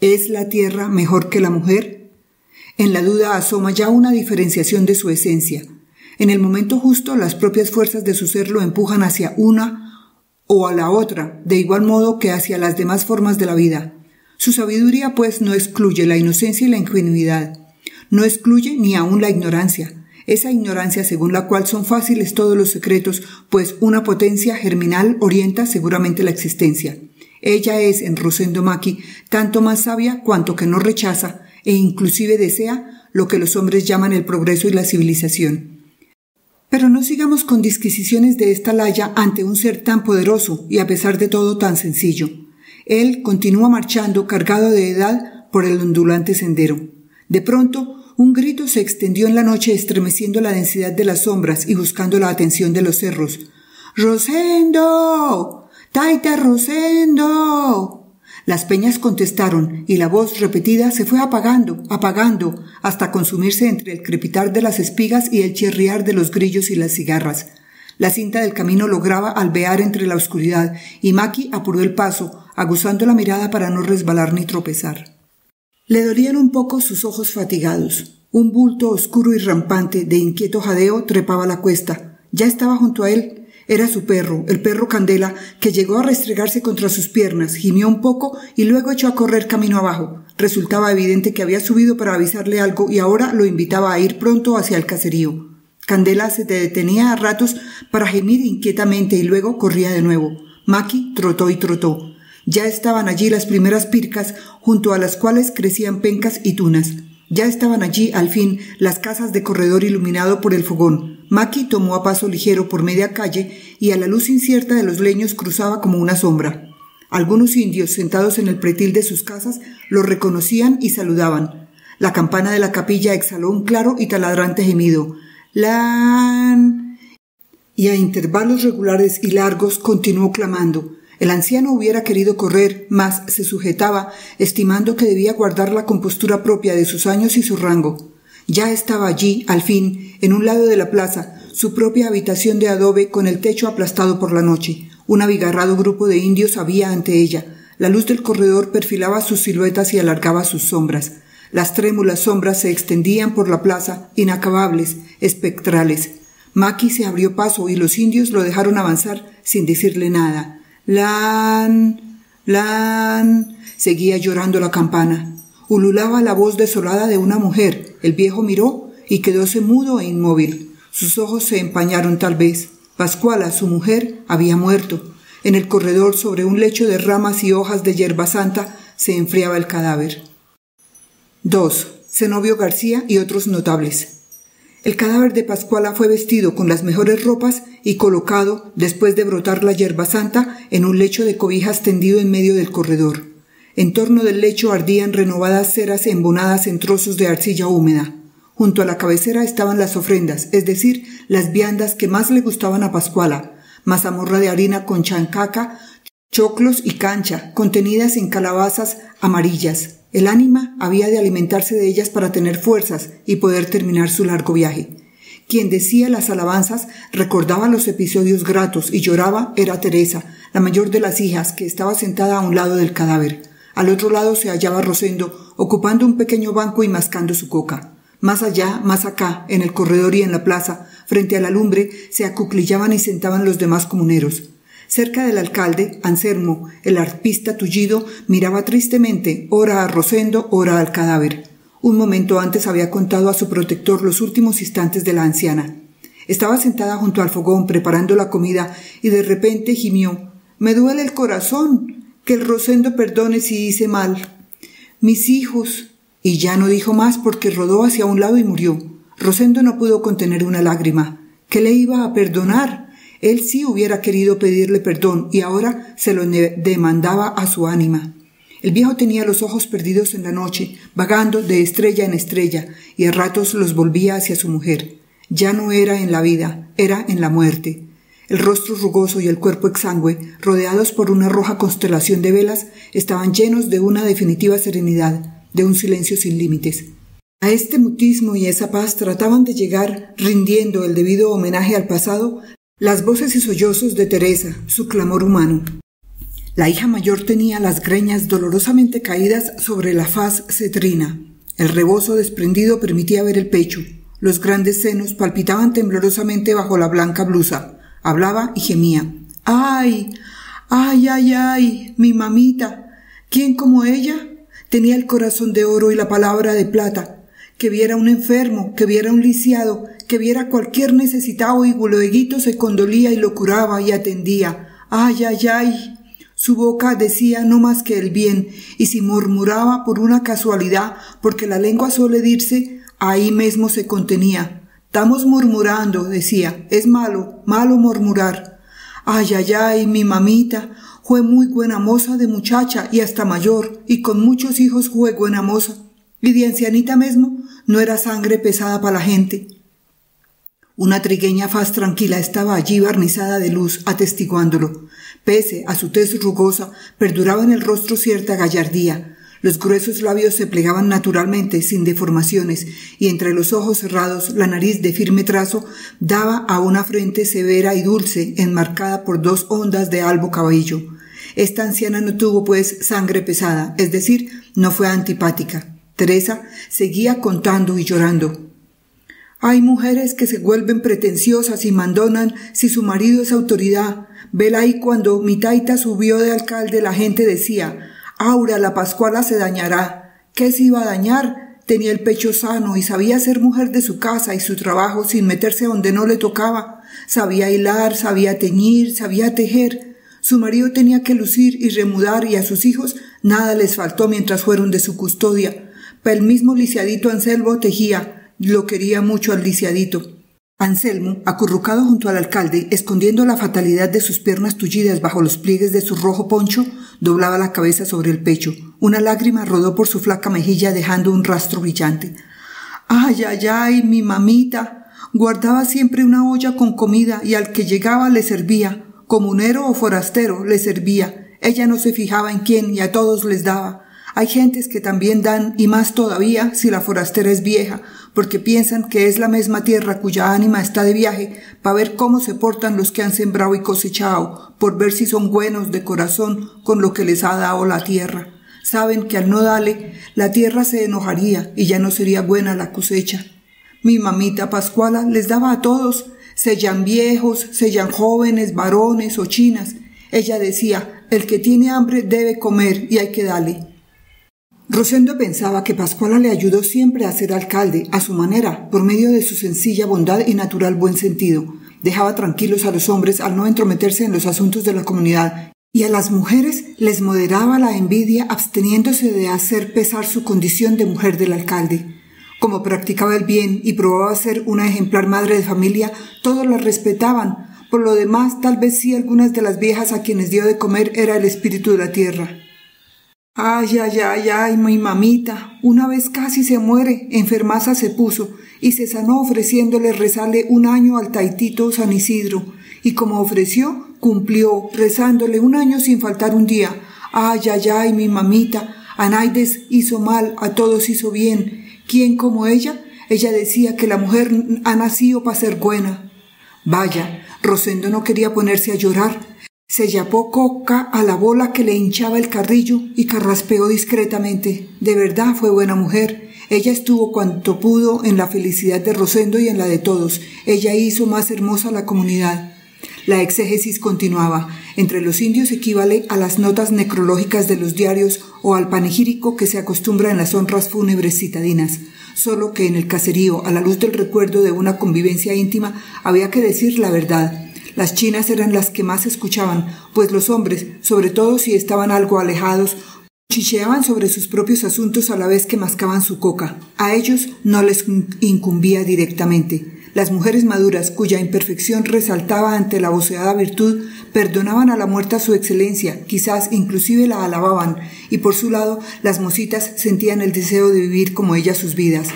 ¿Es la tierra mejor que la mujer? En la duda asoma ya una diferenciación de su esencia. En el momento justo, las propias fuerzas de su ser lo empujan hacia una o a la otra, de igual modo que hacia las demás formas de la vida. Su sabiduría, pues, no excluye la inocencia y la ingenuidad, no excluye ni aún la ignorancia, esa ignorancia según la cual son fáciles todos los secretos, pues una potencia germinal orienta seguramente la existencia. Ella es, en Rosendo Maqui, tanto más sabia cuanto que no rechaza e inclusive desea lo que los hombres llaman el progreso y la civilización. Pero no sigamos con disquisiciones de esta laya ante un ser tan poderoso y a pesar de todo tan sencillo. Él continúa marchando, cargado de edad, por el ondulante sendero. De pronto, un grito se extendió en la noche, estremeciendo la densidad de las sombras y buscando la atención de los cerros. ¡Rosendo! ¡Taita Rosendo! Las peñas contestaron, y la voz repetida se fue apagando, apagando, hasta consumirse entre el crepitar de las espigas y el chirriar de los grillos y las cigarras. La cinta del camino lograba albear entre la oscuridad, y Maqui apuró el paso, aguzando la mirada para no resbalar ni tropezar. Le dolían un poco sus ojos fatigados. Un bulto oscuro y rampante de inquieto jadeo trepaba la cuesta. Ya estaba junto a él. Era su perro, el perro Candela, que llegó a restregarse contra sus piernas, gimió un poco y luego echó a correr camino abajo. Resultaba evidente que había subido para avisarle algo y ahora lo invitaba a ir pronto hacia el caserío. Candela se detenía a ratos para gemir inquietamente y luego corría de nuevo. Maqui trotó y trotó. Ya estaban allí las primeras pircas, junto a las cuales crecían pencas y tunas. Ya estaban allí, al fin, las casas de corredor iluminado por el fogón. Maqui tomó a paso ligero por media calle y a la luz incierta de los leños cruzaba como una sombra. Algunos indios, sentados en el pretil de sus casas, lo reconocían y saludaban. La campana de la capilla exhaló un claro y taladrante gemido. ¡Lan! Y a intervalos regulares y largos continuó clamando. El anciano hubiera querido correr, mas se sujetaba, estimando que debía guardar la compostura propia de sus años y su rango. Ya estaba allí, al fin, en un lado de la plaza, su propia habitación de adobe con el techo aplastado por la noche. Un abigarrado grupo de indios había ante ella. La luz del corredor perfilaba sus siluetas y alargaba sus sombras. Las trémulas sombras se extendían por la plaza, inacabables, espectrales. Maqui se abrió paso y los indios lo dejaron avanzar sin decirle nada. «¡Lan! ¡Lan!», seguía llorando la campana. Ululaba la voz desolada de una mujer. El viejo miró y quedóse mudo e inmóvil. Sus ojos se empañaron tal vez. Pascuala, su mujer, había muerto. En el corredor, sobre un lecho de ramas y hojas de hierba santa, se enfriaba el cadáver. 2. Zenobio García y otros notables. El cadáver de Pascuala fue vestido con las mejores ropas y colocado, después de brotar la hierba santa, en un lecho de cobijas tendido en medio del corredor. En torno del lecho ardían renovadas ceras embonadas en trozos de arcilla húmeda. Junto a la cabecera estaban las ofrendas, es decir, las viandas que más le gustaban a Pascuala: mazamorra de harina con chancaca, choclos y cancha, contenidas en calabazas amarillas. El ánima había de alimentarse de ellas para tener fuerzas y poder terminar su largo viaje. Quien decía las alabanzas recordaba los episodios gratos y lloraba era Teresa, la mayor de las hijas, que estaba sentada a un lado del cadáver. Al otro lado se hallaba Rosendo, ocupando un pequeño banco y mascando su coca. Más allá, más acá, en el corredor y en la plaza, frente a la lumbre, se acuclillaban y sentaban los demás comuneros. Cerca del alcalde, Anselmo, el arpista tullido, miraba tristemente, ora a Rosendo, ora al cadáver. Un momento antes había contado a su protector los últimos instantes de la anciana. Estaba sentada junto al fogón preparando la comida y de repente gimió: «Me duele el corazón, que el Rosendo perdone si hice mal. Mis hijos». Y ya no dijo más porque rodó hacia un lado y murió. Rosendo no pudo contener una lágrima. ¿Qué le iba a perdonar? Él sí hubiera querido pedirle perdón y ahora se lo demandaba a su ánima. El viejo tenía los ojos perdidos en la noche, vagando de estrella en estrella, y a ratos los volvía hacia su mujer. Ya no era en la vida, era en la muerte. El rostro rugoso y el cuerpo exangüe, rodeados por una roja constelación de velas, estaban llenos de una definitiva serenidad, de un silencio sin límites. A este mutismo y a esa paz trataban de llegar, rindiendo el debido homenaje al pasado, las voces y sollozos de Teresa, su clamor humano. La hija mayor tenía las greñas dolorosamente caídas sobre la faz cetrina. El rebozo desprendido permitía ver el pecho. Los grandes senos palpitaban temblorosamente bajo la blanca blusa. Hablaba y gemía. ¡Ay! ¡Ay, ay, ay! ¡Mi mamita! ¿Quién como ella? Tenía el corazón de oro y la palabra de plata. Que viera un enfermo, que viera un lisiado, que viera cualquier necesitado y lueguito se condolía y lo curaba y atendía. ¡Ay, ay, ay! Su boca decía no más que el bien, y si murmuraba por una casualidad, porque la lengua suele dirse, ahí mismo se contenía. «Estamos murmurando», decía, «es malo, malo murmurar». «Ay, ay, ay, mi mamita, fue muy buena moza de muchacha y hasta mayor, y con muchos hijos fue buena moza, y de ancianita mismo no era sangre pesada para la gente». Una trigueña faz tranquila estaba allí barnizada de luz, atestiguándolo. Pese a su tez rugosa, perduraba en el rostro cierta gallardía. Los gruesos labios se plegaban naturalmente, sin deformaciones, y entre los ojos cerrados, la nariz de firme trazo daba a una frente severa y dulce, enmarcada por dos ondas de albo cabello. Esta anciana no tuvo, pues, sangre pesada, es decir, no fue antipática. Teresa seguía contando y llorando. «Hay mujeres que se vuelven pretenciosas y mandonan si su marido es autoridad. Vela ahí cuando mi taita subió de alcalde la gente decía, «Aura, la Pascuala se dañará». ¿Qué se iba a dañar? Tenía el pecho sano y sabía ser mujer de su casa y su trabajo sin meterse a donde no le tocaba. Sabía hilar, sabía teñir, sabía tejer. Su marido tenía que lucir y remudar y a sus hijos nada les faltó mientras fueron de su custodia. Pero el mismo lisiadito Anselmo tejía. Lo quería mucho al lisiadito». Anselmo, acurrucado junto al alcalde, escondiendo la fatalidad de sus piernas tullidas bajo los pliegues de su rojo poncho, doblaba la cabeza sobre el pecho. Una lágrima rodó por su flaca mejilla dejando un rastro brillante. ¡Ay, ay, ay, mi mamita! Guardaba siempre una olla con comida y al que llegaba le servía. Comunero o forastero le servía. Ella no se fijaba en quién y a todos les daba. Hay gentes que también dan, y más todavía si la forastera es vieja, porque piensan que es la misma tierra cuya ánima está de viaje, para ver cómo se portan los que han sembrado y cosechado, por ver si son buenos de corazón con lo que les ha dado la tierra. Saben que al no darle, la tierra se enojaría y ya no sería buena la cosecha. Mi mamita Pascuala les daba a todos, sean viejos, sean jóvenes, varones o chinas. Ella decía, el que tiene hambre debe comer y hay que darle. Rosendo pensaba que Pascuala le ayudó siempre a ser alcalde, a su manera, por medio de su sencilla bondad y natural buen sentido. Dejaba tranquilos a los hombres al no entrometerse en los asuntos de la comunidad, y a las mujeres les moderaba la envidia absteniéndose de hacer pesar su condición de mujer del alcalde. Como practicaba el bien y probaba ser una ejemplar madre de familia, todos la respetaban. Por lo demás, tal vez sí algunas de las viejas a quienes dio de comer era el espíritu de la tierra. Ay, ay, ay, ay, mi mamita, una vez casi se muere, enfermaza se puso, y se sanó ofreciéndole rezarle un año al taitito San Isidro, y como ofreció, cumplió, rezándole un año sin faltar un día. Ay, ay, ay, mi mamita, a Naides hizo mal, a todos hizo bien. ¿Quién como ella? Ella decía que la mujer ha nacido para ser buena. Vaya, Rosendo no quería ponerse a llorar. Se yapó coca a la bola que le hinchaba el carrillo y carraspeó discretamente. De verdad fue buena mujer. Ella estuvo cuanto pudo en la felicidad de Rosendo y en la de todos. Ella hizo más hermosa la comunidad. La exégesis continuaba. Entre los indios equivale a las notas necrológicas de los diarios o al panegírico que se acostumbra en las honras fúnebres citadinas. Solo que en el caserío, a la luz del recuerdo de una convivencia íntima, había que decir la verdad. Las chinas eran las que más escuchaban, pues los hombres, sobre todo si estaban algo alejados, cuchicheaban sobre sus propios asuntos a la vez que mascaban su coca. A ellos no les incumbía directamente. Las mujeres maduras, cuya imperfección resaltaba ante la voceada virtud, perdonaban a la muerta su excelencia, quizás inclusive la alababan, y por su lado las mocitas sentían el deseo de vivir como ellas sus vidas.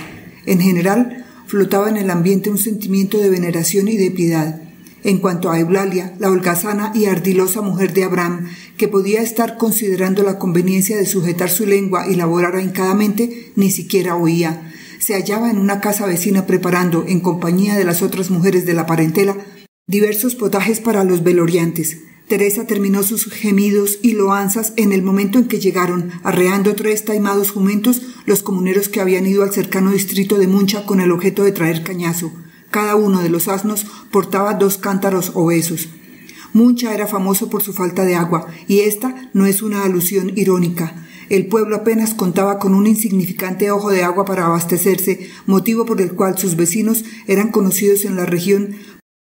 En general, flotaba en el ambiente un sentimiento de veneración y de piedad. En cuanto a Eulalia, la holgazana y ardilosa mujer de Abraham, que podía estar considerando la conveniencia de sujetar su lengua y laborar ahincadamente, ni siquiera oía. Se hallaba en una casa vecina preparando, en compañía de las otras mujeres de la parentela, diversos potajes para los veloriantes. Teresa terminó sus gemidos y loanzas en el momento en que llegaron, arreando 3 taimados jumentos, los comuneros que habían ido al cercano distrito de Muncha con el objeto de traer cañazo. Cada uno de los asnos portaba 2 cántaros obesos. Muncha era famoso por su falta de agua, y esta no es una alusión irónica. El pueblo apenas contaba con un insignificante ojo de agua para abastecerse, motivo por el cual sus vecinos eran conocidos en la región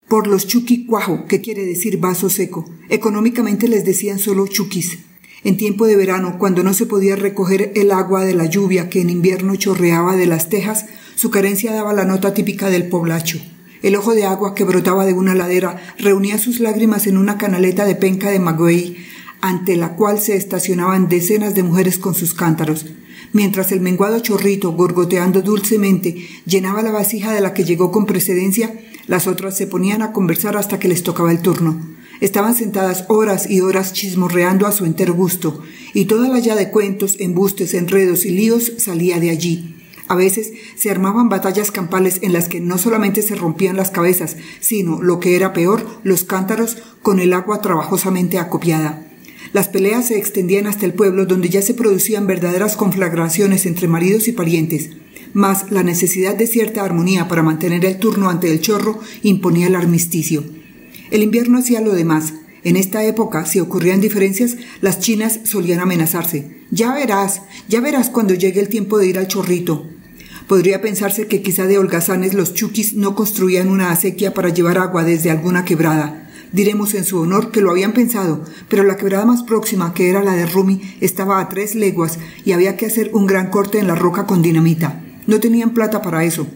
por los chuquicuajo, que quiere decir vaso seco. Económicamente les decían solo chuquis. En tiempo de verano, cuando no se podía recoger el agua de la lluvia que en invierno chorreaba de las tejas, su carencia daba la nota típica del poblacho. El ojo de agua que brotaba de una ladera reunía sus lágrimas en una canaleta de penca de Magüey, ante la cual se estacionaban decenas de mujeres con sus cántaros. Mientras el menguado chorrito, gorgoteando dulcemente, llenaba la vasija de la que llegó con precedencia, las otras se ponían a conversar hasta que les tocaba el turno. Estaban sentadas horas y horas chismorreando a su entero gusto, y toda la ya de cuentos, embustes, enredos y líos salía de allí. A veces se armaban batallas campales en las que no solamente se rompían las cabezas, sino, lo que era peor, los cántaros con el agua trabajosamente acopiada. Las peleas se extendían hasta el pueblo, donde ya se producían verdaderas conflagraciones entre maridos y parientes, mas la necesidad de cierta armonía para mantener el turno ante el chorro imponía el armisticio. El invierno hacía lo demás. En esta época, si ocurrían diferencias, las chinas solían amenazarse. Ya verás cuando llegue el tiempo de ir al chorrito. Podría pensarse que quizá de holgazanes los chuquis no construían una acequia para llevar agua desde alguna quebrada. Diremos en su honor que lo habían pensado, pero la quebrada más próxima, que era la de Rumi, estaba a 3 leguas y había que hacer un gran corte en la roca con dinamita. No tenían plata para eso.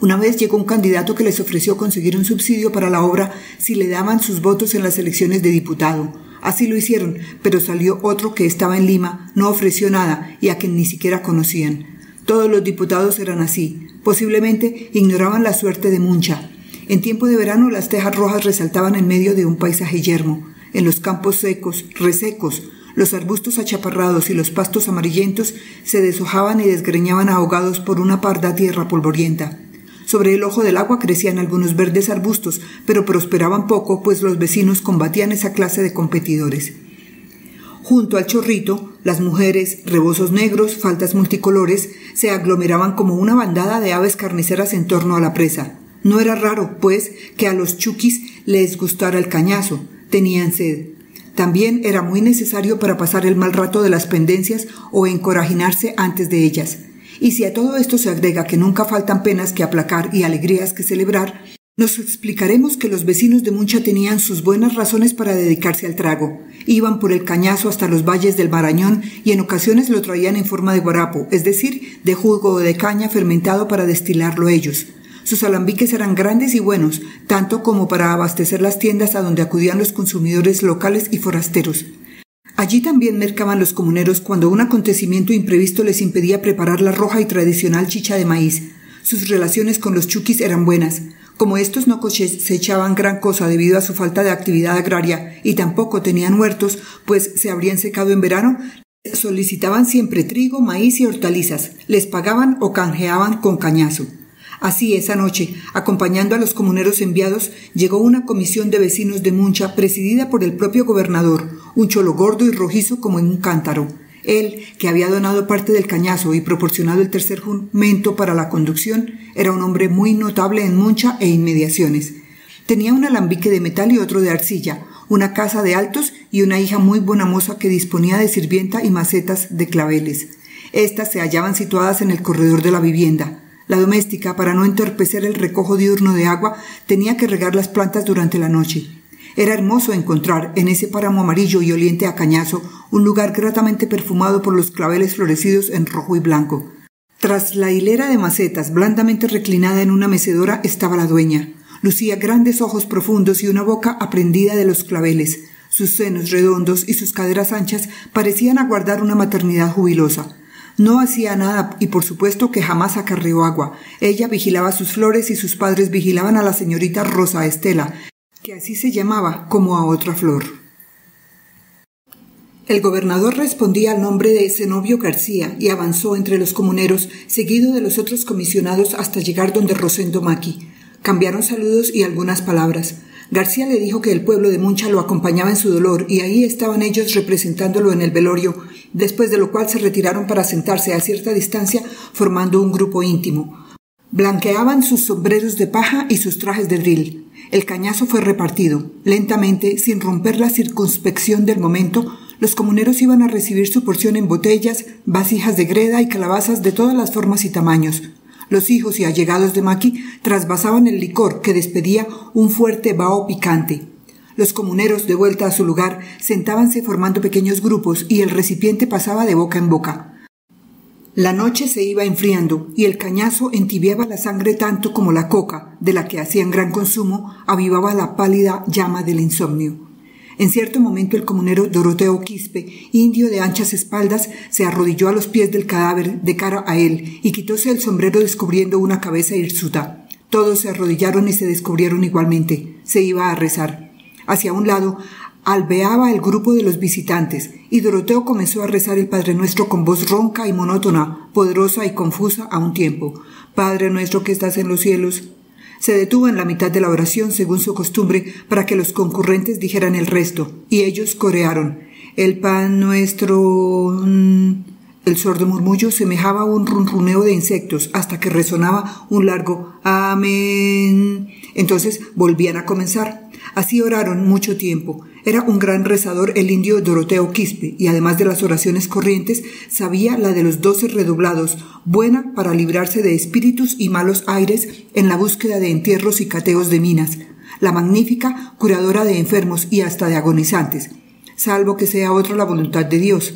Una vez llegó un candidato que les ofreció conseguir un subsidio para la obra si le daban sus votos en las elecciones de diputado. Así lo hicieron, pero salió otro que estaba en Lima, no ofreció nada y a quien ni siquiera conocían. Todos los diputados eran así. Posiblemente ignoraban la suerte de Muncha. En tiempo de verano las tejas rojas resaltaban en medio de un paisaje yermo. En los campos secos, resecos, los arbustos achaparrados y los pastos amarillentos se deshojaban y desgreñaban ahogados por una parda tierra polvorienta. Sobre el ojo del agua crecían algunos verdes arbustos, pero prosperaban poco, pues los vecinos combatían esa clase de competidores. Junto al chorrito, las mujeres, rebozos negros, faldas multicolores, se aglomeraban como una bandada de aves carniceras en torno a la presa. No era raro, pues, que a los chuquis les gustara el cañazo. Tenían sed. También era muy necesario para pasar el mal rato de las pendencias o encorajinarse antes de ellas. Y si a todo esto se agrega que nunca faltan penas que aplacar y alegrías que celebrar, nos explicaremos que los vecinos de Muncha tenían sus buenas razones para dedicarse al trago. Iban por el cañazo hasta los valles del Marañón y en ocasiones lo traían en forma de guarapo, es decir, de jugo o de caña fermentado para destilarlo ellos. Sus alambiques eran grandes y buenos, tanto como para abastecer las tiendas a donde acudían los consumidores locales y forasteros. Allí también mercaban los comuneros cuando un acontecimiento imprevisto les impedía preparar la roja y tradicional chicha de maíz. Sus relaciones con los chuquis eran buenas. Como estos no cosechaban gran cosa debido a su falta de actividad agraria y tampoco tenían huertos, pues se habrían secado en verano, solicitaban siempre trigo, maíz y hortalizas. Les pagaban o canjeaban con cañazo. Así, esa noche, acompañando a los comuneros enviados, llegó una comisión de vecinos de Muncha presidida por el propio gobernador, un cholo gordo y rojizo como en un cántaro. Él, que había donado parte del cañazo y proporcionado el tercer jumento para la conducción, era un hombre muy notable en Muncha e inmediaciones. Tenía un alambique de metal y otro de arcilla, una casa de altos y una hija muy buena moza que disponía de sirvienta y macetas de claveles. Estas se hallaban situadas en el corredor de la vivienda. La doméstica, para no entorpecer el recojo diurno de agua, tenía que regar las plantas durante la noche. Era hermoso encontrar, en ese páramo amarillo y oliente a cañazo, un lugar gratamente perfumado por los claveles florecidos en rojo y blanco. Tras la hilera de macetas, blandamente reclinada en una mecedora, estaba la dueña. Lucía grandes ojos profundos y una boca aprendida de los claveles. Sus senos redondos y sus caderas anchas parecían aguardar una maternidad jubilosa. No hacía nada y por supuesto que jamás acarreó agua. Ella vigilaba sus flores y sus padres vigilaban a la señorita Rosa Estela, que así se llamaba como a otra flor. El gobernador respondía al nombre de Zenobio García y avanzó entre los comuneros, seguido de los otros comisionados hasta llegar donde Rosendo Maqui. Cambiaron saludos y algunas palabras. García le dijo que el pueblo de Muncha lo acompañaba en su dolor y ahí estaban ellos representándolo en el velorio, después de lo cual se retiraron para sentarse a cierta distancia formando un grupo íntimo. Blanqueaban sus sombreros de paja y sus trajes de dril. El cañazo fue repartido. Lentamente, sin romper la circunspección del momento, los comuneros iban a recibir su porción en botellas, vasijas de greda y calabazas de todas las formas y tamaños. Los hijos y allegados de Maqui trasvasaban el licor que despedía un fuerte vaho picante. Los comuneros, de vuelta a su lugar, sentábanse formando pequeños grupos y el recipiente pasaba de boca en boca. La noche se iba enfriando y el cañazo entibiaba la sangre tanto como la coca, de la que hacían gran consumo, avivaba la pálida llama del insomnio. En cierto momento el comunero Doroteo Quispe, indio de anchas espaldas, se arrodilló a los pies del cadáver de cara a él y quitóse el sombrero descubriendo una cabeza hirsuta. Todos se arrodillaron y se descubrieron igualmente. Se iba a rezar. Hacia un lado albeaba el grupo de los visitantes y Doroteo comenzó a rezar el Padre Nuestro con voz ronca y monótona, poderosa y confusa a un tiempo. «Padre Nuestro que estás en los cielos». Se detuvo en la mitad de la oración, según su costumbre, para que los concurrentes dijeran el resto, y ellos corearon. El pan nuestro... El sordo murmullo semejaba a un ronroneo de insectos, hasta que resonaba un largo «Amén». Entonces volvían a comenzar. Así oraron mucho tiempo. Era un gran rezador el indio Doroteo Quispe, y además de las oraciones corrientes, sabía la de los 12 redoblados, buena para librarse de espíritus y malos aires en la búsqueda de entierros y cateos de minas, la magnífica curadora de enfermos y hasta de agonizantes, salvo que sea otra la voluntad de Dios.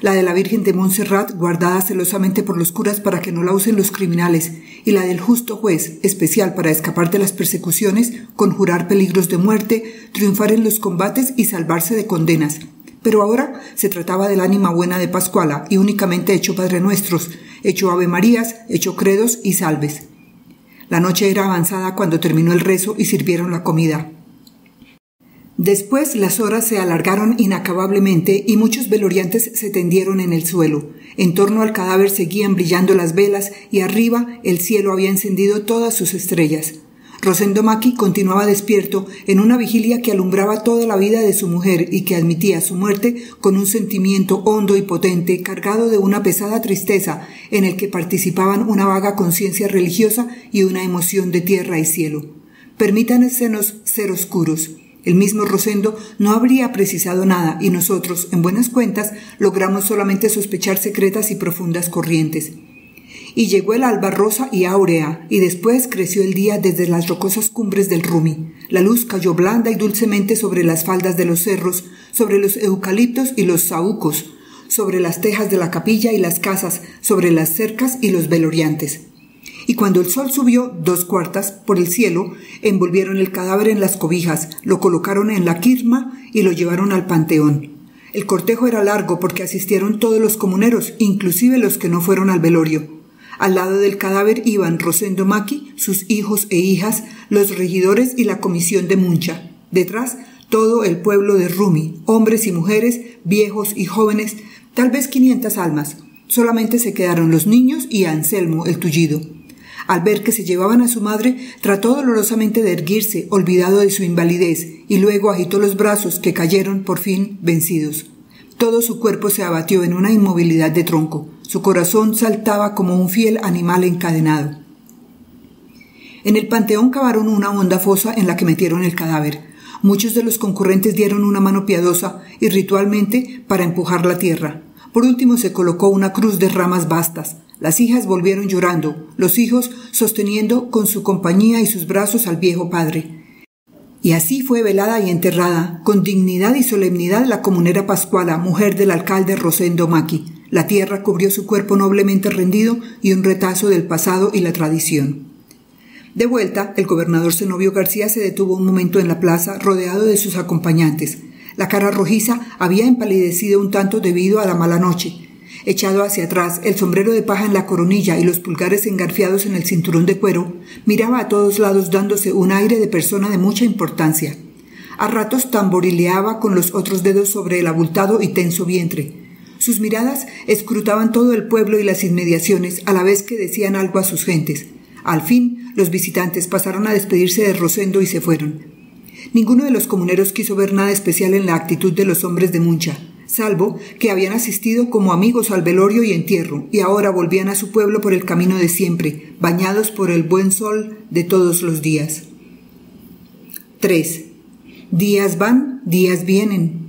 la de la Virgen de Montserrat, guardada celosamente por los curas para que no la usen los criminales, y la del justo juez, especial para escapar de las persecuciones, conjurar peligros de muerte, triunfar en los combates y salvarse de condenas. Pero ahora se trataba del ánima buena de Pascuala, y únicamente hecho Padre Nuestros, hecho Ave Marías, hecho Credos y Salves. La noche era avanzada cuando terminó el rezo y sirvieron la comida. Después las horas se alargaron inacabablemente y muchos veloriantes se tendieron en el suelo. En torno al cadáver seguían brillando las velas y arriba el cielo había encendido todas sus estrellas. Rosendo Maqui continuaba despierto en una vigilia que alumbraba toda la vida de su mujer y que admitía su muerte con un sentimiento hondo y potente, cargado de una pesada tristeza en el que participaban una vaga conciencia religiosa y una emoción de tierra y cielo. Permítanos ser oscuros. El mismo Rosendo no habría precisado nada y nosotros, en buenas cuentas, logramos solamente sospechar secretas y profundas corrientes. Y llegó el alba rosa y áurea, y después creció el día desde las rocosas cumbres del Rumi. La luz cayó blanda y dulcemente sobre las faldas de los cerros, sobre los eucaliptos y los saúcos, sobre las tejas de la capilla y las casas, sobre las cercas y los veloriantes. Y cuando el sol subió 2/4 por el cielo, envolvieron el cadáver en las cobijas, lo colocaron en la quirma y lo llevaron al panteón. El cortejo era largo porque asistieron todos los comuneros, inclusive los que no fueron al velorio. Al lado del cadáver iban Rosendo Maqui, sus hijos e hijas, los regidores y la comisión de Muncha. Detrás, todo el pueblo de Rumi, hombres y mujeres, viejos y jóvenes, tal vez 500 almas. Solamente se quedaron los niños y Anselmo, el tullido. Al ver que se llevaban a su madre, trató dolorosamente de erguirse, olvidado de su invalidez, y luego agitó los brazos que cayeron, por fin, vencidos. Todo su cuerpo se abatió en una inmovilidad de tronco. Su corazón saltaba como un fiel animal encadenado. En el panteón cavaron una honda fosa en la que metieron el cadáver. Muchos de los concurrentes dieron una mano piadosa y ritualmente para empujar la tierra. Por último se colocó una cruz de ramas bastas. Las hijas volvieron llorando, los hijos sosteniendo con su compañía y sus brazos al viejo padre. Y así fue velada y enterrada, con dignidad y solemnidad, la comunera Pascuala, mujer del alcalde Rosendo Maqui. La tierra cubrió su cuerpo noblemente rendido y un retazo del pasado y la tradición. De vuelta, el gobernador Zenobio García se detuvo un momento en la plaza, rodeado de sus acompañantes. La cara rojiza había empalidecido un tanto debido a la mala noche. Echado hacia atrás, el sombrero de paja en la coronilla y los pulgares engarfiados en el cinturón de cuero, miraba a todos lados dándose un aire de persona de mucha importancia. A ratos tamborileaba con los otros dedos sobre el abultado y tenso vientre. Sus miradas escrutaban todo el pueblo y las inmediaciones, a la vez que decían algo a sus gentes. Al fin, los visitantes pasaron a despedirse de Rosendo y se fueron. Ninguno de los comuneros quiso ver nada especial en la actitud de los hombres de Muncha, salvo que habían asistido como amigos al velorio y entierro, y ahora volvían a su pueblo por el camino de siempre, bañados por el buen sol de todos los días. 3. Días van, días vienen.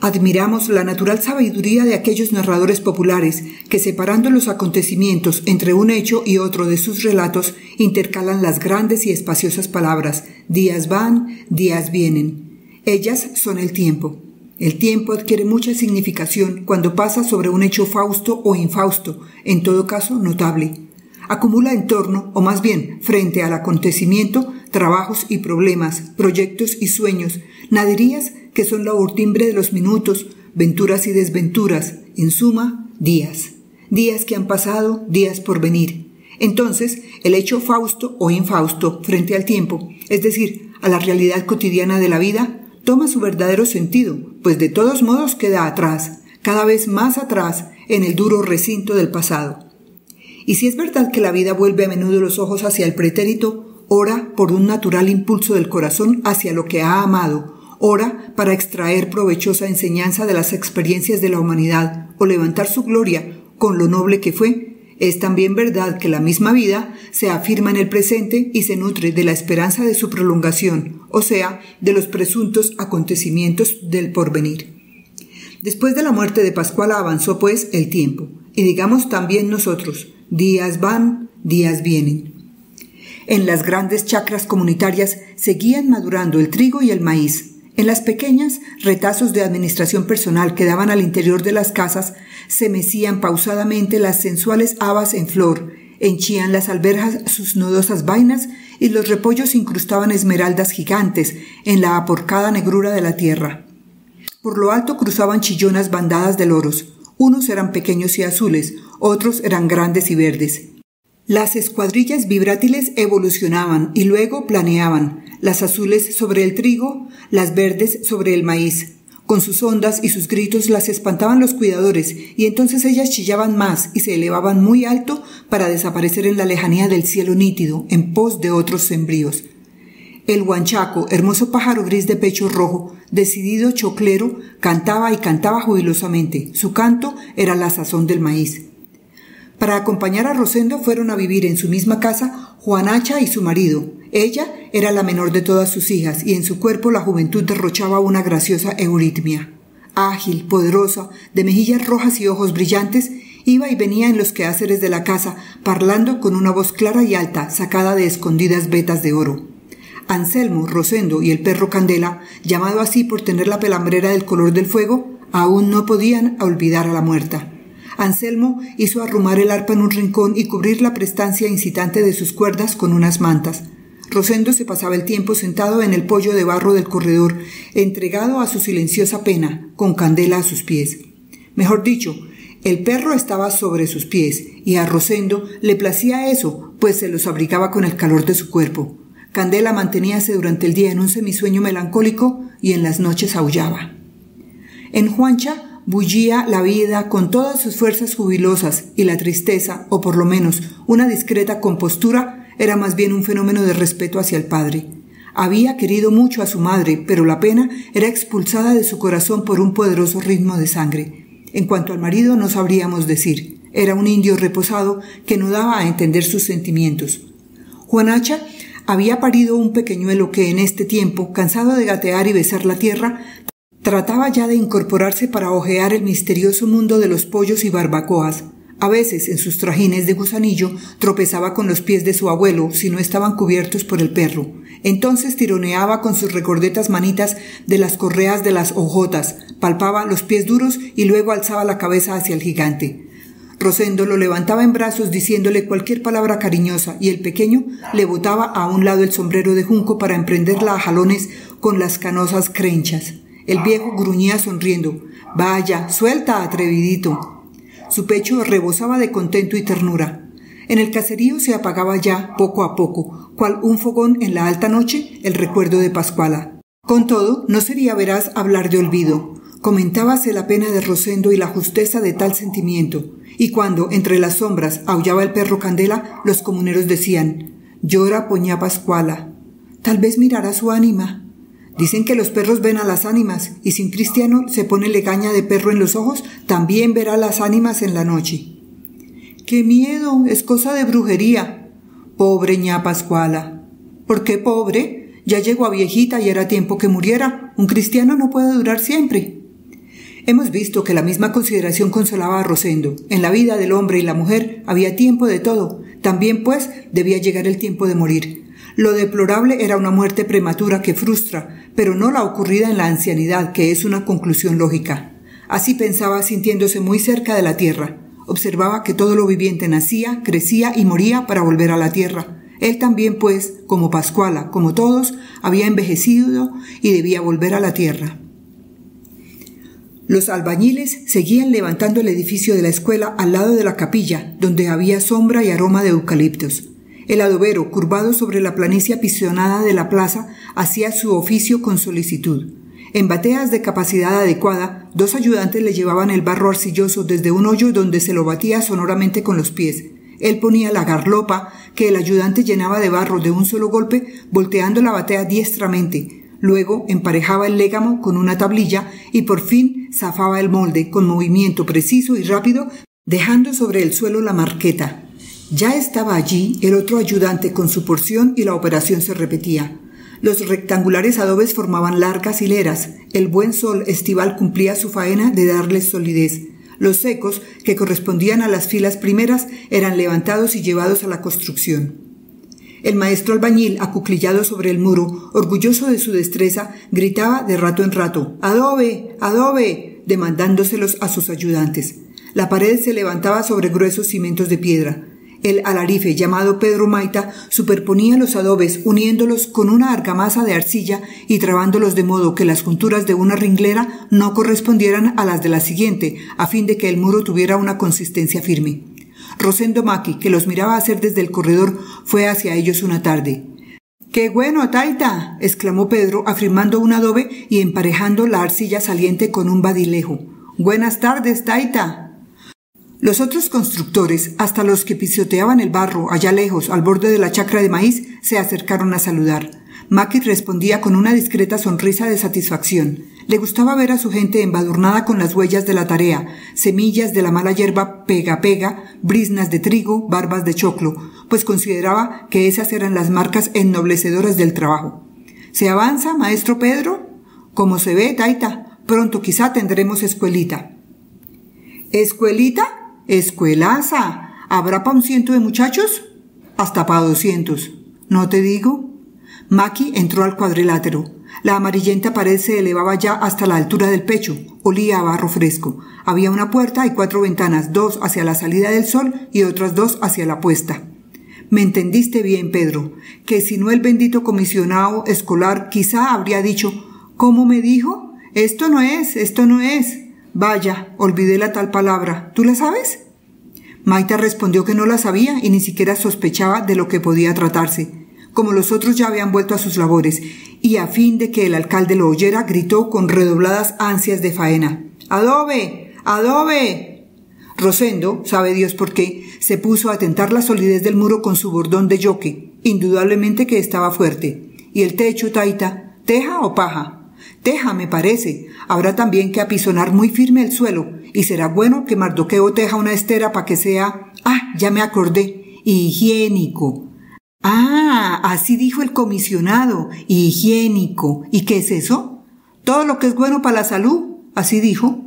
Admiramos la natural sabiduría de aquellos narradores populares que, separando los acontecimientos entre un hecho y otro de sus relatos, intercalan las grandes y espaciosas palabras: días van, días vienen. Ellas son el tiempo. El tiempo adquiere mucha significación cuando pasa sobre un hecho fausto o infausto, en todo caso notable. Acumula en torno, o más bien frente al acontecimiento, trabajos y problemas, proyectos y sueños, naderías que son la urtimbre de los minutos, venturas y desventuras, en suma, días. Días que han pasado, días por venir. Entonces, el hecho fausto o infausto frente al tiempo, es decir, a la realidad cotidiana de la vida, toma su verdadero sentido, pues de todos modos queda atrás, cada vez más atrás, en el duro recinto del pasado. Y si es verdad que la vida vuelve a menudo los ojos hacia el pretérito, ora por un natural impulso del corazón hacia lo que ha amado, ora para extraer provechosa enseñanza de las experiencias de la humanidad o levantar su gloria con lo noble que fue, es también verdad que la misma vida se afirma en el presente y se nutre de la esperanza de su prolongación, o sea, de los presuntos acontecimientos del porvenir. Después de la muerte de Pascuala avanzó, pues, el tiempo, y digamos también nosotros: días van, días vienen. En las grandes chacras comunitarias seguían madurando el trigo y el maíz. En las pequeñas, retazos de administración personal que daban al interior de las casas, se mecían pausadamente las sensuales habas en flor, henchían las alberjas sus nudosas vainas y los repollos incrustaban esmeraldas gigantes en la aporcada negrura de la tierra. Por lo alto cruzaban chillonas bandadas de loros. Unos eran pequeños y azules, otros eran grandes y verdes. Las escuadrillas vibrátiles evolucionaban y luego planeaban, las azules sobre el trigo, las verdes sobre el maíz. Con sus ondas y sus gritos las espantaban los cuidadores y entonces ellas chillaban más y se elevaban muy alto para desaparecer en la lejanía del cielo nítido, en pos de otros sembríos. El guanchaco, hermoso pájaro gris de pecho rojo, decidido choclero, cantaba y cantaba jubilosamente. Su canto era la sazón del maíz. Para acompañar a Rosendo fueron a vivir en su misma casa Juanacha y su marido. Ella era la menor de todas sus hijas y en su cuerpo la juventud derrochaba una graciosa euritmia. Ágil, poderosa, de mejillas rojas y ojos brillantes, iba y venía en los quehaceres de la casa, parlando con una voz clara y alta, sacada de escondidas vetas de oro. Anselmo, Rosendo y el perro Candela, llamado así por tener la pelambrera del color del fuego, aún no podían olvidar a la muerta. Anselmo hizo arrumar el arpa en un rincón y cubrir la prestancia incitante de sus cuerdas con unas mantas. Rosendo se pasaba el tiempo sentado en el poyo de barro del corredor, entregado a su silenciosa pena, con Candela a sus pies. Mejor dicho, el perro estaba sobre sus pies, y a Rosendo le placía eso, pues se los abrigaba con el calor de su cuerpo. Candela manteníase durante el día en un semisueño melancólico y en las noches aullaba. En Juancha bullía la vida con todas sus fuerzas jubilosas y la tristeza, o por lo menos una discreta compostura, era más bien un fenómeno de respeto hacia el padre. Había querido mucho a su madre, pero la pena era expulsada de su corazón por un poderoso ritmo de sangre. En cuanto al marido no sabríamos decir, era un indio reposado que no daba a entender sus sentimientos. Juanacha había parido un pequeñuelo que en este tiempo, cansado de gatear y besar la tierra, trataba ya de incorporarse para ojear el misterioso mundo de los pollos y barbacoas. A veces, en sus trajines de gusanillo, tropezaba con los pies de su abuelo si no estaban cubiertos por el perro. Entonces tironeaba con sus recordetas manitas de las correas de las ojotas, palpaba los pies duros y luego alzaba la cabeza hacia el gigante. Rosendo lo levantaba en brazos diciéndole cualquier palabra cariñosa y el pequeño le botaba a un lado el sombrero de junco para emprenderla a jalones con las canosas crenchas. El viejo gruñía sonriendo. «Vaya, suelta, atrevidito». Su pecho rebosaba de contento y ternura. En el caserío se apagaba ya, poco a poco, cual un fogón en la alta noche, el recuerdo de Pascuala. Con todo, no sería veraz hablar de olvido. Comentábase la pena de Rosendo y la justeza de tal sentimiento. Y cuando, entre las sombras, aullaba el perro Candela, los comuneros decían: «Llora, poñá Pascuala». «Tal vez mirará su ánima». Dicen que los perros ven a las ánimas, y si un cristiano se pone legaña de perro en los ojos, también verá las ánimas en la noche. ¡Qué miedo! Es cosa de brujería. Pobre ña Pascuala. ¿Por qué pobre? Ya llegó a viejita y era tiempo que muriera. Un cristiano no puede durar siempre. Hemos visto que la misma consideración consolaba a Rosendo. En la vida del hombre y la mujer había tiempo de todo. También, pues, debía llegar el tiempo de morir. Lo deplorable era una muerte prematura que frustra, pero no la ocurrida en la ancianidad, que es una conclusión lógica. Así pensaba sintiéndose muy cerca de la tierra. Observaba que todo lo viviente nacía, crecía y moría para volver a la tierra. Él también, pues, como Pascuala, como todos, había envejecido y debía volver a la tierra. Los albañiles seguían levantando el edificio de la escuela al lado de la capilla, donde había sombra y aroma de eucaliptos. El adobero, curvado sobre la planicie apisonada de la plaza, hacía su oficio con solicitud. En bateas de capacidad adecuada, dos ayudantes le llevaban el barro arcilloso desde un hoyo donde se lo batía sonoramente con los pies. Él ponía la garlopa, que el ayudante llenaba de barro de un solo golpe, volteando la batea diestramente. Luego emparejaba el légamo con una tablilla y por fin zafaba el molde con movimiento preciso y rápido, dejando sobre el suelo la marqueta. Ya estaba allí el otro ayudante con su porción y la operación se repetía. Los rectangulares adobes formaban largas hileras. El buen sol estival cumplía su faena de darles solidez. Los secos, que correspondían a las filas primeras, eran levantados y llevados a la construcción. El maestro albañil, acuclillado sobre el muro, orgulloso de su destreza, gritaba de rato en rato, «¡Adobe! ¡Adobe!», demandándoselos a sus ayudantes. La pared se levantaba sobre gruesos cimientos de piedra. El alarife, llamado Pedro Maita, superponía los adobes, uniéndolos con una argamasa de arcilla y trabándolos de modo que las junturas de una ringlera no correspondieran a las de la siguiente, a fin de que el muro tuviera una consistencia firme. Rosendo Maqui, que los miraba hacer desde el corredor, fue hacia ellos una tarde. —¡Qué bueno, taita! —exclamó Pedro, afirmando un adobe y emparejando la arcilla saliente con un badilejo. —¡Buenas tardes, taita! Los otros constructores, hasta los que pisoteaban el barro allá lejos, al borde de la chacra de maíz, se acercaron a saludar. Maqui respondía con una discreta sonrisa de satisfacción. Le gustaba ver a su gente embadurnada con las huellas de la tarea, semillas de la mala hierba pega-pega, briznas de trigo, barbas de choclo, pues consideraba que esas eran las marcas ennoblecedoras del trabajo. —¿Se avanza, maestro Pedro? —Como se ve, taita. Pronto quizá tendremos escuelita. —¿Escuelita? —¡Escuelaza! ¿Habrá pa' un ciento de muchachos? —Hasta pa' 200. —¿No te digo? Maqui entró al cuadrilátero. La amarillenta pared se elevaba ya hasta la altura del pecho. Olía a barro fresco. Había una puerta y 4 ventanas, 2 hacia la salida del sol y otras 2 hacia la puesta. —Me entendiste bien, Pedro, que si no el bendito comisionado escolar quizá habría dicho —¿Cómo me dijo? —Esto no es, esto no es. —Vaya, olvidé la tal palabra. ¿Tú la sabes? Maita respondió que no la sabía y ni siquiera sospechaba de lo que podía tratarse. Como los otros ya habían vuelto a sus labores, y a fin de que el alcalde lo oyera, gritó con redobladas ansias de faena. —¡Adobe! ¡Adobe! Rosendo, sabe Dios por qué, se puso a tentar la solidez del muro con su bordón de yoque. Indudablemente que estaba fuerte. —¿Y el techo, taita? ¿Teja o paja? —Teja, me parece. Habrá también que apisonar muy firme el suelo, y será bueno que Mardoqueo teja una estera para que sea... —Ah, ya me acordé. Higiénico. —Ah, así dijo el comisionado. Higiénico. ¿Y qué es eso? —Todo lo que es bueno para la salud. Así dijo.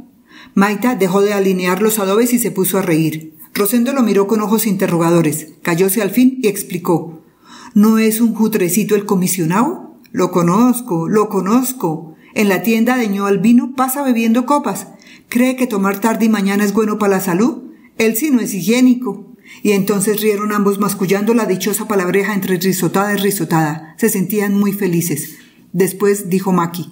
Maita dejó de alinear los adobes y se puso a reír. Rosendo lo miró con ojos interrogadores. Callóse al fin y explicó. —¿No es un jutrecito el comisionado? —Lo conozco, lo conozco. En la tienda de ño albino pasa bebiendo copas. ¿Cree que tomar tarde y mañana es bueno para la salud? Él sí no es higiénico. Y entonces rieron ambos mascullando la dichosa palabreja entre risotada y risotada. Se sentían muy felices. Después dijo Maqui,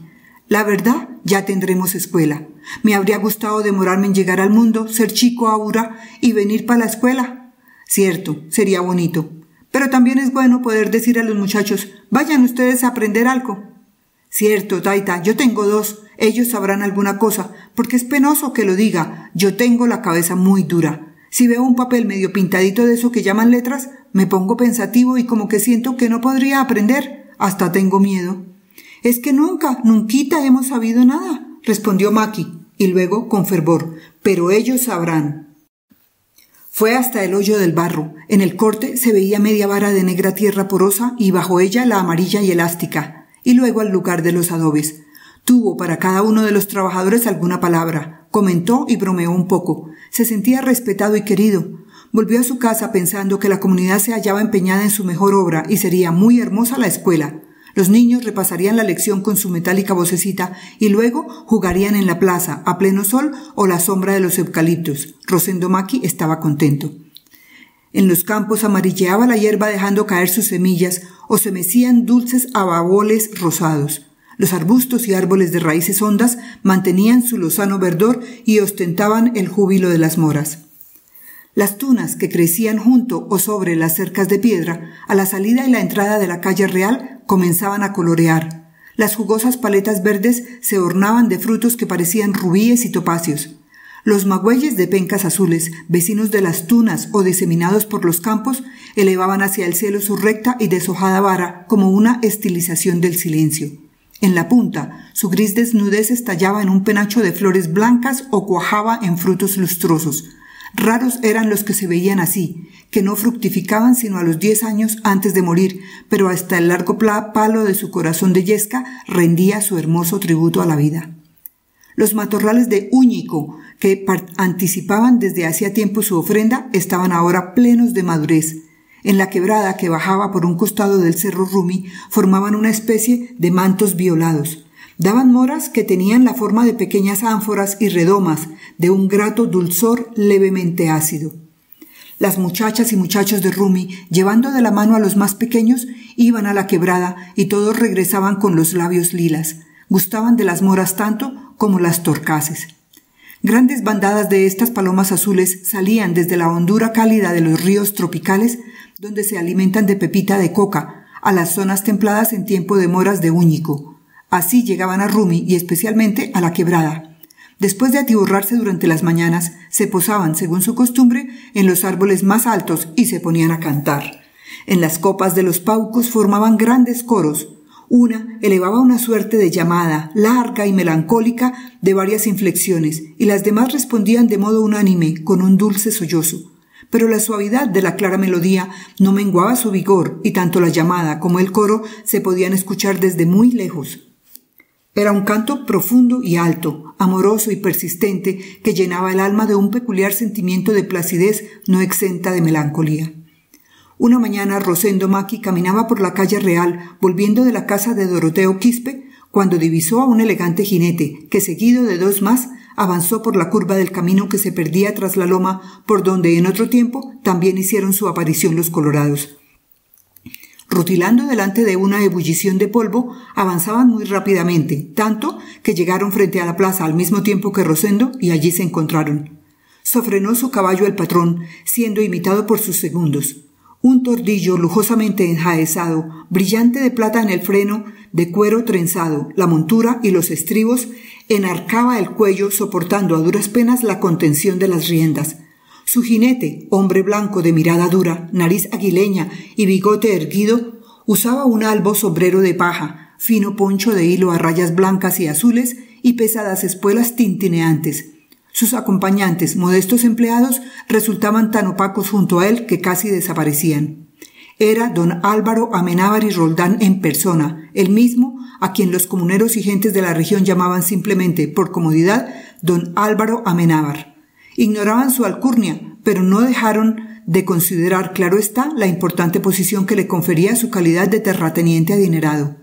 «La verdad, ya tendremos escuela. Me habría gustado demorarme en llegar al mundo, ser chico ahora y venir para la escuela. Cierto, sería bonito. Pero también es bueno poder decir a los muchachos, «Vayan ustedes a aprender algo». —Cierto, taita, yo tengo 2. Ellos sabrán alguna cosa, porque es penoso que lo diga. Yo tengo la cabeza muy dura. Si veo un papel medio pintadito de eso que llaman letras, me pongo pensativo y como que siento que no podría aprender. Hasta tengo miedo. —Es que nunquita hemos sabido nada —respondió Maqui, y luego con fervor—, pero ellos sabrán. Fue hasta el hoyo del barro. En el corte se veía media vara de negra tierra porosa y bajo ella la amarilla y elástica. Y luego al lugar de los adobes. Tuvo para cada uno de los trabajadores alguna palabra, comentó y bromeó un poco. Se sentía respetado y querido. Volvió a su casa pensando que la comunidad se hallaba empeñada en su mejor obra y sería muy hermosa la escuela. Los niños repasarían la lección con su metálica vocecita y luego jugarían en la plaza, a pleno sol o la sombra de los eucaliptos. Rosendo Maqui estaba contento. En los campos amarilleaba la hierba dejando caer sus semillas o se mecían dulces ababoles rosados. Los arbustos y árboles de raíces hondas mantenían su lozano verdor y ostentaban el júbilo de las moras. Las tunas que crecían junto o sobre las cercas de piedra, a la salida y la entrada de la calle real, comenzaban a colorear. Las jugosas paletas verdes se ornaban de frutos que parecían rubíes y topacios. Los magüeyes de pencas azules, vecinos de las tunas o diseminados por los campos, elevaban hacia el cielo su recta y deshojada vara como una estilización del silencio. En la punta, su gris desnudez estallaba en un penacho de flores blancas o cuajaba en frutos lustrosos. Raros eran los que se veían así, que no fructificaban sino a los 10 años antes de morir, pero hasta el largo palo de su corazón de yesca rendía su hermoso tributo a la vida. Los matorrales de Úñico, que anticipaban desde hacía tiempo su ofrenda, estaban ahora plenos de madurez. En la quebrada que bajaba por un costado del cerro Rumi formaban una especie de mantos violados. Daban moras que tenían la forma de pequeñas ánforas y redomas, de un grato dulzor levemente ácido. Las muchachas y muchachos de Rumi, llevando de la mano a los más pequeños, iban a la quebrada y todos regresaban con los labios lilas. Gustaban de las moras tanto como las torcaces. Grandes bandadas de estas palomas azules salían desde la hondura cálida de los ríos tropicales, donde se alimentan de pepita de coca, a las zonas templadas en tiempo de moras de úñico. Así llegaban a Rumi y especialmente a la quebrada. Después de atiborrarse durante las mañanas, se posaban, según su costumbre, en los árboles más altos y se ponían a cantar. En las copas de los paucos formaban grandes coros. Una elevaba una suerte de llamada, larga y melancólica, de varias inflexiones, y las demás respondían de modo unánime, con un dulce sollozo. Pero la suavidad de la clara melodía no menguaba su vigor, y tanto la llamada como el coro se podían escuchar desde muy lejos. Era un canto profundo y alto, amoroso y persistente, que llenaba el alma de un peculiar sentimiento de placidez no exenta de melancolía. Una mañana Rosendo Maqui caminaba por la calle Real, volviendo de la casa de Doroteo Quispe, cuando divisó a un elegante jinete, que seguido de dos más, avanzó por la curva del camino que se perdía tras la loma, por donde en otro tiempo también hicieron su aparición los colorados. Rutilando delante de una ebullición de polvo, avanzaban muy rápidamente, tanto que llegaron frente a la plaza al mismo tiempo que Rosendo, y allí se encontraron. Sofrenó su caballo el patrón, siendo imitado por sus segundos. Un tordillo lujosamente enjaezado, brillante de plata en el freno, de cuero trenzado, la montura y los estribos, enarcaba el cuello soportando a duras penas la contención de las riendas. Su jinete, hombre blanco de mirada dura, nariz aguileña y bigote erguido, usaba un albo sombrero de paja, fino poncho de hilo a rayas blancas y azules y pesadas espuelas tintineantes. Sus acompañantes, modestos empleados, resultaban tan opacos junto a él que casi desaparecían. Era don Álvaro Amenábar y Roldán en persona, el mismo a quien los comuneros y gentes de la región llamaban simplemente, por comodidad, don Álvaro Amenábar. Ignoraban su alcurnia, pero no dejaron de considerar, claro está, la importante posición que le confería su calidad de terrateniente adinerado.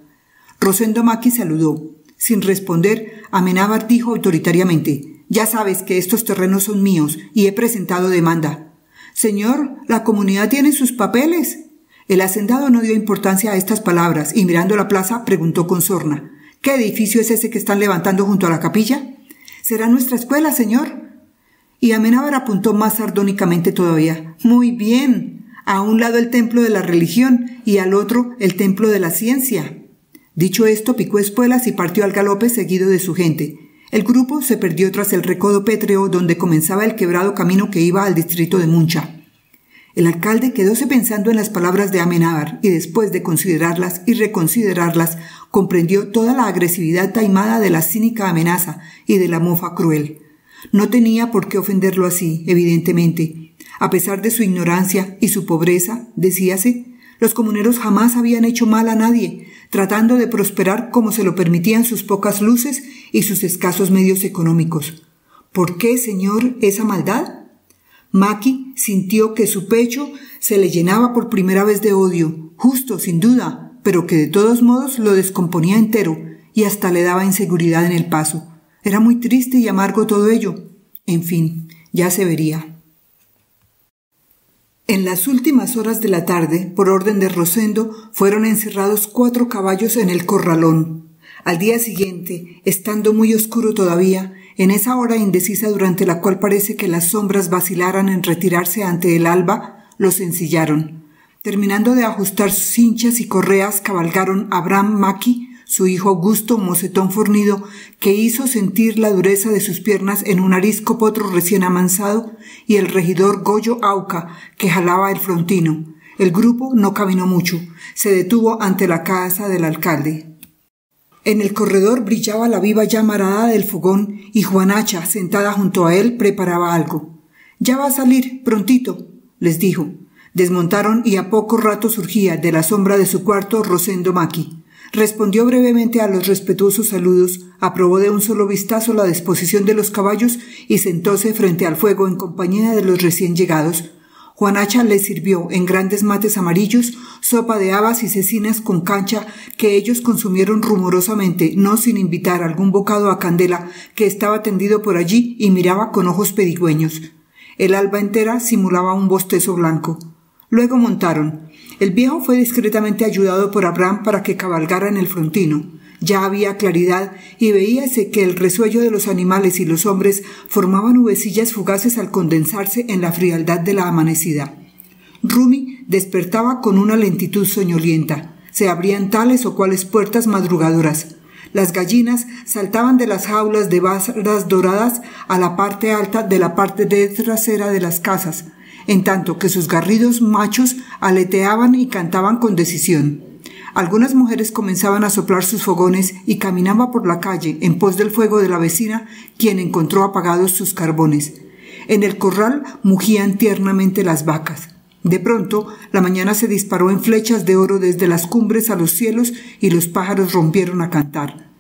Rosendo Maqui saludó. Sin responder, Amenábar dijo autoritariamente: «Ya sabes que estos terrenos son míos y he presentado demanda». «Señor, la comunidad tiene sus papeles». El hacendado no dio importancia a estas palabras y mirando la plaza preguntó con sorna: «¿Qué edificio es ese que están levantando junto a la capilla?». «Será nuestra escuela, señor». Y Amenábar apuntó más sardónicamente todavía: «Muy bien, a un lado el templo de la religión y al otro el templo de la ciencia». Dicho esto, picó espuelas y partió al galope seguido de su gente. El grupo se perdió tras el recodo pétreo donde comenzaba el quebrado camino que iba al distrito de Muncha. El alcalde quedóse pensando en las palabras de Amenábar y después de considerarlas y reconsiderarlas comprendió toda la agresividad taimada de la cínica amenaza y de la mofa cruel. No tenía por qué ofenderlo así, evidentemente. A pesar de su ignorancia y su pobreza, decíase, los comuneros jamás habían hecho mal a nadie, tratando de prosperar como se lo permitían sus pocas luces y sus escasos medios económicos. ¿Por qué, señor, esa maldad? Maqui sintió que su pecho se le llenaba por primera vez de odio, justo, sin duda, pero que de todos modos lo descomponía entero y hasta le daba inseguridad en el paso. Era muy triste y amargo todo ello. En fin, ya se vería. En las últimas horas de la tarde, por orden de Rosendo, fueron encerrados 4 caballos en el corralón. Al día siguiente, estando muy oscuro todavía, en esa hora indecisa durante la cual parece que las sombras vacilaran en retirarse ante el alba, los ensillaron. Terminando de ajustar sus cinchas y correas, cabalgaron Abraham Maqui, su hijo Augusto, mocetón fornido, que hizo sentir la dureza de sus piernas en un arisco potro recién amansado, y el regidor Goyo Auca, que jalaba el frontino. El grupo no caminó mucho, se detuvo ante la casa del alcalde. En el corredor brillaba la viva llama arada del fogón, y Juanacha, sentada junto a él, preparaba algo. «Ya va a salir, prontito», les dijo. Desmontaron y a poco rato surgía de la sombra de su cuarto Rosendo Maqui. Respondió brevemente a los respetuosos saludos, aprobó de un solo vistazo la disposición de los caballos y sentóse frente al fuego en compañía de los recién llegados. Juanacha les sirvió, en grandes mates amarillos, sopa de habas y cecinas con cancha que ellos consumieron rumorosamente, no sin invitar algún bocado a Candela, que estaba tendido por allí y miraba con ojos pedigüeños. El alba entera simulaba un bostezo blanco. Luego montaron. El viejo fue discretamente ayudado por Abraham para que cabalgara en el frontino. Ya había claridad y veíase que el resuello de los animales y los hombres formaban nubecillas fugaces al condensarse en la frialdad de la amanecida. Rumi despertaba con una lentitud soñolienta. Se abrían tales o cuales puertas madrugadoras. Las gallinas saltaban de las jaulas de varas doradas a la parte alta de la parte trasera de las casas, en tanto que sus garridos machos aleteaban y cantaban con decisión. Algunas mujeres comenzaban a soplar sus fogones y caminaba por la calle en pos del fuego de la vecina, quien encontró apagados sus carbones. En el corral mugían tiernamente las vacas. De pronto, la mañana se disparó en flechas de oro desde las cumbres a los cielos y los pájaros rompieron a cantar.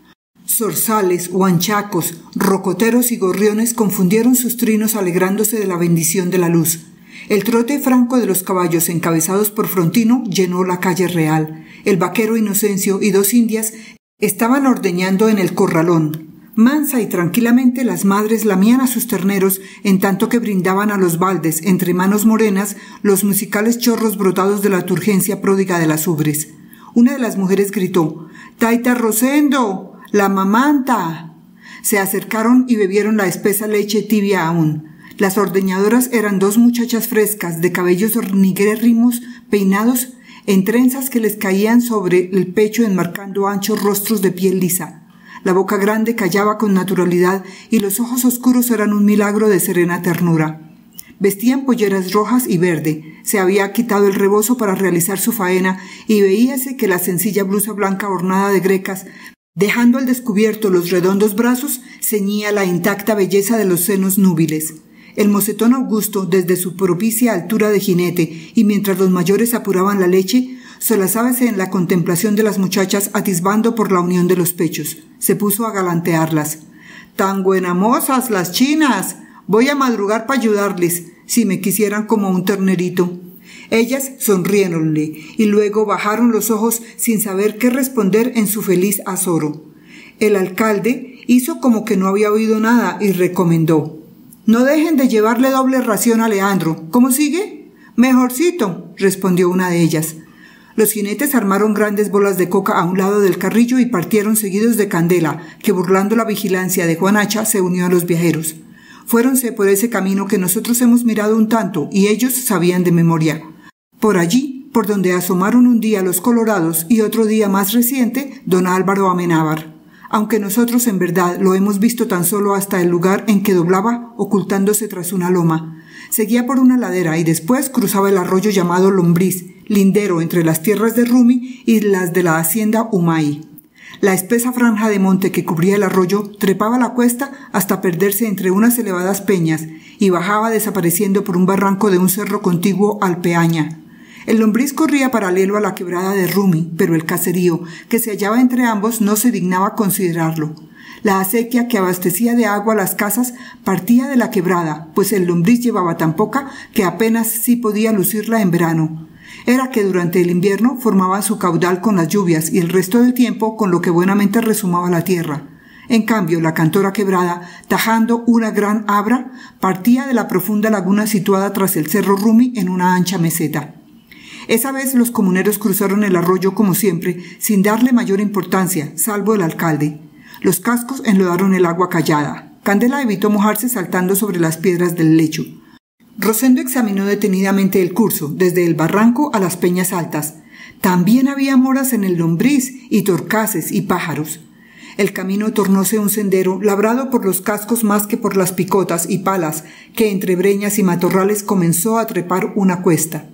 Zorzales, huanchacos, rocoteros y gorriones confundieron sus trinos alegrándose de la bendición de la luz. El trote franco de los caballos encabezados por Frontino llenó la calle real. El vaquero Inocencio y dos indias estaban ordeñando en el corralón. Mansa y tranquilamente las madres lamían a sus terneros en tanto que brindaban a los baldes, entre manos morenas, los musicales chorros brotados de la turgencia pródiga de las ubres. Una de las mujeres gritó: «¡Taita Rosendo! ¡La mamanta!». Se acercaron y bebieron la espesa leche tibia aún. Las ordeñadoras eran dos muchachas frescas, de cabellos nigrérrimos, peinados en trenzas que les caían sobre el pecho enmarcando anchos rostros de piel lisa. La boca grande callaba con naturalidad y los ojos oscuros eran un milagro de serena ternura. Vestían polleras rojas y verde, se había quitado el rebozo para realizar su faena y veíase que la sencilla blusa blanca ornada de grecas, dejando al descubierto los redondos brazos, ceñía la intacta belleza de los senos núbiles. El mocetón Augusto, desde su propicia altura de jinete, y mientras los mayores apuraban la leche, solazábase en la contemplación de las muchachas atisbando por la unión de los pechos. Se puso a galantearlas. «¡Tan buenamosas las chinas! Voy a madrugar para ayudarles, si me quisieran como un ternerito». Ellas sonriéronle, y luego bajaron los ojos sin saber qué responder en su feliz azoro. El alcalde hizo como que no había oído nada y recomendó: «No dejen de llevarle doble ración a Leandro. ¿Cómo sigue?». «Mejorcito», respondió una de ellas. Los jinetes armaron grandes bolas de coca a un lado del carrillo y partieron seguidos de Candela, que burlando la vigilancia de Juanacha se unió a los viajeros. Fuéronse por ese camino que nosotros hemos mirado un tanto y ellos sabían de memoria. Por allí, por donde asomaron un día los colorados y otro día más reciente, don Álvaro Amenábar. Aunque nosotros en verdad lo hemos visto tan solo hasta el lugar en que doblaba, ocultándose tras una loma. Seguía por una ladera y después cruzaba el arroyo llamado Lombriz, lindero entre las tierras de Rumi y las de la hacienda Umay. La espesa franja de monte que cubría el arroyo trepaba la cuesta hasta perderse entre unas elevadas peñas y bajaba desapareciendo por un barranco de un cerro contiguo al Peaña. El Lombriz corría paralelo a la quebrada de Rumi, pero el caserío, que se hallaba entre ambos, no se dignaba considerarlo. La acequia que abastecía de agua las casas partía de la quebrada, pues el Lombriz llevaba tan poca que apenas sí podía lucirla en verano. Era que durante el invierno formaban su caudal con las lluvias y el resto del tiempo con lo que buenamente rezumaba la tierra. En cambio, la cantora quebrada, tajando una gran abra, partía de la profunda laguna situada tras el cerro Rumi en una ancha meseta. Esa vez los comuneros cruzaron el arroyo como siempre, sin darle mayor importancia, salvo el alcalde. Los cascos enlodaron el agua callada. Candela evitó mojarse saltando sobre las piedras del lecho. Rosendo examinó detenidamente el curso, desde el barranco a las peñas altas. También había moras en el Lombriz y torcaces y pájaros. El camino tornóse un sendero labrado por los cascos más que por las picotas y palas que entre breñas y matorrales comenzó a trepar una cuesta.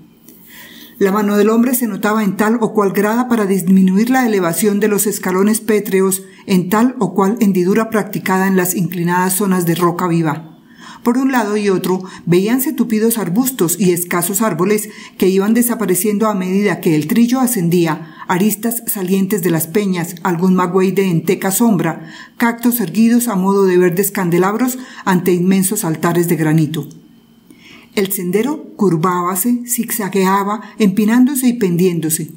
La mano del hombre se notaba en tal o cual grada para disminuir la elevación de los escalones pétreos, en tal o cual hendidura practicada en las inclinadas zonas de roca viva. Por un lado y otro veíanse tupidos arbustos y escasos árboles que iban desapareciendo a medida que el trillo ascendía, aristas salientes de las peñas, algún maguey de enteca sombra, cactos erguidos a modo de verdes candelabros ante inmensos altares de granito. El sendero curvábase, zigzagueaba, empinándose y pendiéndose.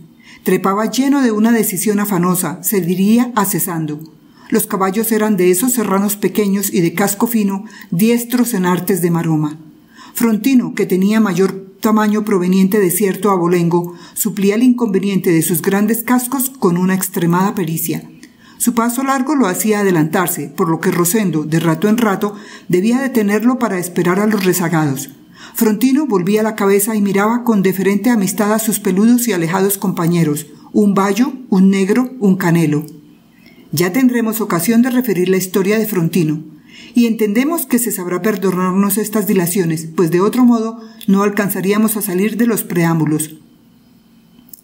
Trepaba lleno de una decisión afanosa, se diría acesando. Los caballos eran de esos serranos pequeños y de casco fino, diestros en artes de maroma. Frontino, que tenía mayor tamaño proveniente de cierto abolengo, suplía el inconveniente de sus grandes cascos con una extremada pericia. Su paso largo lo hacía adelantarse, por lo que Rosendo, de rato en rato, debía detenerlo para esperar a los rezagados. Frontino volvía la cabeza y miraba con deferente amistad a sus peludos y alejados compañeros, un bayo, un negro, un canelo. Ya tendremos ocasión de referir la historia de Frontino, y entendemos que se sabrá perdonarnos estas dilaciones, pues de otro modo no alcanzaríamos a salir de los preámbulos.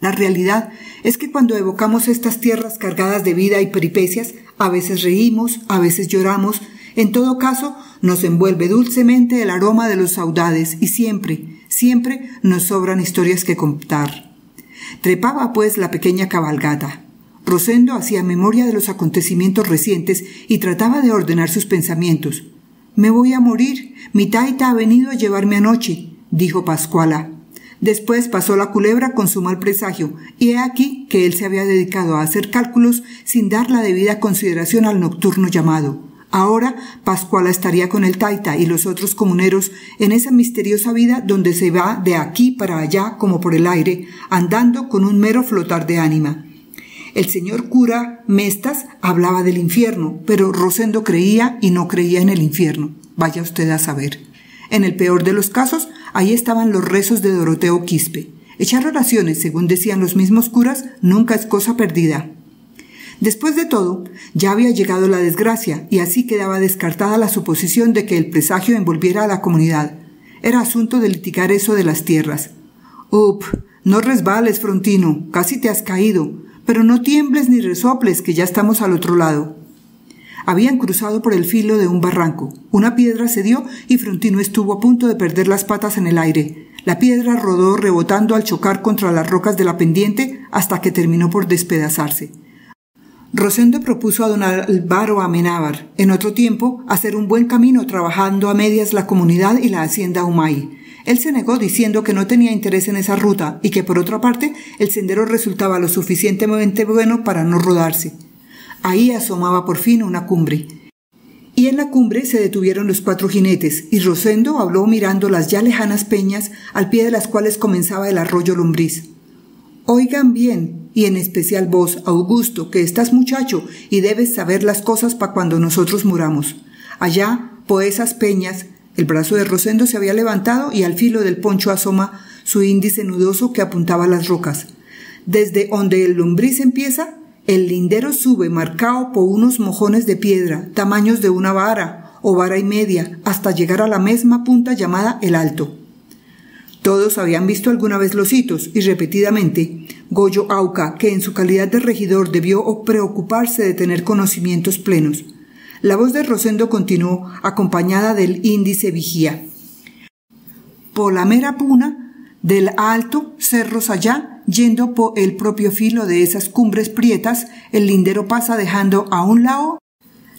La realidad es que cuando evocamos estas tierras cargadas de vida y peripecias, a veces reímos, a veces lloramos, en todo caso nos envuelve dulcemente el aroma de los saudades y siempre nos sobran historias que contar. Trepaba pues la pequeña cabalgata. Rosendo hacía memoria de los acontecimientos recientes y trataba de ordenar sus pensamientos. «Me voy a morir. Mi taita ha venido a llevarme anoche», dijo Pascuala. Después pasó la culebra con su mal presagio, y he aquí que él se había dedicado a hacer cálculos sin dar la debida consideración al nocturno llamado. Ahora Pascuala estaría con el taita y los otros comuneros en esa misteriosa vida donde se va de aquí para allá como por el aire, andando con un mero flotar de ánima. El señor cura Mestas hablaba del infierno, pero Rosendo creía y no creía en el infierno. Vaya usted a saber. En el peor de los casos, ahí estaban los rezos de Doroteo Quispe. Echar oraciones, según decían los mismos curas, nunca es cosa perdida. Después de todo, ya había llegado la desgracia, y así quedaba descartada la suposición de que el presagio envolviera a la comunidad. Era asunto de litigar eso de las tierras. «Up, no resbales, Frontino, casi te has caído». Pero no tiembles ni resoples, que ya estamos al otro lado. Habían cruzado por el filo de un barranco. Una piedra cedió y Frontino estuvo a punto de perder las patas en el aire. La piedra rodó rebotando al chocar contra las rocas de la pendiente hasta que terminó por despedazarse. Rosendo propuso a don Álvaro Amenábar, en otro tiempo, hacer un buen camino trabajando a medias la comunidad y la hacienda Umay. Él se negó diciendo que no tenía interés en esa ruta y que, por otra parte, el sendero resultaba lo suficientemente bueno para no rodarse. Ahí asomaba por fin una cumbre. Y en la cumbre se detuvieron los cuatro jinetes, y Rosendo habló mirando las ya lejanas peñas al pie de las cuales comenzaba el arroyo Lombriz. «Oigan bien, y en especial vos, Augusto, que estás muchacho y debes saber las cosas para cuando nosotros muramos. Allá, por esas peñas». El brazo de Rosendo se había levantado y al filo del poncho asoma su índice nudoso que apuntaba a las rocas. Desde donde el Lombriz empieza, el lindero sube marcado por unos mojones de piedra, tamaños de una vara o vara y media, hasta llegar a la misma punta llamada el Alto. Todos habían visto alguna vez los hitos y repetidamente Goyo Auca, que en su calidad de regidor debió preocuparse de tener conocimientos plenos. La voz de Rosendo continuó, acompañada del índice vigía. «Por la mera puna, del alto, cerros allá, yendo por el propio filo de esas cumbres prietas, el lindero pasa dejando a un lado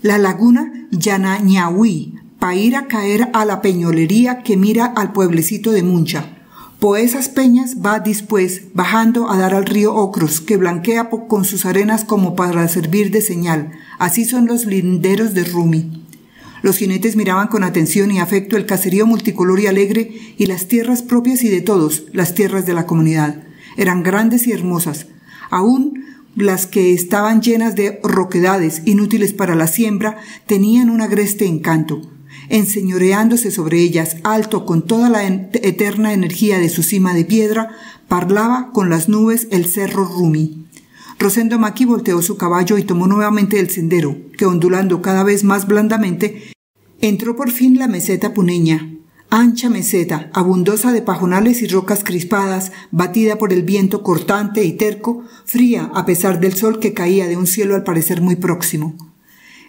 la laguna Yanañahuí, pa' ir a caer a la peñolería que mira al pueblecito de Muncha. Por esas peñas va después, bajando a dar al río Ocros, que blanquea con sus arenas como para servir de señal. Así son los linderos de Rumi». Los jinetes miraban con atención y afecto el caserío multicolor y alegre y las tierras propias y de todos, las tierras de la comunidad. Eran grandes y hermosas, aún las que estaban llenas de roquedades inútiles para la siembra tenían un agreste encanto. Enseñoreándose sobre ellas, alto con toda la eterna energía de su cima de piedra, parlaba con las nubes el cerro Rumi. Rosendo Maqui volteó su caballo y tomó nuevamente el sendero, que ondulando cada vez más blandamente, entró por fin la meseta puneña. Ancha meseta, abundosa de pajonales y rocas crispadas, batida por el viento cortante y terco, fría a pesar del sol que caía de un cielo al parecer muy próximo.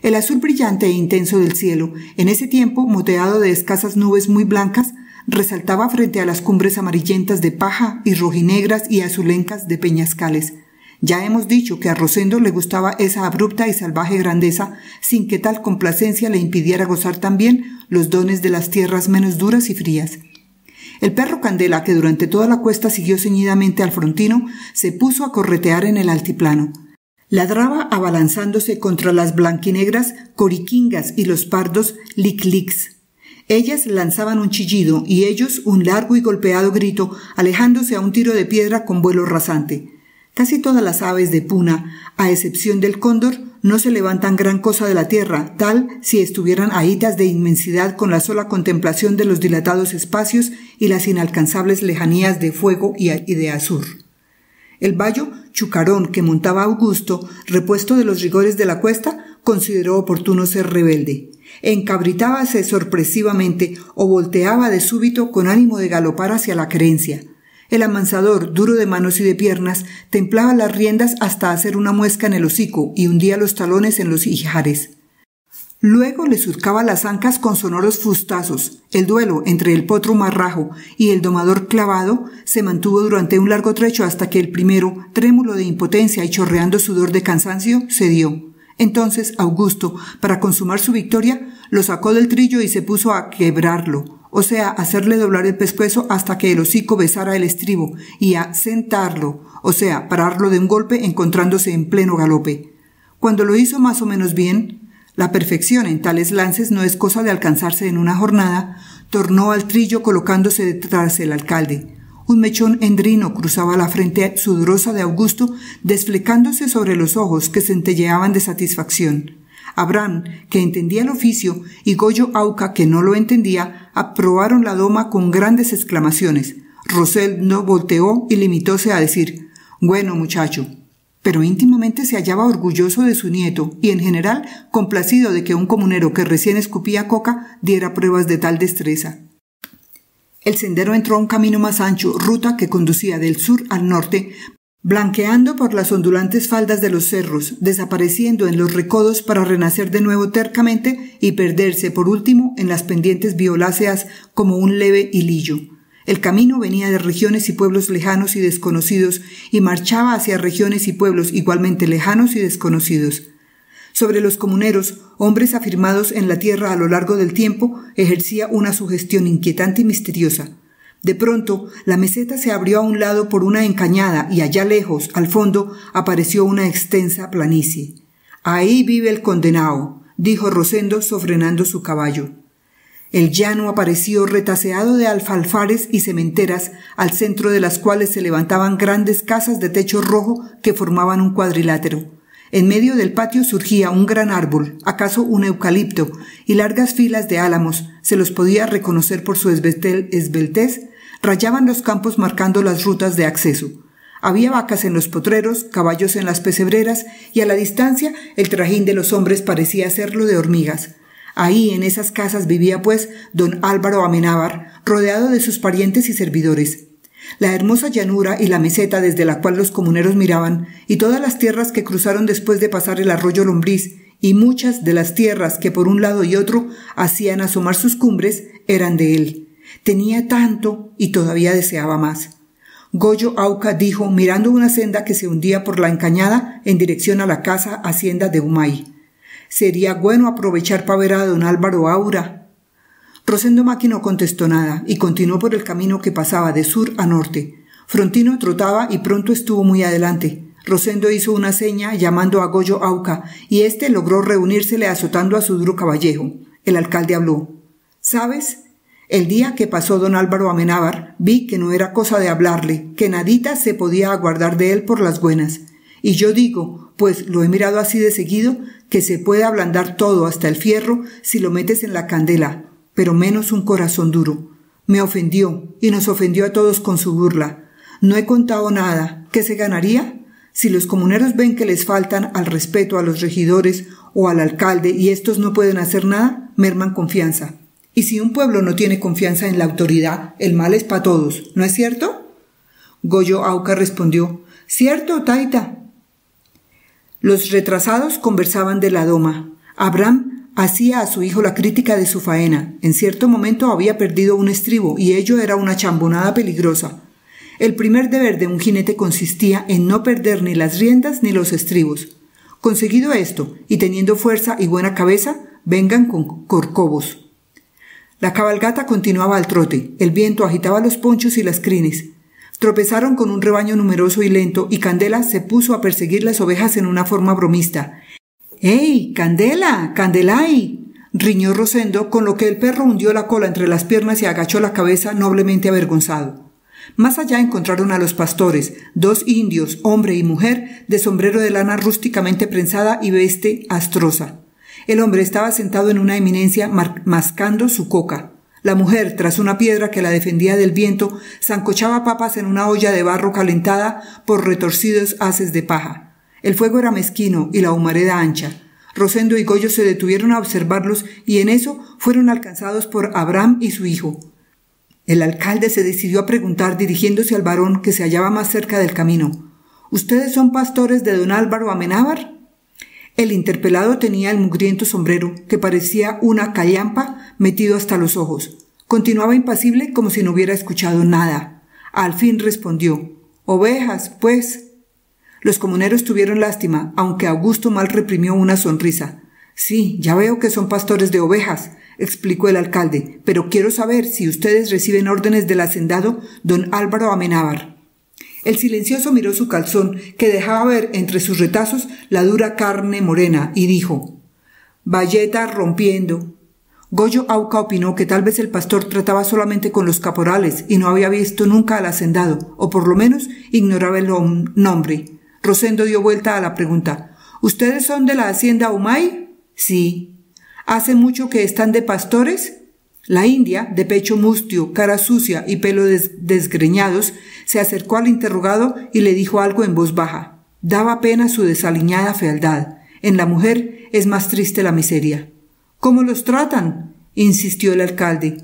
El azul brillante e intenso del cielo, en ese tiempo moteado de escasas nubes muy blancas, resaltaba frente a las cumbres amarillentas de paja y rojinegras y azulencas de peñascales. Ya hemos dicho que a Rosendo le gustaba esa abrupta y salvaje grandeza, sin que tal complacencia le impidiera gozar también los dones de las tierras menos duras y frías. El perro Candela, que durante toda la cuesta siguió ceñidamente al frontino, se puso a corretear en el altiplano. Ladraba abalanzándose contra las blanquinegras coriquingas y los pardos liclics. Ellas lanzaban un chillido y ellos un largo y golpeado grito, alejándose a un tiro de piedra con vuelo rasante. Casi todas las aves de puna, a excepción del cóndor, no se levantan gran cosa de la tierra, tal si estuvieran ahitas de inmensidad con la sola contemplación de los dilatados espacios y las inalcanzables lejanías de fuego y de azur. El bayo chucarón que montaba Augusto, repuesto de los rigores de la cuesta, consideró oportuno ser rebelde. Encabritábase sorpresivamente o volteaba de súbito con ánimo de galopar hacia la querencia. El amansador, duro de manos y de piernas, templaba las riendas hasta hacer una muesca en el hocico y hundía los talones en los ijares. Luego le surcaba las ancas con sonoros fustazos. El duelo entre el potro marrajo y el domador clavado se mantuvo durante un largo trecho hasta que el primero, trémulo de impotencia y chorreando sudor de cansancio, cedió. Entonces Augusto, para consumar su victoria, lo sacó del trillo y se puso a quebrarlo. O sea, hacerle doblar el pescuezo hasta que el hocico besara el estribo, y a sentarlo, o sea, pararlo de un golpe encontrándose en pleno galope. Cuando lo hizo más o menos bien, la perfección en tales lances no es cosa de alcanzarse en una jornada, tornó al trillo colocándose tras el alcalde. Un mechón endrino cruzaba la frente sudorosa de Augusto, desflecándose sobre los ojos que centelleaban de satisfacción. Abraham, que entendía el oficio, y Goyo Auca, que no lo entendía, aprobaron la doma con grandes exclamaciones. Rosendo volteó y limitóse a decir, «Bueno, muchacho». Pero íntimamente se hallaba orgulloso de su nieto y, en general, complacido de que un comunero que recién escupía coca diera pruebas de tal destreza. El sendero entró a un camino más ancho, ruta que conducía del sur al norte, blanqueando por las ondulantes faldas de los cerros, desapareciendo en los recodos para renacer de nuevo tercamente y perderse por último en las pendientes violáceas como un leve hilillo. El camino venía de regiones y pueblos lejanos y desconocidos y marchaba hacia regiones y pueblos igualmente lejanos y desconocidos. Sobre los comuneros, hombres afirmados en la tierra a lo largo del tiempo, ejercía una sugestión inquietante y misteriosa. De pronto, la meseta se abrió a un lado por una encañada y allá lejos, al fondo, apareció una extensa planicie. «Ahí vive el condenao», dijo Rosendo sofrenando su caballo. El llano apareció retaseado de alfalfares y sementeras, al centro de las cuales se levantaban grandes casas de techo rojo que formaban un cuadrilátero. En medio del patio surgía un gran árbol, acaso un eucalipto, y largas filas de álamos, se los podía reconocer por su esbeltez, rayaban los campos marcando las rutas de acceso. Había vacas en los potreros, caballos en las pesebreras, y a la distancia el trajín de los hombres parecía serlo de hormigas. Ahí, en esas casas, vivía, pues, don Álvaro Amenábar, rodeado de sus parientes y servidores. La hermosa llanura y la meseta desde la cual los comuneros miraban, y todas las tierras que cruzaron después de pasar el arroyo Lombriz, y muchas de las tierras que por un lado y otro hacían asomar sus cumbres, eran de él. Tenía tanto y todavía deseaba más. Goyo Auca dijo, mirando una senda que se hundía por la encañada en dirección a la casa hacienda de Umay. «Sería bueno aprovechar para ver a don Álvaro Aura». Rosendo Maqui no contestó nada y continuó por el camino que pasaba de sur a norte. Frontino trotaba y pronto estuvo muy adelante. Rosendo hizo una seña llamando a Goyo Auca y éste logró reunírsele azotando a su duro caballejo. El alcalde habló. «¿Sabes? El día que pasó don Álvaro Amenábar vi que no era cosa de hablarle, que nadita se podía aguardar de él por las buenas. Y yo digo, pues lo he mirado así de seguido, que se puede ablandar todo hasta el fierro si lo metes en la candela». Pero menos un corazón duro. Me ofendió, y nos ofendió a todos con su burla. No he contado nada. ¿Qué se ganaría? Si los comuneros ven que les faltan al respeto a los regidores o al alcalde y estos no pueden hacer nada, merman confianza. Y si un pueblo no tiene confianza en la autoridad, el mal es para todos, ¿no es cierto? Goyo Auca respondió, «Cierto, taita». Los retrasados conversaban de la doma. Abraham hacía a su hijo la crítica de su faena. En cierto momento había perdido un estribo y ello era una chambonada peligrosa. El primer deber de un jinete consistía en no perder ni las riendas ni los estribos. Conseguido esto, y teniendo fuerza y buena cabeza, vengan con corcovos. La cabalgata continuaba al trote, el viento agitaba los ponchos y las crines. Tropezaron con un rebaño numeroso y lento, y Candela se puso a perseguir las ovejas en una forma bromista. —¡Ey, Candela, Candelay! —riñó Rosendo, con lo que el perro hundió la cola entre las piernas y agachó la cabeza noblemente avergonzado. Más allá encontraron a los pastores, dos indios, hombre y mujer, de sombrero de lana rústicamente prensada y veste astrosa. El hombre estaba sentado en una eminencia mascando su coca. La mujer, tras una piedra que la defendía del viento, zancochaba papas en una olla de barro calentada por retorcidos haces de paja. El fuego era mezquino y la humareda ancha. Rosendo y Goyo se detuvieron a observarlos y en eso fueron alcanzados por Abraham y su hijo. El alcalde se decidió a preguntar, dirigiéndose al varón que se hallaba más cerca del camino: —¿Ustedes son pastores de don Álvaro Amenábar? El interpelado tenía el mugriento sombrero, que parecía una callampa, metido hasta los ojos. Continuaba impasible como si no hubiera escuchado nada. Al fin respondió: —Ovejas, pues. Los comuneros tuvieron lástima, aunque Augusto mal reprimió una sonrisa. —Sí, ya veo que son pastores de ovejas —explicó el alcalde—, pero quiero saber si ustedes reciben órdenes del hacendado don Álvaro Amenábar. El silencioso miró su calzón, que dejaba ver entre sus retazos la dura carne morena, y dijo: —Bayeta rompiendo. Goyo Auca opinó que tal vez el pastor trataba solamente con los caporales y no había visto nunca al hacendado, o por lo menos ignoraba el nombre. Rosendo dio vuelta a la pregunta: —¿Ustedes son de la hacienda Umay? —Sí. —¿Hace mucho que están de pastores? La india, de pecho mustio, cara sucia y pelo desgreñados, se acercó al interrogado y le dijo algo en voz baja. Daba pena su desaliñada fealdad. En la mujer es más triste la miseria. —¿Cómo los tratan? —insistió el alcalde.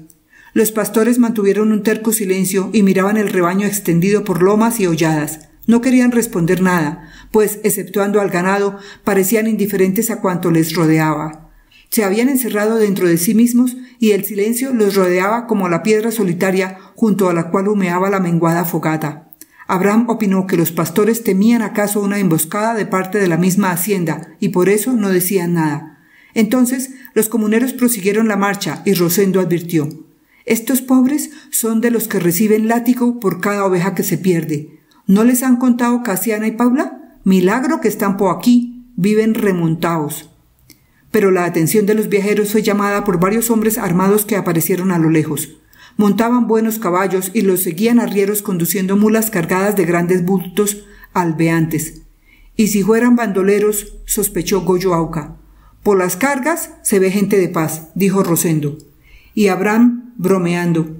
Los pastores mantuvieron un terco silencio y miraban el rebaño extendido por lomas y holladas. No querían responder nada, pues, exceptuando al ganado, parecían indiferentes a cuanto les rodeaba. Se habían encerrado dentro de sí mismos y el silencio los rodeaba como la piedra solitaria junto a la cual humeaba la menguada fogata. Abraham opinó que los pastores temían acaso una emboscada de parte de la misma hacienda y por eso no decían nada. Entonces los comuneros prosiguieron la marcha y Rosendo advirtió: —Estos pobres son de los que reciben látigo por cada oveja que se pierde. ¿No les han contado Casiana y Paula? Milagro que están por aquí, viven remontaos. Pero la atención de los viajeros fue llamada por varios hombres armados que aparecieron a lo lejos. Montaban buenos caballos y los seguían arrieros conduciendo mulas cargadas de grandes bultos albeantes. —¿Y si fueran bandoleros? —sospechó Goyo Auca. —Por las cargas se ve gente de paz —dijo Rosendo. Y Abraham, bromeando: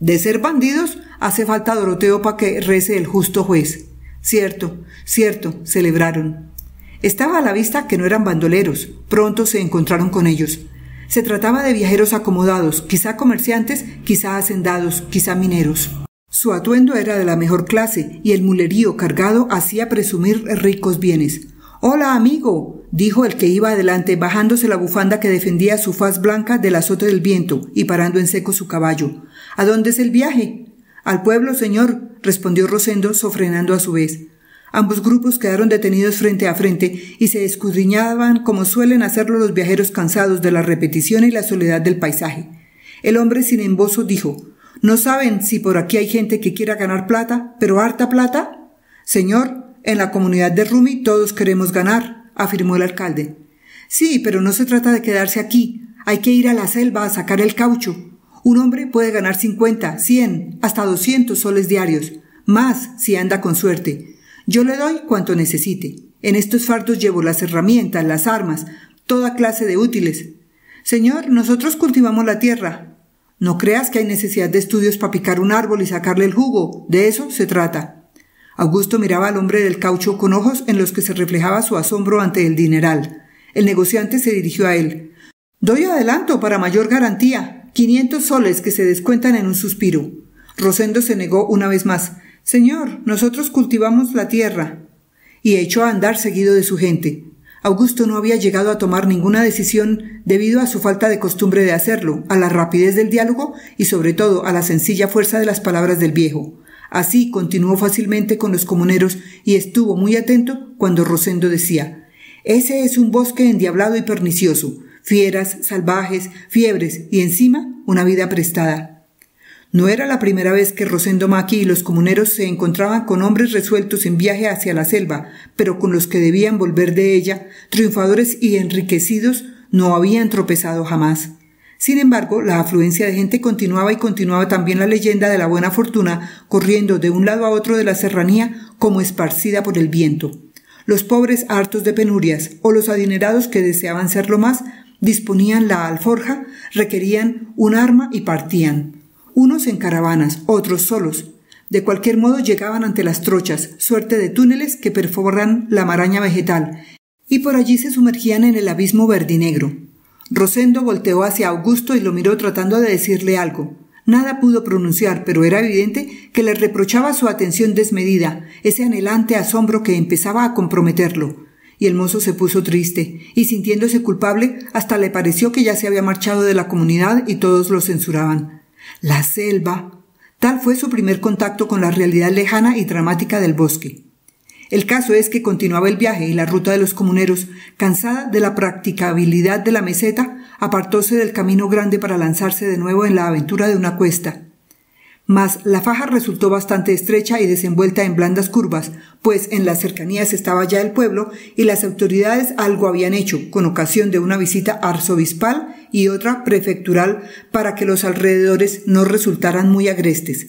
—De ser bandidos hace falta Doroteo para que rece el justo juez. —Cierto, cierto —celebraron. Estaba a la vista que no eran bandoleros. Pronto se encontraron con ellos. Se trataba de viajeros acomodados, quizá comerciantes, quizá hacendados, quizá mineros. Su atuendo era de la mejor clase y el mulerío cargado hacía presumir ricos bienes. —¡Hola, amigo! —dijo el que iba adelante, bajándose la bufanda que defendía su faz blanca del azote del viento y parando en seco su caballo. —¿A dónde es el viaje? —Al pueblo, señor —respondió Rosendo, sofrenando a su vez. Ambos grupos quedaron detenidos frente a frente y se escudriñaban como suelen hacerlo los viajeros cansados de la repetición y la soledad del paisaje. El hombre sin embozo dijo: —¿No saben si por aquí hay gente que quiera ganar plata, pero harta plata? —Señor, en la comunidad de Rumi todos queremos ganar —afirmó el alcalde. —Sí, pero no se trata de quedarse aquí. Hay que ir a la selva a sacar el caucho. Un hombre puede ganar 50, 100, hasta 200 soles diarios, más si anda con suerte. Yo le doy cuanto necesite. En estos fardos llevo las herramientas, las armas, toda clase de útiles. —Señor, nosotros cultivamos la tierra. —No creas que hay necesidad de estudios para picar un árbol y sacarle el jugo. De eso se trata. Augusto miraba al hombre del caucho con ojos en los que se reflejaba su asombro ante el dineral. El negociante se dirigió a él. —Doy adelanto para mayor garantía. 500 soles que se descuentan en un suspiro. Rosendo se negó una vez más. —Señor, nosotros cultivamos la tierra. Y echó a andar seguido de su gente. Augusto no había llegado a tomar ninguna decisión debido a su falta de costumbre de hacerlo, a la rapidez del diálogo y sobre todo a la sencilla fuerza de las palabras del viejo. Así continuó fácilmente con los comuneros y estuvo muy atento cuando Rosendo decía: —Ese es un bosque endiablado y pernicioso. fieras, salvajes, fiebres y encima una vida prestada. No era la primera vez que Rosendo Maqui y los comuneros se encontraban con hombres resueltos en viaje hacia la selva, pero con los que debían volver de ella, triunfadores y enriquecidos, no habían tropezado jamás. Sin embargo, la afluencia de gente continuaba y continuaba también la leyenda de la buena fortuna, corriendo de un lado a otro de la serranía como esparcida por el viento. Los pobres hartos de penurias o los adinerados que deseaban serlo más, disponían la alforja, requerían un arma y partían. Unos en caravanas, otros solos. De cualquier modo llegaban ante las trochas, suerte de túneles que perforan la maraña vegetal, y por allí se sumergían en el abismo verdinegro. Rosendo volteó hacia Augusto y lo miró tratando de decirle algo. Nada pudo pronunciar, pero era evidente que le reprochaba su atención desmedida, ese anhelante asombro que empezaba a comprometerlo. Y el mozo se puso triste, y sintiéndose culpable, hasta le pareció que ya se había marchado de la comunidad y todos lo censuraban. La selva. Tal fue su primer contacto con la realidad lejana y dramática del bosque. El caso es que continuaba el viaje y la ruta de los comuneros, cansada de la practicabilidad de la meseta, apartóse del camino grande para lanzarse de nuevo en la aventura de una cuesta. Mas la faja resultó bastante estrecha y desenvuelta en blandas curvas, pues en las cercanías estaba ya el pueblo y las autoridades algo habían hecho, con ocasión de una visita arzobispal y otra prefectural, para que los alrededores no resultaran muy agrestes.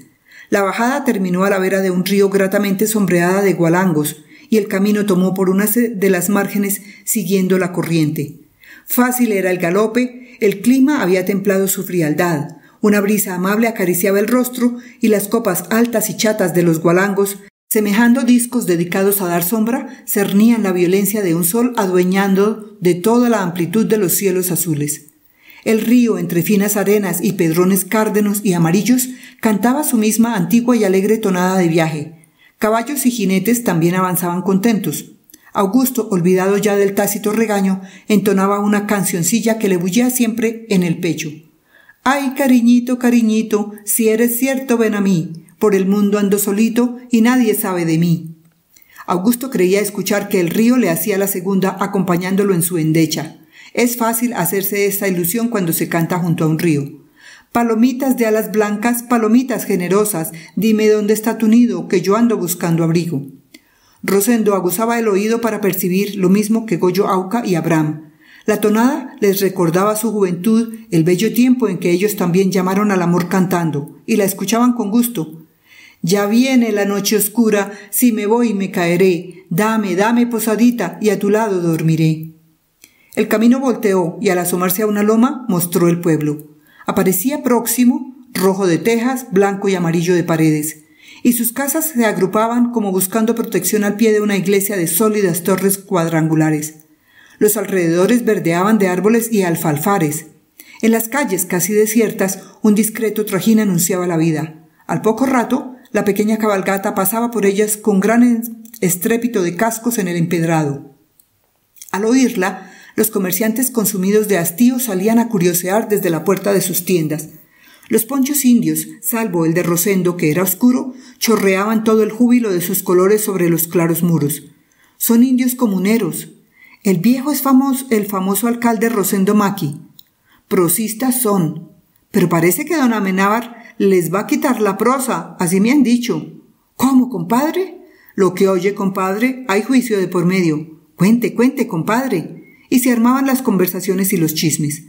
La bajada terminó a la vera de un río gratamente sombreada de gualangos, y el camino tomó por una de las márgenes siguiendo la corriente. Fácil era el galope, el clima había templado su frialdad, una brisa amable acariciaba el rostro y las copas altas y chatas de los gualangos, semejando discos dedicados a dar sombra, cernían la violencia de un sol adueñando de toda la amplitud de los cielos azules. El río, entre finas arenas y pedrones cárdenos y amarillos, cantaba su misma antigua y alegre tonada de viaje. Caballos y jinetes también avanzaban contentos. Augusto, olvidado ya del tácito regaño, entonaba una cancioncilla que le bullía siempre en el pecho. «Ay, cariñito, cariñito, si eres cierto, ven a mí. Por el mundo ando solito y nadie sabe de mí». Augusto creía escuchar que el río le hacía la segunda acompañándolo en su endecha. Es fácil hacerse esta ilusión cuando se canta junto a un río. Palomitas de alas blancas, palomitas generosas, dime dónde está tu nido, que yo ando buscando abrigo. Rosendo aguzaba el oído para percibir lo mismo que Goyo Auca y Abraham. La tonada les recordaba su juventud, el bello tiempo en que ellos también llamaron al amor cantando, y la escuchaban con gusto. Ya viene la noche oscura, si me voy me caeré, dame, dame posadita, y a tu lado dormiré. El camino volteó y al asomarse a una loma mostró el pueblo. Aparecía próximo, rojo de tejas, blanco y amarillo de paredes, y sus casas se agrupaban como buscando protección al pie de una iglesia de sólidas torres cuadrangulares. Los alrededores verdeaban de árboles y alfalfares. En las calles casi desiertas, un discreto trajín anunciaba la vida. Al poco rato, la pequeña cabalgata pasaba por ellas con gran estrépito de cascos en el empedrado. Al oírla, los comerciantes consumidos de hastío salían a curiosear desde la puerta de sus tiendas. Los ponchos indios, salvo el de Rosendo, que era oscuro, chorreaban todo el júbilo de sus colores sobre los claros muros. Son indios comuneros. El viejo es el famoso alcalde Rosendo Maqui. Prosistas son. Pero parece que don Amenábar les va a quitar la prosa, así me han dicho. ¿Cómo, compadre? Lo que oye, compadre, hay juicio de por medio. Cuente, cuente, compadre. Y se armaban las conversaciones y los chismes.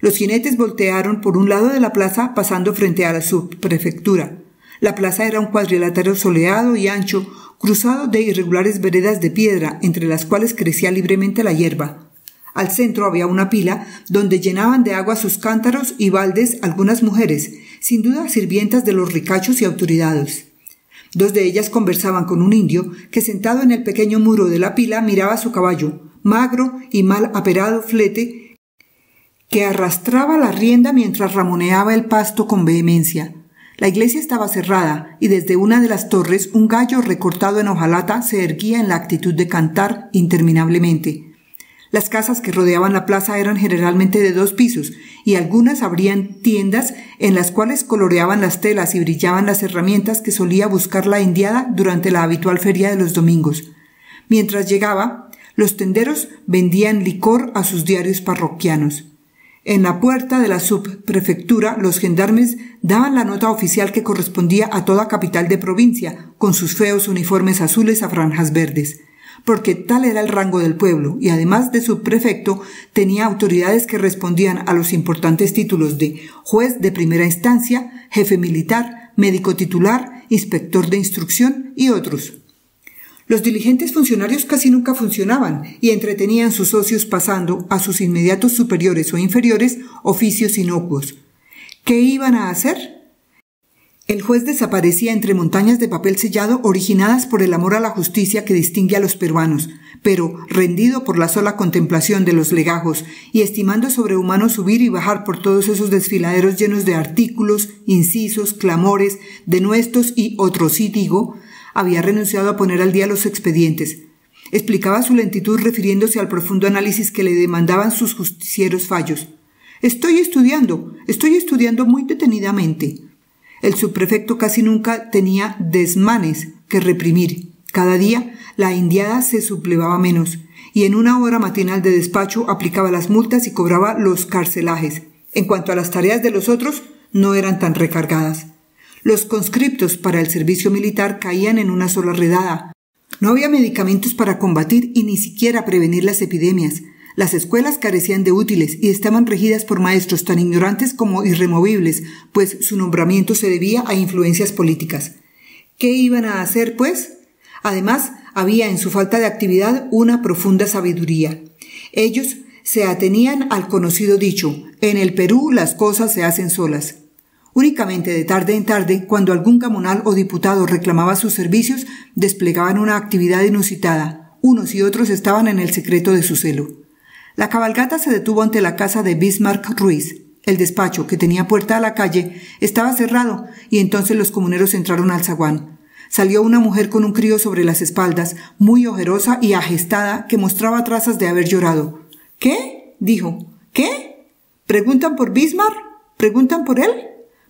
Los jinetes voltearon por un lado de la plaza pasando frente a la subprefectura. La plaza era un cuadrilátero soleado y ancho, cruzado de irregulares veredas de piedra, entre las cuales crecía libremente la hierba. Al centro había una pila donde llenaban de agua sus cántaros y baldes algunas mujeres, sin duda sirvientas de los ricachos y autoridades. Dos de ellas conversaban con un indio que, sentado en el pequeño muro de la pila, miraba su caballo, magro y mal aperado flete, que arrastraba la rienda mientras ramoneaba el pasto con vehemencia. La iglesia estaba cerrada y desde una de las torres un gallo recortado en hojalata se erguía en la actitud de cantar interminablemente. Las casas que rodeaban la plaza eran generalmente de 2 pisos y algunas abrían tiendas en las cuales coloreaban las telas y brillaban las herramientas que solía buscar la indiada durante la habitual feria de los domingos. Mientras llegaba, Los tenderos vendían licor a sus diarios parroquianos. En la puerta de la subprefectura, los gendarmes daban la nota oficial que correspondía a toda capital de provincia, con sus feos uniformes azules a franjas verdes, porque tal era el rango del pueblo, y además de subprefecto, tenía autoridades que respondían a los importantes títulos de juez de primera instancia, jefe militar, médico titular, inspector de instrucción y otros. Los diligentes funcionarios casi nunca funcionaban y entretenían sus socios pasando a sus inmediatos superiores o inferiores oficios inocuos. ¿Qué iban a hacer? El juez desaparecía entre montañas de papel sellado originadas por el amor a la justicia que distingue a los peruanos, pero rendido por la sola contemplación de los legajos y estimando sobrehumano subir y bajar por todos esos desfiladeros llenos de artículos, incisos, clamores, denuestos y otrocídigo, había renunciado a poner al día los expedientes. Explicaba su lentitud refiriéndose al profundo análisis que le demandaban sus justicieros fallos. Estoy estudiando muy detenidamente. El subprefecto casi nunca tenía desmanes que reprimir. Cada día la indiada se sublevaba menos y en una hora matinal de despacho aplicaba las multas y cobraba los carcelajes. En cuanto a las tareas de los otros, no eran tan recargadas. Los conscriptos para el servicio militar caían en una sola redada. No había medicamentos para combatir y ni siquiera prevenir las epidemias. Las escuelas carecían de útiles y estaban regidas por maestros tan ignorantes como irremovibles, pues su nombramiento se debía a influencias políticas. ¿Qué iban a hacer, pues? Además, había en su falta de actividad una profunda sabiduría. Ellos se atenían al conocido dicho: en el Perú las cosas se hacen solas. Únicamente de tarde en tarde, cuando algún comunal o diputado reclamaba sus servicios, desplegaban una actividad inusitada. Unos y otros estaban en el secreto de su celo. La cabalgata se detuvo ante la casa de Bismarck Ruiz. El despacho, que tenía puerta a la calle, estaba cerrado y entonces los comuneros entraron al zaguán. Salió una mujer con un crío sobre las espaldas, muy ojerosa y agestada, que mostraba trazas de haber llorado. —¿Qué? —dijo. —¿Qué? —¿Preguntan por Bismarck? ¿Preguntan por él?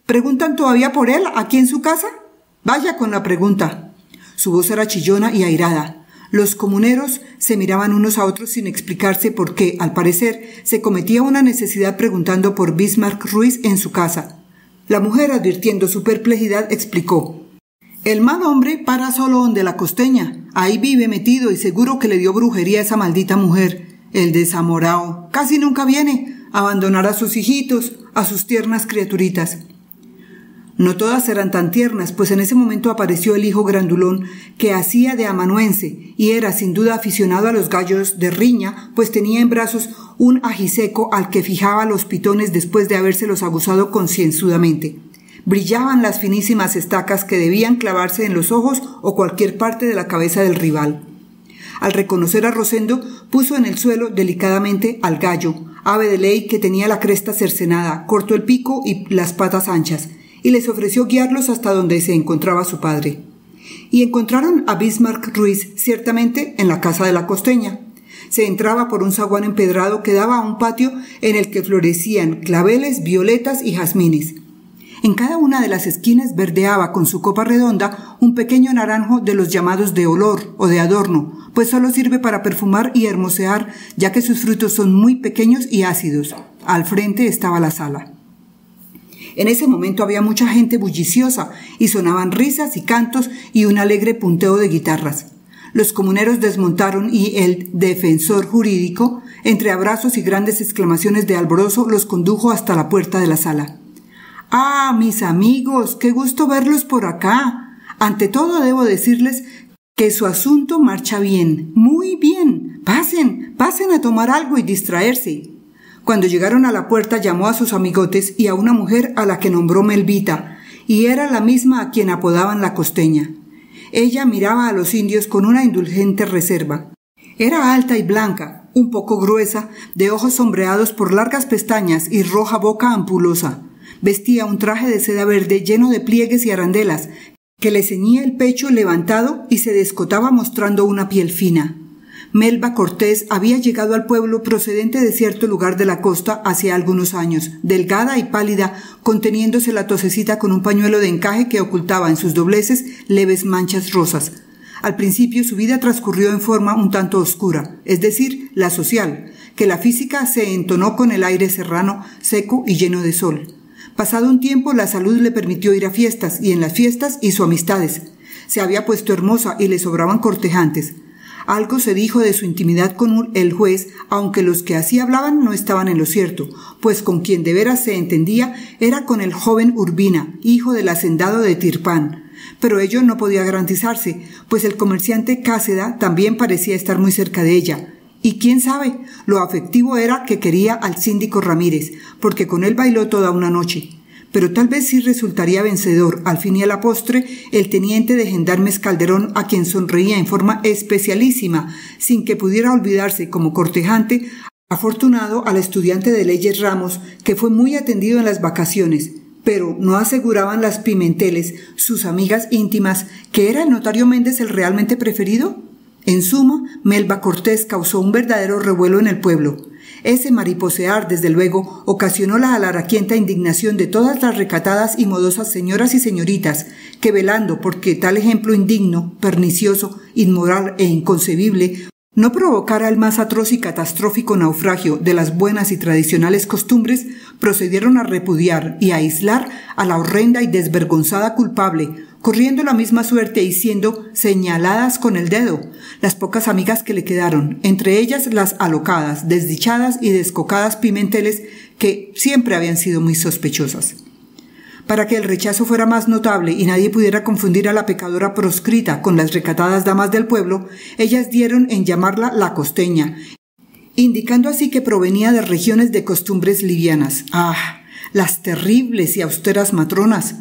¿Preguntan todavía por él aquí en su casa? Vaya con la pregunta. Su voz era chillona y airada. Los comuneros se miraban unos a otros sin explicarse por qué, al parecer, se cometía una necesidad preguntando por Bismarck Ruiz en su casa. La mujer, advirtiendo su perplejidad, explicó: el mal hombre para solo donde la costeña. Ahí vive metido y seguro que le dio brujería a esa maldita mujer. El desamorao. Casi nunca viene a abandonar a sus hijitos, a sus tiernas criaturitas. No todas eran tan tiernas, pues en ese momento apareció el hijo grandulón que hacía de amanuense y era sin duda aficionado a los gallos de riña, pues tenía en brazos un ajiseco al que fijaba los pitones después de habérselos aguzado concienzudamente. Brillaban las finísimas estacas que debían clavarse en los ojos o cualquier parte de la cabeza del rival. Al reconocer a Rosendo, puso en el suelo delicadamente al gallo, ave de ley que tenía la cresta cercenada, cortó el pico y las patas anchas, y les ofreció guiarlos hasta donde se encontraba su padre. Y encontraron a Bismarck Ruiz, ciertamente, en la casa de la costeña. Se entraba por un zaguán empedrado que daba a un patio en el que florecían claveles, violetas y jazmines. En cada una de las esquinas verdeaba con su copa redonda un pequeño naranjo de los llamados de olor o de adorno, pues solo sirve para perfumar y hermosear, ya que sus frutos son muy pequeños y ácidos. Al frente estaba la sala. En ese momento había mucha gente bulliciosa y sonaban risas y cantos y un alegre punteo de guitarras. Los comuneros desmontaron y el defensor jurídico, entre abrazos y grandes exclamaciones de alborozo, los condujo hasta la puerta de la sala. «¡Ah, mis amigos! ¡Qué gusto verlos por acá! Ante todo debo decirles que su asunto marcha bien, muy bien. Pasen a tomar algo y distraerse». Cuando llegaron a la puerta llamó a sus amigotes y a una mujer a la que nombró Melvita, y era la misma a quien apodaban la costeña. Ella miraba a los indios con una indulgente reserva. Era alta y blanca, un poco gruesa, de ojos sombreados por largas pestañas y roja boca ampulosa. Vestía un traje de seda verde lleno de pliegues y arandelas, que le ceñía el pecho levantado y se descotaba mostrando una piel fina. Melba Cortés había llegado al pueblo procedente de cierto lugar de la costa hace algunos años, delgada y pálida, conteniéndose la tosecita con un pañuelo de encaje que ocultaba en sus dobleces leves manchas rosas. Al principio su vida transcurrió en forma un tanto oscura, es decir, la social, que la física se entonó con el aire serrano, seco y lleno de sol. Pasado un tiempo la salud le permitió ir a fiestas, y en las fiestas hizo amistades. Se había puesto hermosa y le sobraban cortejantes. Algo se dijo de su intimidad con el juez, aunque los que así hablaban no estaban en lo cierto, pues con quien de veras se entendía era con el joven Urbina, hijo del hacendado de Tirpán. Pero ello no podía garantizarse, pues el comerciante Cáceda también parecía estar muy cerca de ella. Y quién sabe, lo afectivo era que quería al síndico Ramírez, porque con él bailó toda una noche. Pero tal vez sí resultaría vencedor, al fin y a la postre, el teniente de gendarmes Calderón, a quien sonreía en forma especialísima, sin que pudiera olvidarse como cortejante, afortunado al estudiante de leyes Ramos, que fue muy atendido en las vacaciones. Pero no aseguraban las Pimenteles, sus amigas íntimas, que era el notario Méndez el realmente preferido. En suma, Melba Cortés causó un verdadero revuelo en el pueblo. Ese mariposear, desde luego, ocasionó la alaraquienta indignación de todas las recatadas y modosas señoras y señoritas que, velando porque tal ejemplo indigno, pernicioso, inmoral e inconcebible no provocara el más atroz y catastrófico naufragio de las buenas y tradicionales costumbres, procedieron a repudiar y a aislar a la horrenda y desvergonzada culpable, corriendo la misma suerte y siendo señaladas con el dedo las pocas amigas que le quedaron, entre ellas las alocadas, desdichadas y descocadas Pimenteles, que siempre habían sido muy sospechosas. Para que el rechazo fuera más notable y nadie pudiera confundir a la pecadora proscrita con las recatadas damas del pueblo, ellas dieron en llamarla la costeña, indicando así que provenía de regiones de costumbres livianas. ¡Ah! Las terribles y austeras matronas.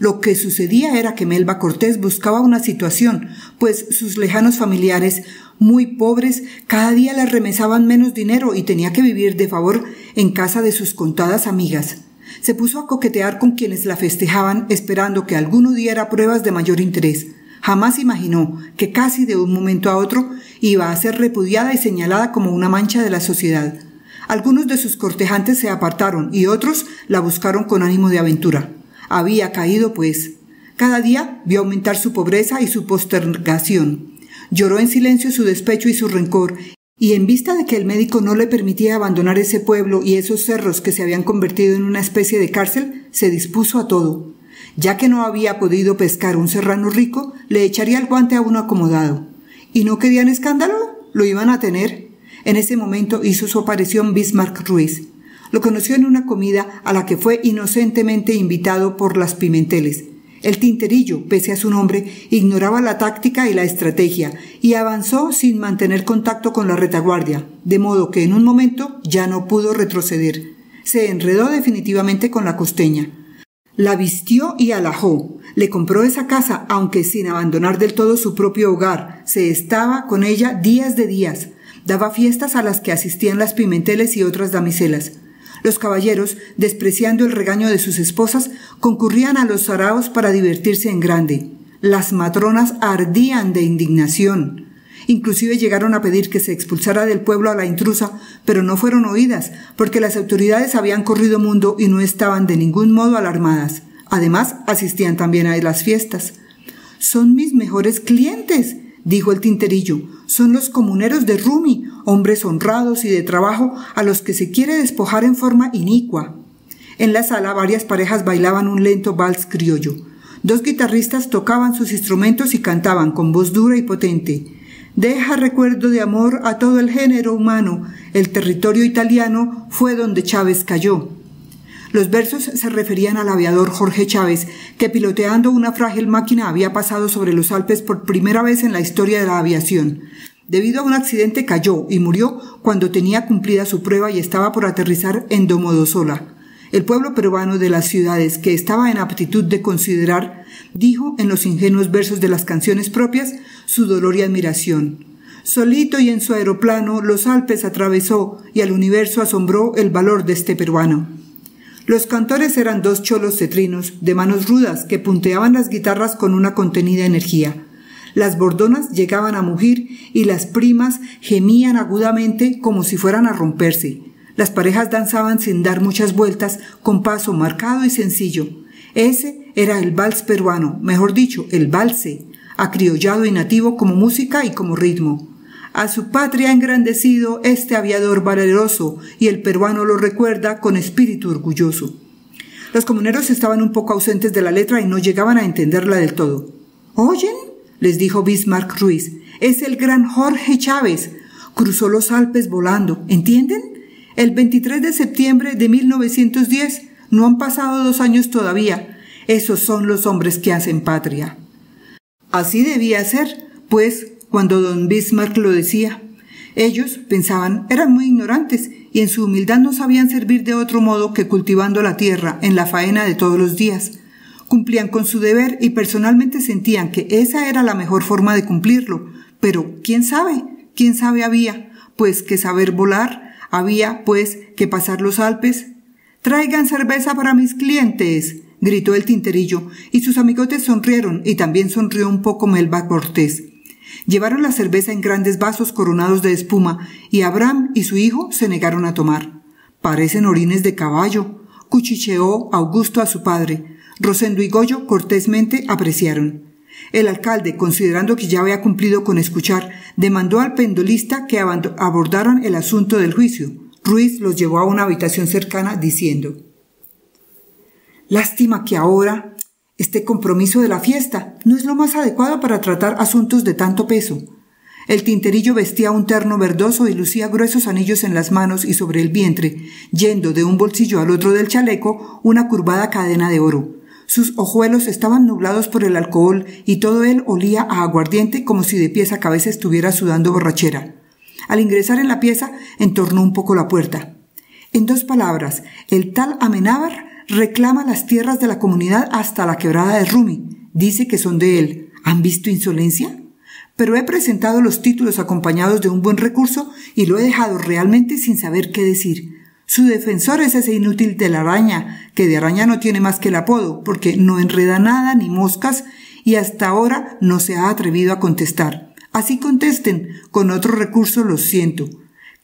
Lo que sucedía era que Melba Cortés buscaba una situación, pues sus lejanos familiares, muy pobres, cada día le remesaban menos dinero y tenía que vivir de favor en casa de sus contadas amigas. Se puso a coquetear con quienes la festejaban, esperando que alguno diera pruebas de mayor interés. Jamás imaginó que casi de un momento a otro iba a ser repudiada y señalada como una mancha de la sociedad. Algunos de sus cortejantes se apartaron y otros la buscaron con ánimo de aventura. Había caído, pues. Cada día vio aumentar su pobreza y su postergación. Lloró en silencio su despecho y su rencor, y en vista de que el médico no le permitía abandonar ese pueblo y esos cerros que se habían convertido en una especie de cárcel, se dispuso a todo. Ya que no había podido pescar un serrano rico, le echaría el guante a uno acomodado. ¿Y no querían escándalo? Lo iban a tener. En ese momento hizo su aparición Bismarck Ruiz. Lo conoció en una comida a la que fue inocentemente invitado por las Pimenteles. El tinterillo, pese a su nombre, ignoraba la táctica y la estrategia y avanzó sin mantener contacto con la retaguardia, de modo que en un momento ya no pudo retroceder. Se enredó definitivamente con la costeña. La vistió y alajó. Le compró esa casa, aunque sin abandonar del todo su propio hogar. Se estaba con ella días de días. Daba fiestas a las que asistían las Pimenteles y otras damiselas. Los caballeros, despreciando el regaño de sus esposas, concurrían a los saraos para divertirse en grande. Las matronas ardían de indignación. Inclusive llegaron a pedir que se expulsara del pueblo a la intrusa, pero no fueron oídas, porque las autoridades habían corrido mundo y no estaban de ningún modo alarmadas. Además, asistían también a las fiestas. «Son mis mejores clientes», dijo el tinterillo, «son los comuneros de Rumi, hombres honrados y de trabajo a los que se quiere despojar en forma inicua». En la sala varias parejas bailaban un lento vals criollo. Dos guitarristas tocaban sus instrumentos y cantaban con voz dura y potente: «Deja recuerdo de amor a todo el género humano, el territorio italiano fue donde Chávez cayó». Los versos se referían al aviador Jorge Chávez, que piloteando una frágil máquina había pasado sobre los Alpes por primera vez en la historia de la aviación. Debido a un accidente cayó y murió cuando tenía cumplida su prueba y estaba por aterrizar en Domodossola. El pueblo peruano de las ciudades, que estaba en aptitud de considerar, dijo en los ingenuos versos de las canciones propias, su dolor y admiración. Solito y en su aeroplano los Alpes atravesó y al universo asombró el valor de este peruano. Los cantores eran dos cholos cetrinos de manos rudas que punteaban las guitarras con una contenida energía. Las bordonas llegaban a mugir y las primas gemían agudamente como si fueran a romperse. Las parejas danzaban sin dar muchas vueltas, con paso marcado y sencillo. Ese era el vals peruano, mejor dicho, el valse. acriollado y nativo como música y como ritmo. A su patria ha engrandecido este aviador valeroso, y el peruano lo recuerda con espíritu orgulloso. Los comuneros estaban un poco ausentes de la letra y no llegaban a entenderla del todo. «¿Oyen?», les dijo Bismarck Ruiz. «Es el gran Jorge Chávez. Cruzó los Alpes volando. ¿Entienden? El 23 de septiembre de 1910. No han pasado 2 años todavía. Esos son los hombres que hacen patria». Así debía ser, pues, cuando don Bismarck lo decía. Ellos, pensaban, eran muy ignorantes y en su humildad no sabían servir de otro modo que cultivando la tierra en la faena de todos los días. Cumplían con su deber y personalmente sentían que esa era la mejor forma de cumplirlo. Pero quién sabe había, pues, que saber volar, había, pues, que pasar los Alpes. «Traigan cerveza para mis clientes», gritó el tinterillo, y sus amigotes sonrieron, y también sonrió un poco Melba Cortés. Llevaron la cerveza en grandes vasos coronados de espuma, y Abraham y su hijo se negaron a tomar. «Parecen orines de caballo», cuchicheó Augusto a su padre. Rosendo y Goyo cortésmente apreciaron. El alcalde, considerando que ya había cumplido con escuchar, demandó al pendolista que abordaran el asunto del juicio. Ruiz los llevó a una habitación cercana diciendo: «Lástima que ahora este compromiso de la fiesta no es lo más adecuado para tratar asuntos de tanto peso». El tinterillo vestía un terno verdoso y lucía gruesos anillos en las manos y sobre el vientre, yendo de un bolsillo al otro del chaleco una curvada cadena de oro. Sus ojuelos estaban nublados por el alcohol y todo él olía a aguardiente, como si de pies a cabeza estuviera sudando borrachera. Al ingresar en la pieza, entornó un poco la puerta. «En 2 palabras, el tal Amenábar reclama las tierras de la comunidad hasta la quebrada de Rumi. Dice que son de él. ¿Han visto insolencia? Pero he presentado los títulos acompañados de un buen recurso y lo he dejado realmente sin saber qué decir. Su defensor es ese inútil de la araña, que de araña no tiene más que el apodo, porque no enreda nada ni moscas, y hasta ahora no se ha atrevido a contestar. Así contesten, con otro recurso los siento.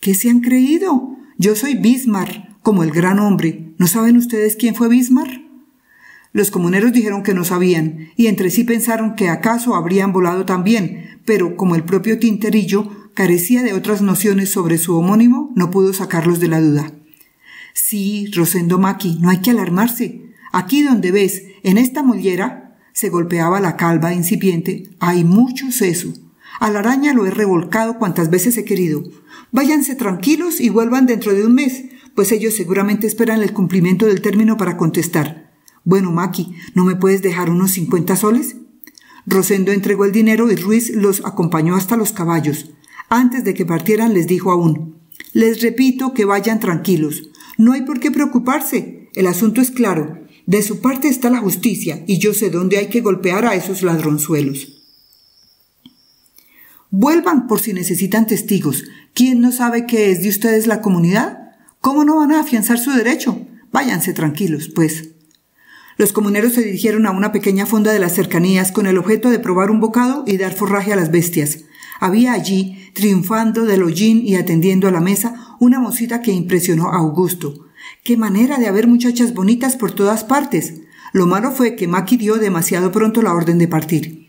¿Qué se han creído? Yo soy Bismarck, como el gran hombre. ¿No saben ustedes quién fue Bismarck?». Los comuneros dijeron que no sabían, y entre sí pensaron que acaso habrían volado también, pero como el propio tinterillo carecía de otras nociones sobre su homónimo, no pudo sacarlos de la duda. «Sí, Rosendo Maqui, no hay que alarmarse. Aquí donde ves, en esta mollera», se golpeaba la calva incipiente, «hay mucho seso. A la araña lo he revolcado cuantas veces he querido. Váyanse tranquilos y vuelvan dentro de 1 mes, pues ellos seguramente esperan el cumplimiento del término para contestar. Bueno, Maqui, ¿no me puedes dejar unos 50 soles? Rosendo entregó el dinero y Ruiz los acompañó hasta los caballos. Antes de que partieran les dijo aún: «Les repito que vayan tranquilos. No hay por qué preocuparse. El asunto es claro. De su parte está la justicia y yo sé dónde hay que golpear a esos ladronzuelos. Vuelvan por si necesitan testigos. ¿Quién no sabe que es de ustedes la comunidad? ¿Cómo no van a afianzar su derecho? Váyanse tranquilos, pues». Los comuneros se dirigieron a una pequeña fonda de las cercanías con el objeto de probar un bocado y dar forraje a las bestias. Había allí, triunfando del hollín y atendiendo a la mesa, una mocita que impresionó a Augusto. ¡Qué manera de haber muchachas bonitas por todas partes! Lo malo fue que Maqui dio demasiado pronto la orden de partir.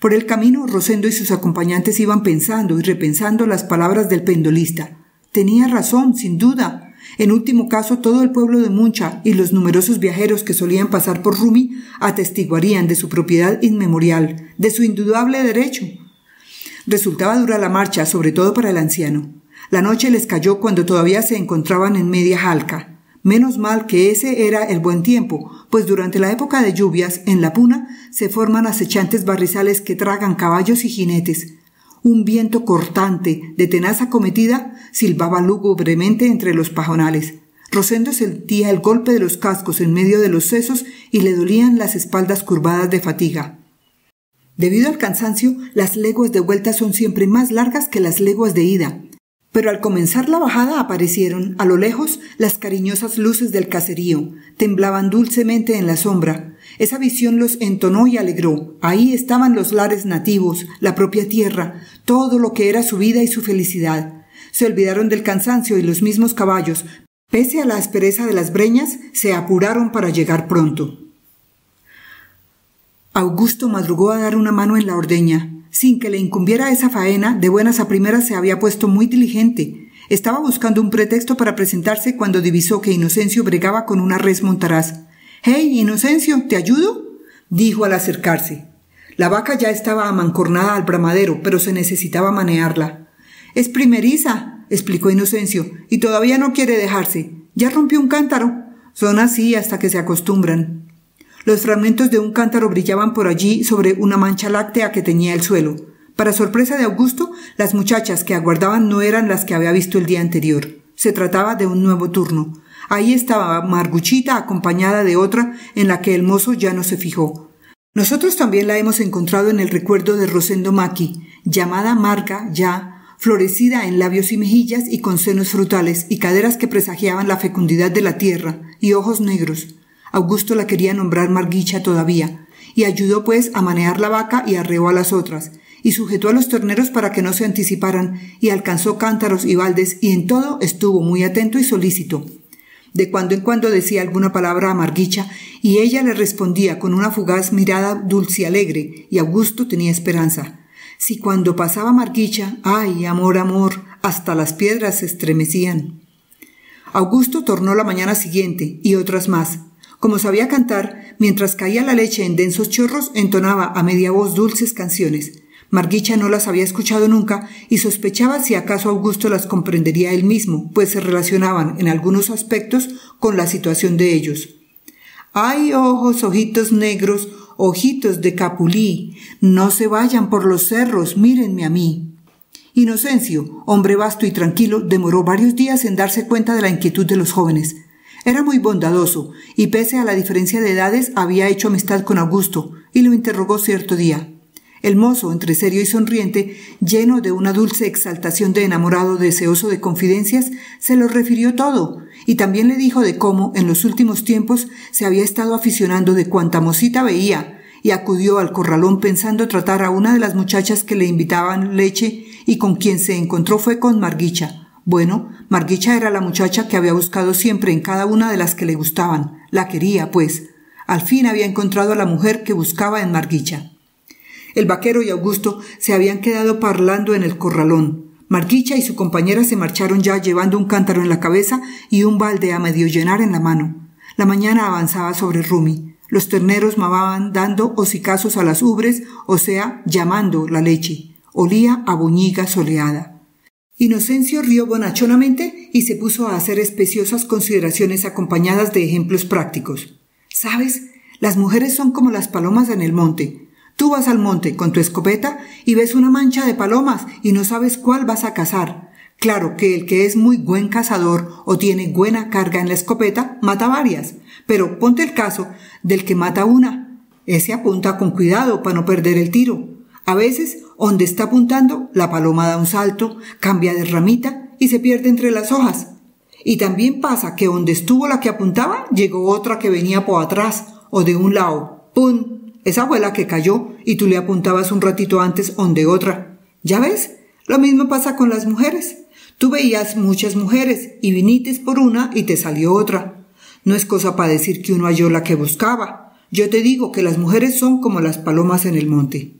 Por el camino, Rosendo y sus acompañantes iban pensando y repensando las palabras del pendolista. Tenía razón, sin duda. En último caso, todo el pueblo de Muncha y los numerosos viajeros que solían pasar por Rumi atestiguarían de su propiedad inmemorial, de su indudable derecho. Resultaba dura la marcha, sobre todo para el anciano. La noche les cayó cuando todavía se encontraban en media jalca. Menos mal que ese era el buen tiempo, pues durante la época de lluvias, en la puna, se forman acechantes barrizales que tragan caballos y jinetes. Un viento cortante, de tenaz acometida, silbaba lúgubremente entre los pajonales. Rosendo sentía el golpe de los cascos en medio de los sesos y le dolían las espaldas curvadas de fatiga. Debido al cansancio, las leguas de vuelta son siempre más largas que las leguas de ida. Pero al comenzar la bajada aparecieron, a lo lejos, las cariñosas luces del caserío. Temblaban dulcemente en la sombra. Esa visión los entonó y alegró. Ahí estaban los lares nativos, la propia tierra, todo lo que era su vida y su felicidad. Se olvidaron del cansancio y los mismos caballos, pese a la aspereza de las breñas, se apuraron para llegar pronto. Augusto madrugó a dar una mano en la ordeña. Sin que le incumbiera esa faena, de buenas a primeras se había puesto muy diligente. Estaba buscando un pretexto para presentarse cuando divisó que Inocencio bregaba con una res montaraz. «¡Hey, Inocencio, ¿te ayudo?», dijo al acercarse. La vaca ya estaba amancornada al bramadero, pero se necesitaba manearla. «Es primeriza», explicó Inocencio, «y todavía no quiere dejarse. Ya rompió un cántaro. Son así hasta que se acostumbran». Los fragmentos de un cántaro brillaban por allí sobre una mancha láctea que teñía el suelo. Para sorpresa de Augusto, las muchachas que aguardaban no eran las que había visto el día anterior. Se trataba de un nuevo turno. Ahí estaba Marguchita acompañada de otra en la que el mozo ya no se fijó. Nosotros también la hemos encontrado en el recuerdo de Rosendo Maqui, llamada Marga ya, florecida en labios y mejillas y con senos frutales y caderas que presagiaban la fecundidad de la tierra y ojos negros. Augusto la quería nombrar Marguicha todavía, y ayudó pues a manear la vaca y arreó a las otras, y sujetó a los terneros para que no se anticiparan, y alcanzó cántaros y baldes, y en todo estuvo muy atento y solícito. De cuando en cuando decía alguna palabra a Marguicha, y ella le respondía con una fugaz mirada dulce y alegre, y Augusto tenía esperanza. Si cuando pasaba Marguicha, ¡ay, amor, amor!, hasta las piedras se estremecían. Augusto tornó la mañana siguiente, y otras más. Como sabía cantar, mientras caía la leche en densos chorros, entonaba a media voz dulces canciones. Marguicha no las había escuchado nunca y sospechaba si acaso Augusto las comprendería él mismo, pues se relacionaban en algunos aspectos con la situación de ellos. «¡Ay, ojos, ojitos negros, ojitos de Capulí! No se vayan por los cerros, mírenme a mí». Inocencio, hombre vasto y tranquilo, demoró varios días en darse cuenta de la inquietud de los jóvenes. Era muy bondadoso, y pese a la diferencia de edades había hecho amistad con Augusto, y lo interrogó cierto día. El mozo, entre serio y sonriente, lleno de una dulce exaltación de enamorado deseoso de confidencias, se lo refirió todo, y también le dijo de cómo, en los últimos tiempos, se había estado aficionando de cuanta mocita veía, y acudió al corralón pensando tratar a una de las muchachas que le invitaban leche, y con quien se encontró fue con Marguicha. Bueno, Marguicha era la muchacha que había buscado siempre en cada una de las que le gustaban. La quería, pues. Al fin había encontrado a la mujer que buscaba en Marguicha. El vaquero y Augusto se habían quedado parlando en el corralón. Marguicha y su compañera se marcharon ya llevando un cántaro en la cabeza y un balde a medio llenar en la mano. La mañana avanzaba sobre Rumi. Los terneros mamaban dando hocicazos a las ubres, o sea, llamando la leche. Olía a boñiga soleada. Inocencio rió bonachonamente y se puso a hacer especiosas consideraciones acompañadas de ejemplos prácticos. «¿Sabes? Las mujeres son como las palomas en el monte. Tú vas al monte con tu escopeta y ves una mancha de palomas y no sabes cuál vas a cazar. Claro que el que es muy buen cazador o tiene buena carga en la escopeta mata varias, pero ponte el caso del que mata una. Ese apunta con cuidado para no perder el tiro. A veces, donde está apuntando, la paloma da un salto, cambia de ramita y se pierde entre las hojas. Y también pasa que donde estuvo la que apuntaba, llegó otra que venía por atrás o de un lado. ¡Pum! Esa fue la que cayó y tú le apuntabas un ratito antes donde otra. ¿Ya ves? Lo mismo pasa con las mujeres. Tú veías muchas mujeres y vinites por una y te salió otra. No es cosa para decir que uno halló la que buscaba. Yo te digo que las mujeres son como las palomas en el monte».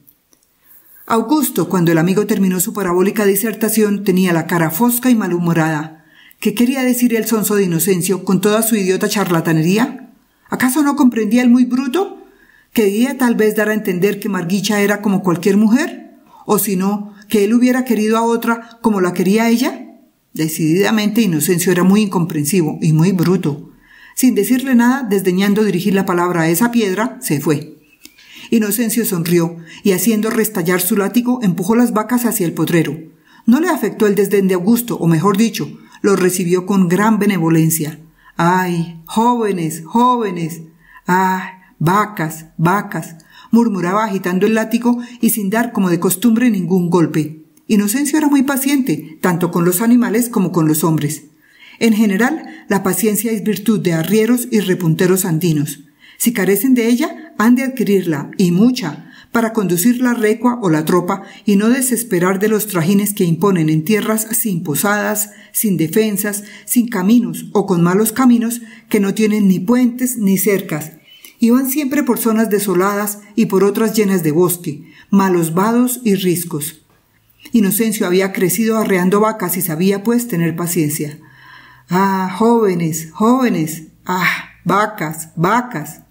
Augusto, cuando el amigo terminó su parabólica disertación, tenía la cara fosca y malhumorada. ¿Qué quería decir el sonso de Inocencio con toda su idiota charlatanería? ¿Acaso no comprendía el muy bruto? ¿Quería tal vez dar a entender que Marguicha era como cualquier mujer? ¿O si no, que él hubiera querido a otra como la quería ella? Decididamente Inocencio era muy incomprensivo y muy bruto. Sin decirle nada, desdeñando dirigir la palabra a esa piedra, se fue. Inocencio sonrió y, haciendo restallar su látigo, empujó las vacas hacia el potrero. No le afectó el desdén de Augusto, o mejor dicho, lo recibió con gran benevolencia. «¡Ay, jóvenes, jóvenes! ¡Ay, vacas, vacas!», murmuraba agitando el látigo y sin dar como de costumbre ningún golpe. Inocencio era muy paciente, tanto con los animales como con los hombres. En general, la paciencia es virtud de arrieros y repunteros andinos. Si carecen de ella, han de adquirirla, y mucha, para conducir la recua o la tropa y no desesperar de los trajines que imponen en tierras sin posadas, sin defensas, sin caminos o con malos caminos que no tienen ni puentes ni cercas, Iban siempre por zonas desoladas y por otras llenas de bosque, malos vados y riscos. Inocencio había crecido arreando vacas y sabía, pues, tener paciencia. ¡Ah, jóvenes, jóvenes! ¡Ah, vacas, vacas!